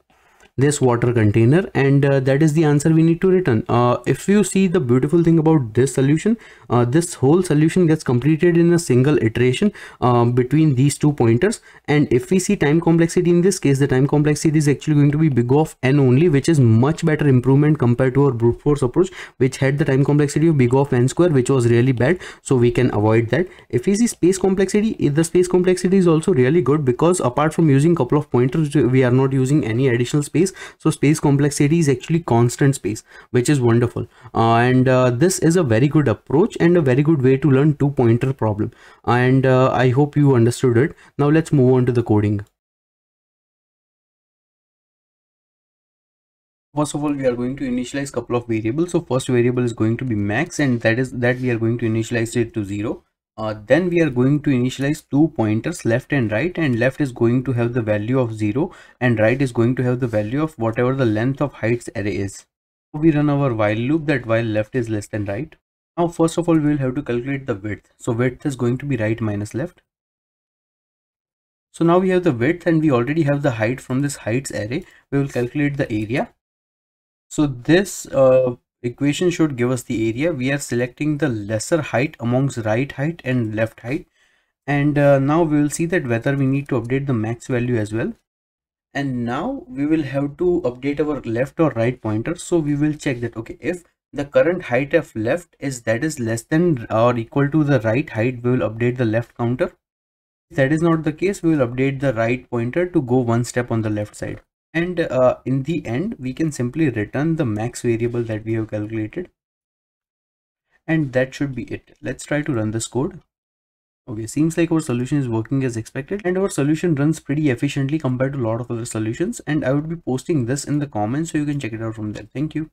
this water container, and uh, that is the answer we need to return. Uh, if you see the beautiful thing about this solution, uh, this whole solution gets completed in a single iteration uh, between these two pointers. And if we see time complexity, in this case the time complexity is actually going to be big of n only, which is much better improvement compared to our brute force approach, which had the time complexity of big of n square, which was really bad, so we can avoid that. If we see space complexity, the space complexity is also really good, because apart from using a couple of pointers we are not using any additional space. So space complexity is actually constant space, which is wonderful, uh, and uh, this is a very good approach and a very good way to learn two pointer problem, and uh, I hope you understood it. Now let's move on to the coding. First of all, we are going to initialize couple of variables. So first variable is going to be max, and that is that we are going to initialize it to zero. Uh, then we are going to initialize two pointers, left and right, and left is going to have the value of zero and right is going to have the value of whatever the length of heights array is. So we run our while loop that while left is less than right. Now first of all we will have to calculate the width. So width is going to be right minus left. So now we have the width and we already have the height from this heights array. We will calculate the area. So this uh, equation should give us the area. We are selecting the lesser height amongst right height and left height, and uh, now we will see that whether we need to update the max value as well. And now we will have to update our left or right pointer, so we will check that, okay, if the current height of left is that is less than or equal to the right height, we will update the left counter. If that is not the case, we will update the right pointer to go one step on the left side. And uh, in the end, we can simply return the max variable that we have calculated. And that should be it. Let's try to run this code. Okay, seems like our solution is working as expected, and our solution runs pretty efficiently compared to a lot of other solutions. And I would be posting this in the comments so you can check it out from there. Thank you.